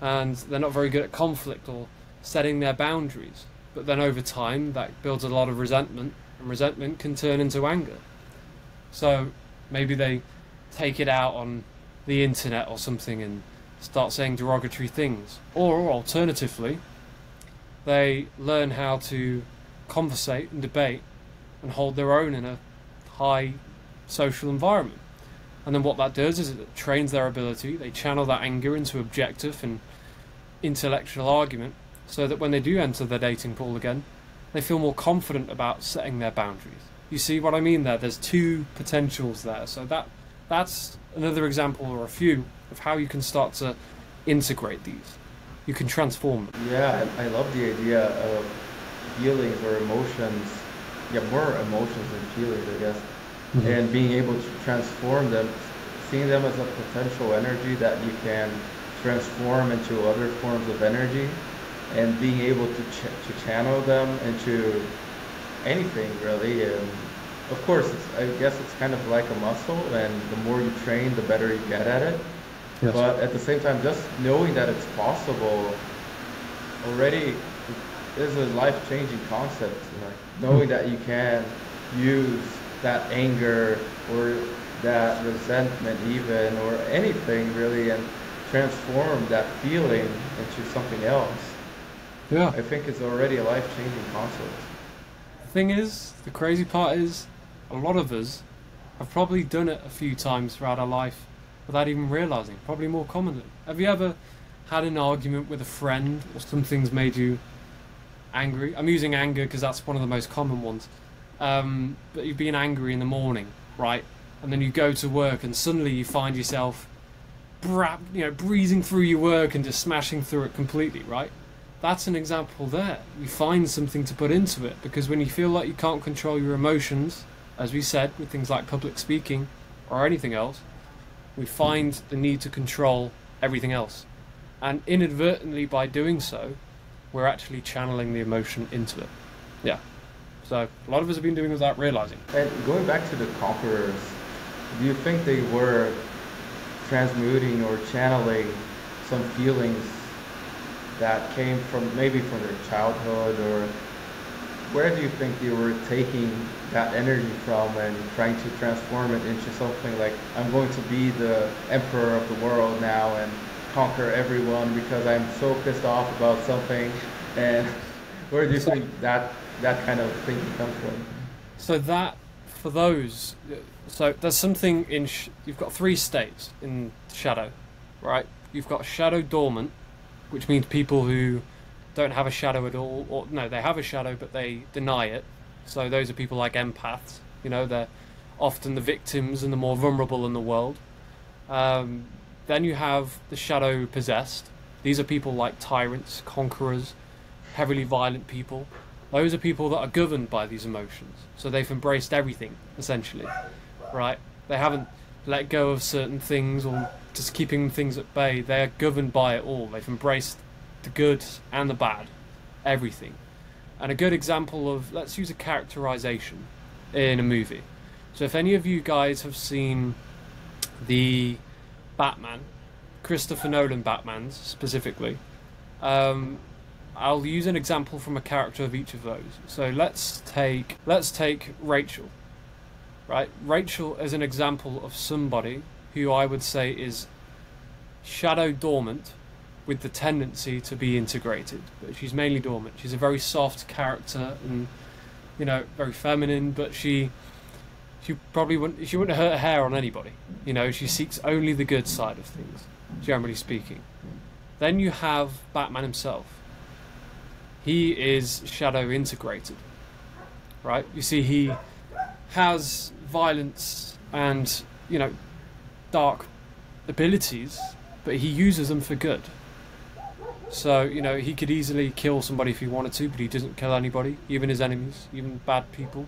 and they're not very good at conflict or setting their boundaries, but then over time that builds a lot of resentment, and resentment can turn into anger. So maybe they take it out on the internet or something and start saying derogatory things. Or alternatively, they learn how to conversate and debate and hold their own in a high social environment. And then what that does is it trains their ability. They channel that anger into objective and intellectual argument, so that when they do enter the dating pool again, they feel more confident about setting their boundaries. You see what I mean there? There's two potentials there. So that that's another example, or a few, of how you can start to integrate these. You can transform them. Yeah, I, I love the idea of feelings or emotions. Yeah, more emotions than feelings, I guess. Mm-hmm. And being able to transform them, seeing them as a potential energy that you can transform into other forms of energy, and being able to ch to channel them into anything, really. And of course, it's, I guess it's kind of like a muscle, and the more you train, the better you get at it. Yes. But at the same time, just knowing that it's possible already is a life-changing concept. Like knowing that you can use that anger or that resentment even, or anything really, and transform that feeling into something else. Yeah. I think it's already a life-changing concept. The thing is, the crazy part is, a lot of us have probably done it a few times throughout our life without even realising, probably more commonly. Have you ever had an argument with a friend, or something's made you angry? I'm using anger because that's one of the most common ones. Um, but you've been angry in the morning, right? And then you go to work and suddenly you find yourself Bra you know, breezing through your work and just smashing through it completely, right? That's an example there. You find something to put into it, because when you feel like you can't control your emotions, as we said, with things like public speaking or anything else, we find the need to control everything else. And inadvertently, by doing so, we're actually channeling the emotion into it. Yeah. So a lot of us have been doing it without realizing. And going back to the conquerors, do you think they were transmuting or channeling some feelings that came from maybe from their childhood? Or where do you think they were taking that energy from and trying to transform it into something like, I'm going to be the emperor of the world now and conquer everyone because I'm so pissed off about something? And where do you so, think that that kind of thinking comes from? So that, for those, so there's something in, sh you've got three states in shadow, right? You've got shadow dormant, which means people who don't have a shadow at all, or no, they have a shadow but they deny it. So those are people like empaths, you know, they're often the victims and the more vulnerable in the world. Um, then you have the shadow possessed. These are people like tyrants, conquerors, heavily violent people. Those are people that are governed by these emotions. So they've embraced everything, essentially, right? They haven't let go of certain things or just keeping things at bay. They are governed by it all. They've embraced the good and the bad, everything. And a good example of, let's use a characterization in a movie. So if any of you guys have seen the Batman, Christopher Nolan Batmans specifically, um, I'll use an example from a character of each of those. So let's take let's take Rachel, right? Rachel is an example of somebody who I would say is shadow dormant with the tendency to be integrated, but she's mainly dormant. She's a very soft character and, you know, very feminine, but she she probably wouldn't she wouldn't hurt her hair on anybody. You know, she seeks only the good side of things, generally speaking. Then you have Batman himself. He is shadow integrated, right? You see, he has violence and, you know, dark abilities, but he uses them for good. So, you know, he could easily kill somebody if he wanted to, but he doesn't kill anybody, even his enemies, even bad people.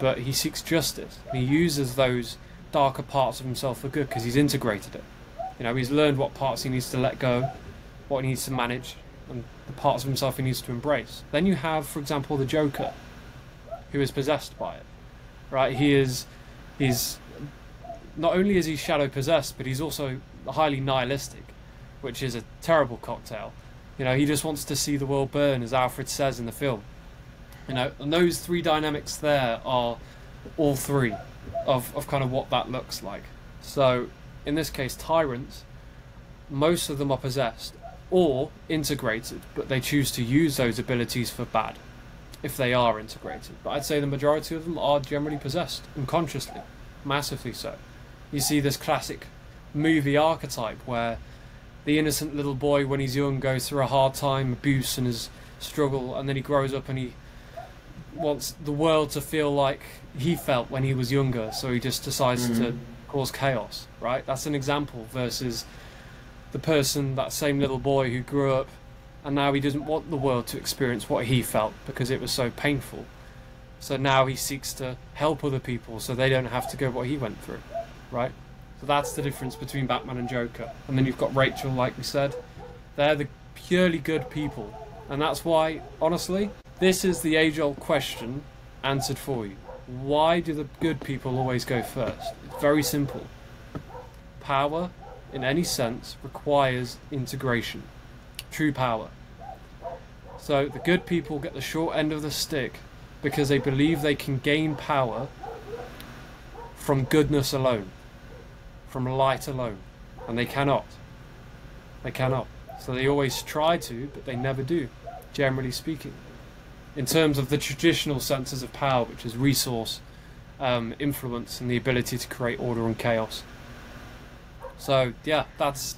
But he seeks justice. And he uses those darker parts of himself for good because he's integrated it. You know, he's learned what parts he needs to let go, what he needs to manage, and the parts of himself he needs to embrace. Then you have, for example, the Joker, who is possessed by it, right? He is, he's, not only is he shadow possessed, but he's also highly nihilistic, which is a terrible cocktail. You know, he just wants to see the world burn, as Alfred says in the film. You know, and those three dynamics there are all three of, of kind of what that looks like. So in this case, tyrants, most of them are possessed or integrated, but they choose to use those abilities for bad if they are integrated. But I'd say the majority of them are generally possessed, unconsciously, massively so. You see this classic movie archetype where the innocent little boy, when he's young, goes through a hard time, abuse and his struggle, and then he grows up and he wants the world to feel like he felt when he was younger, so he just decides mm-hmm. to cause chaos, right? That's an example versus the person, that same little boy who grew up and now he doesn't want the world to experience what he felt because it was so painful. So now he seeks to help other people so they don't have to go what he went through, right? So that's the difference between Batman and Joker. And then you've got Rachel, like we said. They're the purely good people. And that's why, honestly, this is the age-old question answered for you. Why do the good people always go first? It's very simple. Power, in any sense, requires integration. True power. So the good people get the short end of the stick because they believe they can gain power from goodness alone, from light alone, and they cannot. They cannot. So they always try to, but they never do, generally speaking. In terms of the traditional senses of power, which is resource, um, influence, and the ability to create order and chaos. So yeah, that's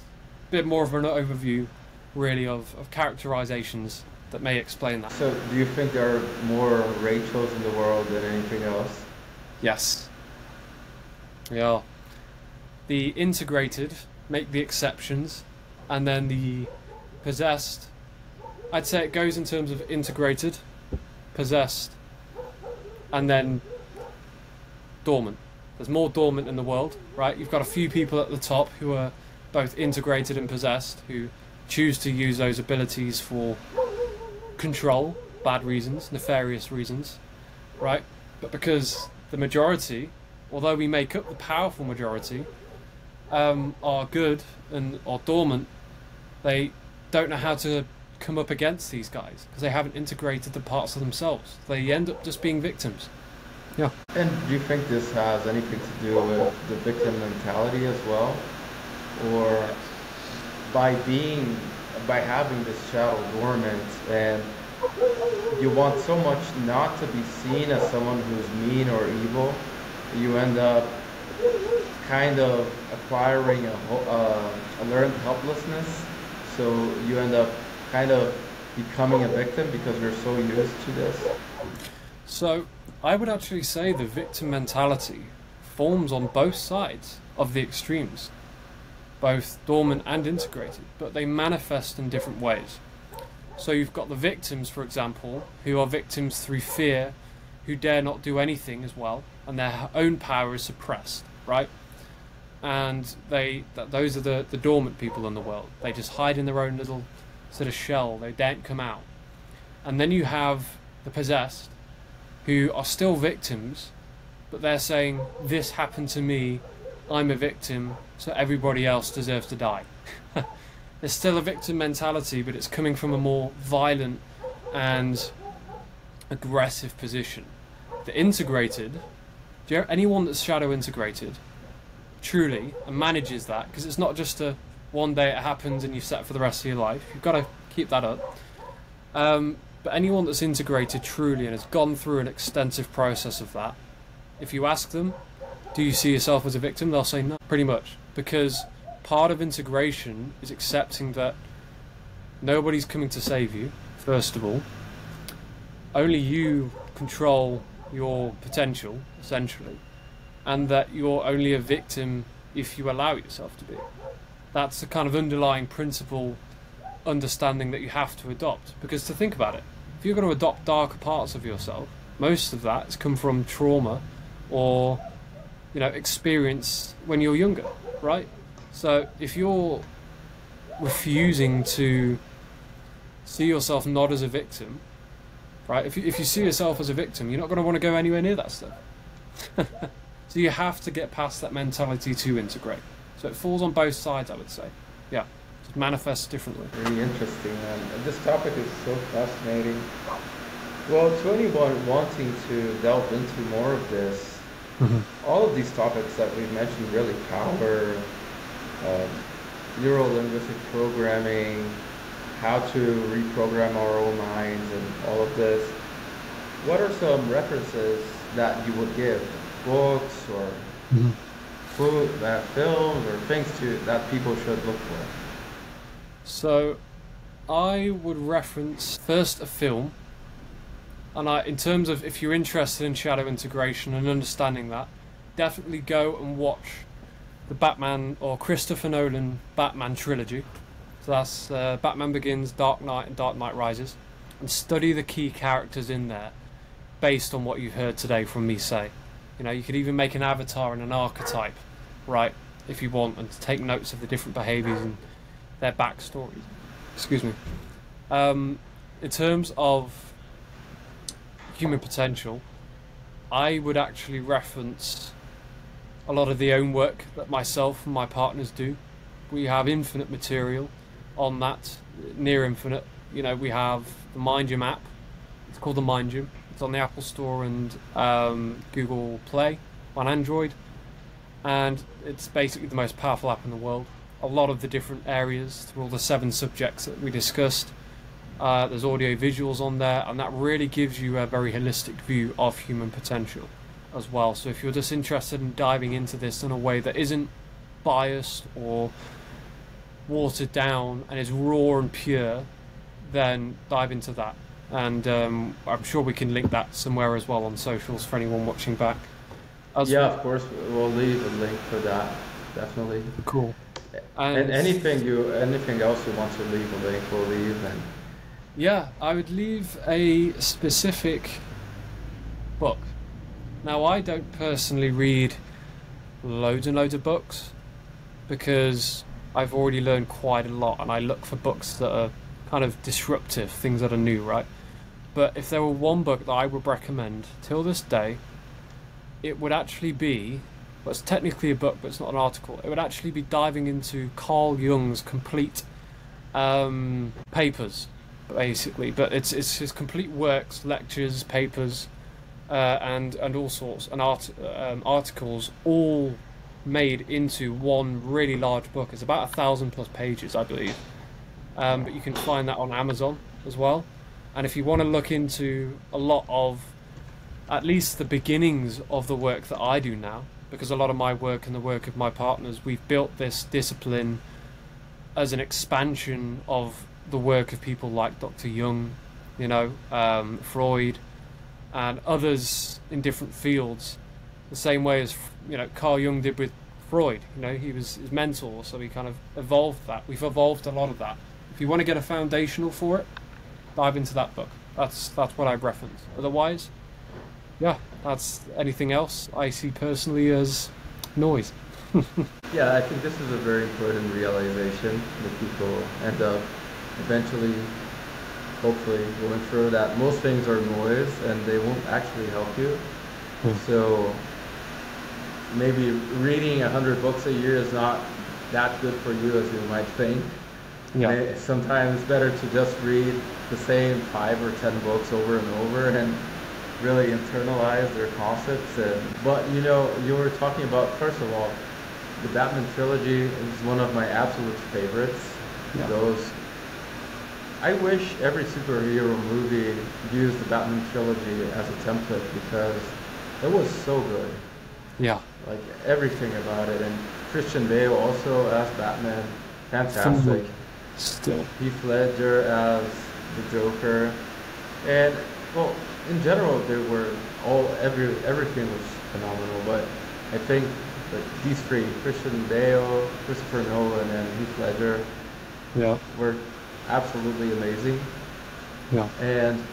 a bit more of an overview, really, of, of characterizations that may explain that. So do you think there are more Rachels in the world than anything else? Yes. Yeah. The integrated make the exceptions, and then the possessed, I'd say it goes in terms of integrated, possessed, and then dormant. There's more dormant in the world, right? You've got a few people at the top who are both integrated and possessed, who choose to use those abilities for control, bad reasons, nefarious reasons, right? But because the majority, although we make up the powerful majority, um, are good and are dormant, they don't know how to come up against these guys because they haven't integrated the parts of themselves. They end up just being victims. Yeah. And do you think this has anything to do with the victim mentality as well? Or by being, by having this child dormant, and you want so much not to be seen as someone who's mean or evil, you end up kind of acquiring a, uh, a learned helplessness. So you end up kind of becoming a victim because we're so used to this. So I would actually say the victim mentality forms on both sides of the extremes, both dormant and integrated, but they manifest in different ways. So you've got the victims, for example, who are victims through fear, who dare not do anything as well, and their own power is suppressed, right? And they th those are the, the dormant people in the world. They just hide in their own little sort of shell. They don't come out. And then you have the possessed, who are still victims, but they're saying, this happened to me, I'm a victim, so everybody else deserves to die. There's still a victim mentality, but it's coming from a more violent and aggressive position. The integrated, anyone that's shadow integrated, truly, and manages that, because it's not just a one day it happens and you've set for the rest of your life. You've got to keep that up. Um, but anyone that's integrated truly and has gone through an extensive process of that, if you ask them, do you see yourself as a victim? They'll say no, pretty much. Because part of integration is accepting that nobody's coming to save you, first of all. Only you control your potential, essentially, and that you're only a victim if you allow yourself to be. That's the kind of underlying principle understanding that you have to adopt. Because to think about it, if you're going to adopt darker parts of yourself, most of that has come from trauma or, you know, experience when you're younger, right? So if you're refusing to see yourself not as a victim, right? If you, if you see yourself as a victim, you're not going to want to go anywhere near that stuff. So you have to get past that mentality to integrate. So it falls on both sides, I would say. Yeah, it manifests differently. Really interesting, and this topic is so fascinating. Well, to anyone wanting to delve into more of this, Mm-hmm. All of these topics that we've mentioned, really, power, uh, neuro-linguistic programming, how to reprogram our own minds and all of this, what are some references that you would give, books or mm-hmm. food, uh, films or things to, that people should look for? So I would reference first a film, and I, in terms of if you're interested in shadow integration and understanding that, definitely go and watch the Batman or Christopher Nolan Batman trilogy. So that's uh, Batman Begins, Dark Knight and Dark Knight Rises, and study the key characters in there based on what you've heard today from me say. You know, you could even make an avatar and an archetype, right, if you want, and take notes of the different behaviours and their backstories. Excuse me. Um, in terms of human potential, I would actually reference a lot of the own work that myself and my partners do. We have infinite material on that, near infinite. You know, we have the Mind Gym app. It's called the Mind Gym. It's on the Apple Store and um, Google Play on Android, and it's basically the most powerful app in the world. A lot of the different areas through all the seven subjects that we discussed. Uh, there's audio visuals on there, and that really gives you a very holistic view of human potential as well. So if you're just interested in diving into this in a way that isn't biased or watered down and is raw and pure, then dive into that. And um, I'm sure we can link that somewhere as well on socials for anyone watching back. As yeah, well, of course, we'll leave a link for that, definitely. Cool. And, and anything you, anything else you want to leave a link, we'll leave. And yeah, I would leave a specific book. Now, I don't personally read loads and loads of books because I've already learned quite a lot, and I look for books that are kind of disruptive, things that are new, right? But if there were one book that I would recommend till this day, it would actually be, well, it's technically a book but it's not an article, it would actually be diving into Carl Jung's complete um, papers, basically, but it's it's his complete works, lectures, papers, uh, and and all sorts, and art, um, articles, all made into one really large book. It's about a thousand plus pages, I believe. Um, but you can find that on Amazon as well. And if you want to look into a lot of, at least the beginnings of the work that I do now, because a lot of my work and the work of my partners, we've built this discipline as an expansion of the work of people like Doctor Jung, you know, um, Freud, and others in different fields, the same way as, you know, Carl Jung did with Freud. You know, he was his mentor, so he kind of evolved that. We've evolved a lot of that. If you want to get a foundational for it, dive into that book. That's that's what I reference. Otherwise, yeah, that's anything else I see personally as noise. Yeah, I think this is a very important realization that people end up eventually, hopefully, going through, that most things are noise and they won't actually help you. Mm. So maybe reading a hundred books a year is not that good for you as you might think. Yeah. Sometimes it's better to just read the same five or ten books over and over and really internalize their concepts. And, but you know, you were talking about, first of all, the Batman trilogy is one of my absolute favorites. Yeah. Those, I wish every superhero movie used the Batman trilogy as a template, because it was so good. Yeah. Like everything about it. And Christian Bale also as Batman, fantastic. Still. Heath Ledger as the Joker, and well, in general, they were all every everything was phenomenal. But I think like these three, Christian Bale, Christopher Nolan, and Heath Ledger, yeah, were absolutely amazing. Yeah. And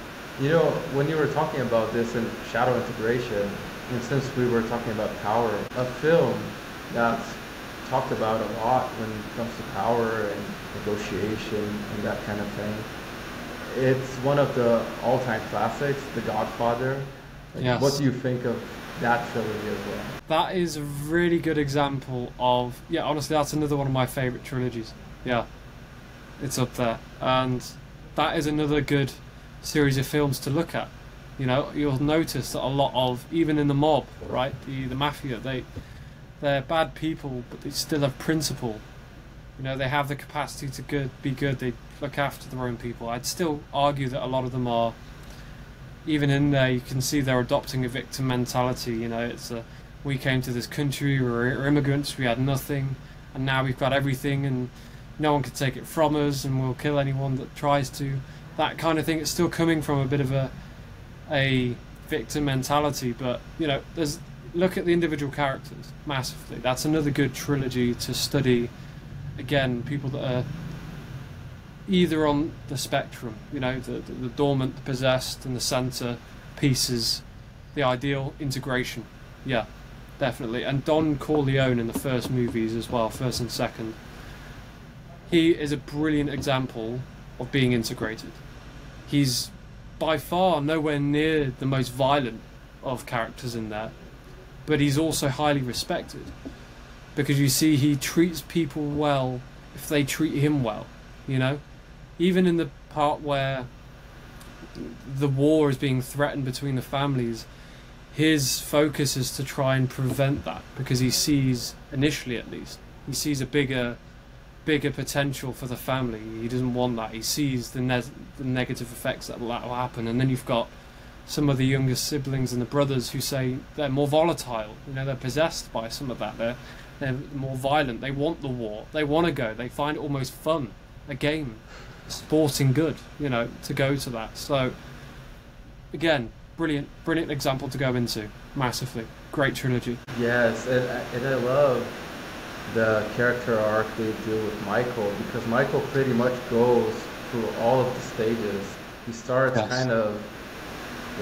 you know, when you were talking about this and shadow integration, and since we were talking about power, a film that's talked about a lot when it comes to power and negotiation and that kind of thing, it's one of the all-time classics, The Godfather. Like, yes. What do you think of that trilogy as well? That is a really good example of, yeah, honestly, that's another one of my favorite trilogies. Yeah, it's up there. And that is another good series of films to look at. You know, you'll notice that a lot of, even in the mob, right, the the mafia, they they're bad people, but they still have principle. You know, they have the capacity to good, be good. They look after their own people. I'd still argue that a lot of them are, even in there, you can see they're adopting a victim mentality. You know, it's a, we came to this country, we were immigrants, we had nothing, and now we've got everything, and no one can take it from us, and we'll kill anyone that tries to. That kind of thing. It's still coming from a bit of a a victim mentality, but you know, there's look at the individual characters massively. That's another good trilogy to study. Again, people that are either on the spectrum, you know, the, the, the dormant, the possessed, and the center pieces, the ideal integration. Yeah, definitely. And Don Corleone in the first movies as well, first and second. He is a brilliant example of being integrated. He's by far nowhere near the most violent of characters in there, but he's also highly respected because you see he treats people well if they treat him well, you know? Even in the part where the war is being threatened between the families, his focus is to try and prevent that because he sees, initially at least, he sees a bigger bigger potential for the family. He doesn't want that. He sees the, ne the negative effects that will happen. And then you've got some of the younger siblings and the brothers who say they're more volatile. You know, they're possessed by some of that. They're, they're more violent. They want the war. They want to go. They find it almost fun, a game, sporting good, you know, to go to that. So, again, brilliant, brilliant example to go into, massively. Great trilogy. Yes, and, and I love the character arc they do with Michael, because Michael pretty much goes through all of the stages. He starts yes. kind of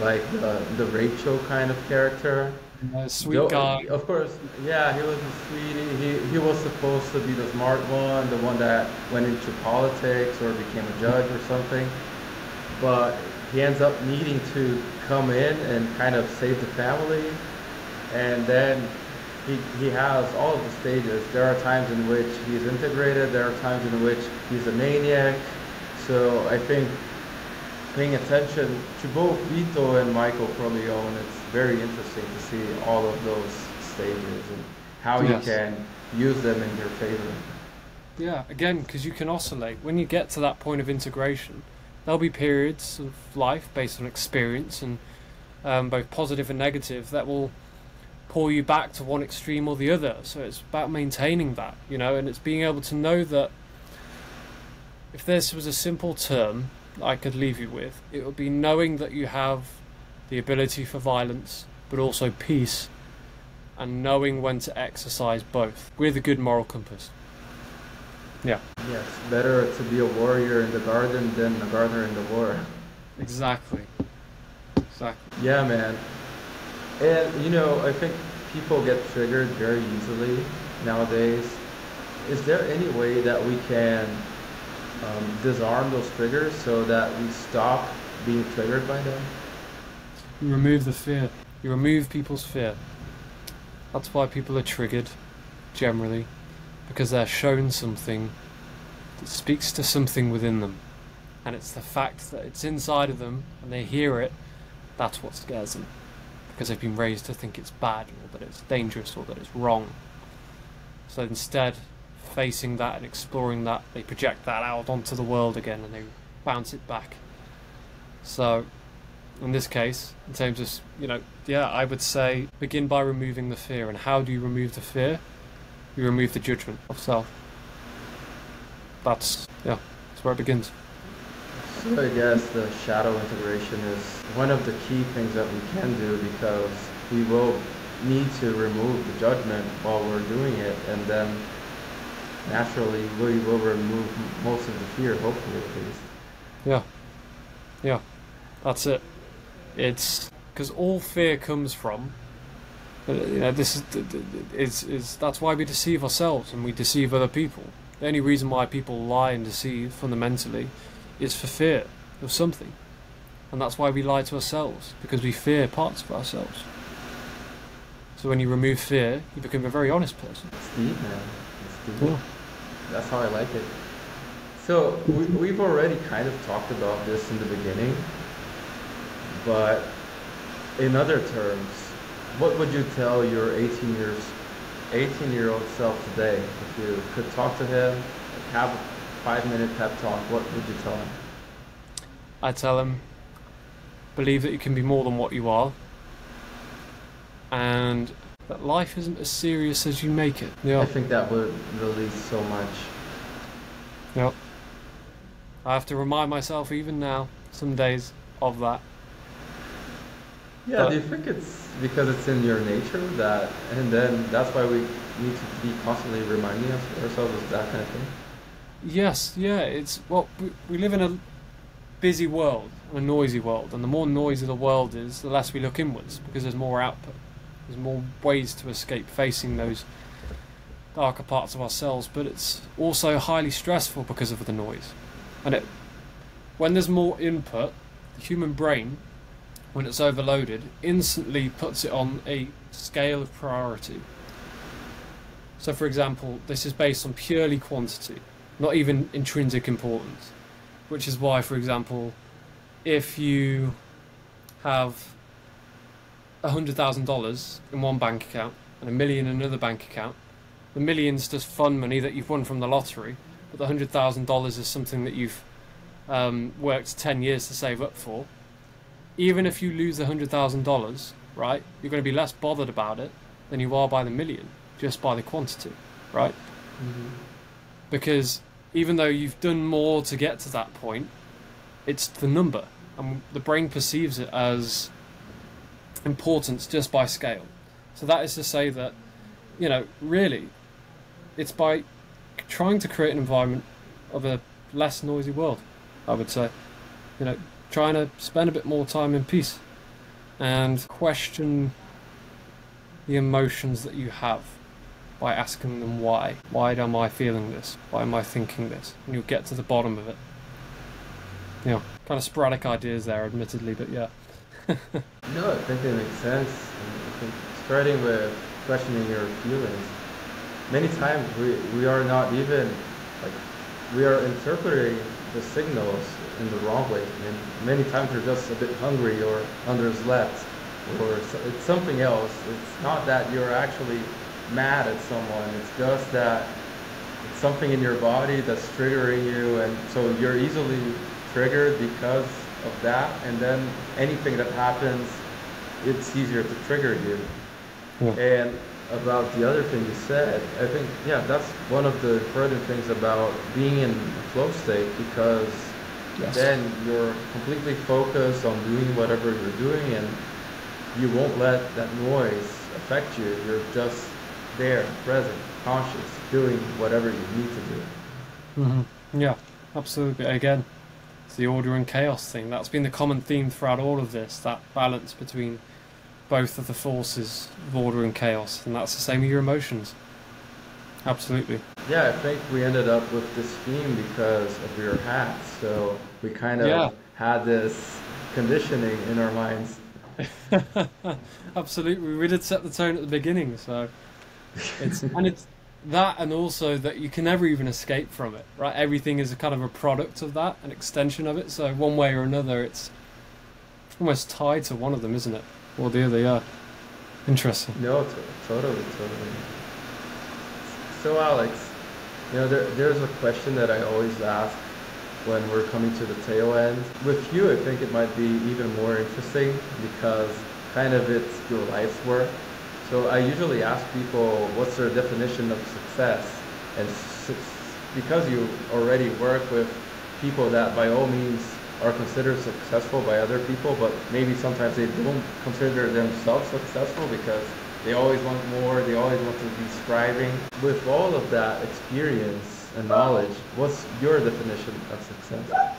like the, the Rachel kind of character. Uh, sweet Yo, guy. Of course, yeah, he was a sweetie. He, he was supposed to be the smart one, the one that went into politics or became a judge or something. But he ends up needing to come in and kind of save the family. And then He, he has all of the stages. There are times in which he's integrated. There are times in which he's a maniac. So I think paying attention to both Vito and Michael Corleone, it's very interesting to see all of those stages and how yes. you can use them in your favor. Yeah, again, because you can oscillate. When you get to that point of integration, there'll be periods of life based on experience and um, both positive and negative that will pull you back to one extreme or the other. So it's about maintaining that, you know, and it's being able to know that if this was a simple term that I could leave you with, it would be knowing that you have the ability for violence but also peace, and knowing when to exercise both with a good moral compass. Yeah. Yes, better to be a warrior in the garden than a gardener in the war. Exactly. Exactly. Yeah, man. And, you know, I think people get triggered very easily nowadays. Is there any way that we can um, disarm those triggers so that we stop being triggered by them? You remove the fear. You remove people's fear. That's why people are triggered, generally, because they're shown something that speaks to something within them. And it's the fact that it's inside of them and they hear it, that's what scares them. Because they've been raised to think it's bad, or that it's dangerous, or that it's wrong. So instead, facing that and exploring that, they project that out onto the world again, and they bounce it back. So, in this case, in terms of, you know, yeah, I would say begin by removing the fear. And how do you remove the fear? You remove the judgment of self. That's, yeah, that's where it begins. So I guess the shadow integration is one of the key things that we can do, because we will need to remove the judgment while we're doing it, and then naturally we will remove most of the fear, hopefully, at least. Yeah. Yeah. That's it. It's because all fear comes from, you know, this is it's, it's, that's why we deceive ourselves and we deceive other people. The only reason why people lie and deceive fundamentally is for fear of something, and that's why we lie to ourselves, because we fear parts of ourselves. So when you remove fear, you become a very honest person. It's deep, man. It's deep. Yeah. That's how I like it. So we, we've already kind of talked about this in the beginning, but in other terms, what would you tell your eighteen years, eighteen year old self today? If you could talk to him, have a five minute pep talk, what would you tell him? I tell him, believe that you can be more than what you are, and that life isn't as serious as you make it. Yeah. I think that would release so much. Yep. I have to remind myself even now, some days, of that. Yeah, but do you think it's because it's in your nature that, and then that's why we need to be constantly reminding ourselves of that kind of thing? Yes, yeah, it's, well, we, we live in a busy world, a noisy world, and the more noisy the world is, the less we look inwards, because there's more output. There's more ways to escape facing those darker parts of ourselves, but it's also highly stressful because of the noise. And it, when there's more input, the human brain, when it's overloaded, instantly puts it on a scale of priority. So for example, this is based on purely quantity, not even intrinsic importance, which is why, for example, if you have one hundred thousand dollars in one bank account and a million in another bank account, the million's just fun money that you've won from the lottery, but the one hundred thousand dollars is something that you've um, worked ten years to save up for. Even if you lose the one hundred thousand dollars, right, you're going to be less bothered about it than you are by the million, just by the quantity, right? Mm-hmm. Because even though you've done more to get to that point, it's the number, and the brain perceives it as importance just by scale. So that is to say that, you know, really, it's by trying to create an environment of a less noisy world, I would say. You know, trying to spend a bit more time in peace and question the emotions that you have by asking them why. Why am I feeling this? Why am I thinking this? And you'll get to the bottom of it. Yeah, you know, kind of sporadic ideas there, admittedly, but yeah. No, I think it makes sense. I think starting with questioning your feelings. Many times we, we are not even, like, we are interpreting the signals in the wrong way. And many times we're just a bit hungry or underslept or it's something else. It's not that you're actually mad at someone. It's just that it's something in your body that's triggering you. And so you're easily triggered because of that, and then anything that happens, it's easier to trigger you. Yeah. And about the other thing you said, I think, yeah, that's one of the important things about being in a flow state, because yes, then you're completely focused on doing whatever you're doing, and you won't let that noise affect you. You're just there, present, conscious, doing whatever you need to do. Mm-hmm. Yeah, absolutely. Again, the order and chaos thing, that's been the common theme throughout all of this, that balance between both of the forces of order and chaos, and that's the same with your emotions. Absolutely. Yeah, I think we ended up with this theme because of your hat, so we kind of yeah. had this conditioning in our minds. Absolutely, we did set the tone at the beginning, so it's and it's that, and also that you can never even escape from it, right? Everything is a kind of a product of that, an extension of it, so one way or another it's almost tied to one of them, isn't it? Or the other, yeah. Interesting. No, t totally, totally. So Alex, you know, there, there's a question that I always ask when we're coming to the tail end. With you, I think it might be even more interesting because kind of it's your life's work. So I usually ask people what's their definition of success, and su because you already work with people that by all means are considered successful by other people, but maybe sometimes they don't consider themselves successful because they always want more, they always want to be striving. With all of that experience and knowledge, what's your definition of success?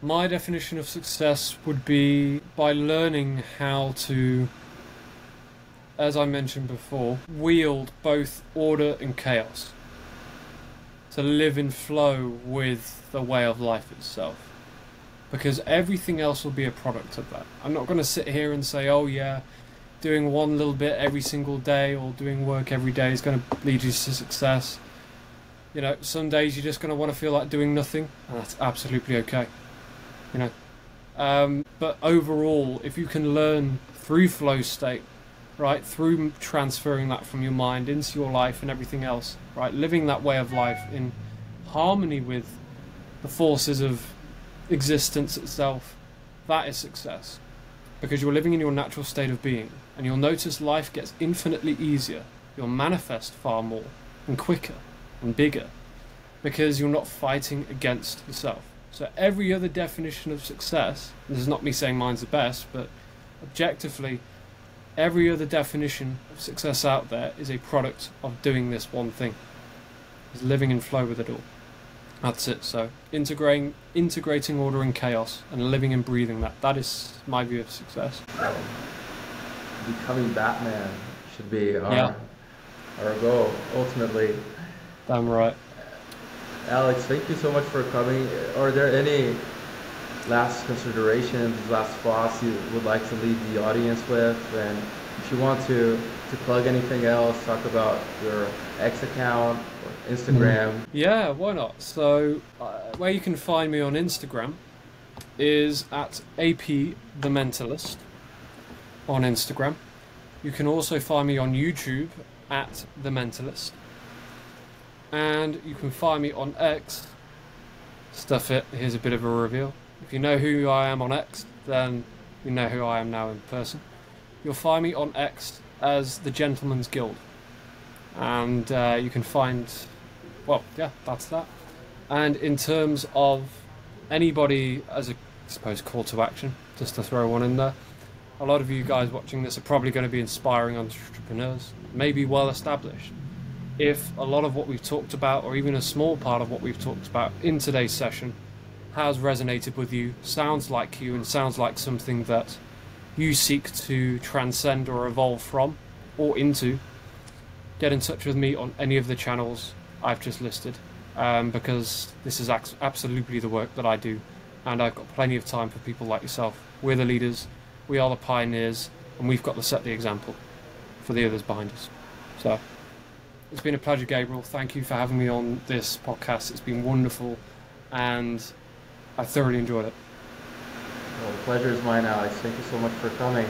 My definition of success would be by learning how to, as I mentioned before, wield both order and chaos, to live in flow with the way of life itself, because everything else will be a product of that. I'm not going to sit here and say, oh yeah, doing one little bit every single day or doing work every day is going to lead you to success. You know, some days you're just going to want to feel like doing nothing, and that's absolutely okay. You know, Um, but overall, if you can learn through flow state, right, through transferring that from your mind into your life and everything else, right, living that way of life in harmony with the forces of existence itself, that is success. Because you're living in your natural state of being, and you'll notice life gets infinitely easier. You'll manifest far more and quicker and bigger because you're not fighting against yourself. So every other definition of success, and this is not me saying mine's the best, but objectively, every other definition of success out there is a product of doing this one thing, is living in flow with it all. That's it. So integrating, integrating order and chaos and living and breathing that, that is my view of success. Becoming Batman should be our, yeah. our goal, ultimately. Damn right. Alex, thank you so much for coming. Are there any last considerations, last thoughts you would like to leave the audience with? And if you want to, to plug anything else, talk about your X account, or Instagram. Yeah, why not? So uh, where you can find me on Instagram is at A P the Mentalist on Instagram. You can also find me on YouTube at The Mentalist. And you can find me on X. Stuff it, here's a bit of a reveal. If you know who I am on X, then you know who I am now in person. You'll find me on X as The Gentleman's Guild. And uh, you can find, well, yeah, that's that. And in terms of anybody, as a, I suppose, call to action, just to throw one in there, a lot of you guys watching this are probably going to be inspiring entrepreneurs, maybe well-established. If a lot of what we've talked about, or even a small part of what we've talked about in today's session, has resonated with you, sounds like you, and sounds like something that you seek to transcend or evolve from or into, get in touch with me on any of the channels I've just listed, um, because this is absolutely the work that I do, and I've got plenty of time for people like yourself. We're the leaders, we are the pioneers, and we've got to set the example for the others behind us. So it's been a pleasure, Gabriel. Thank you for having me on this podcast. It's been wonderful, and I thoroughly enjoyed it. Well, the pleasure is mine, Alex. Thank you so much for coming.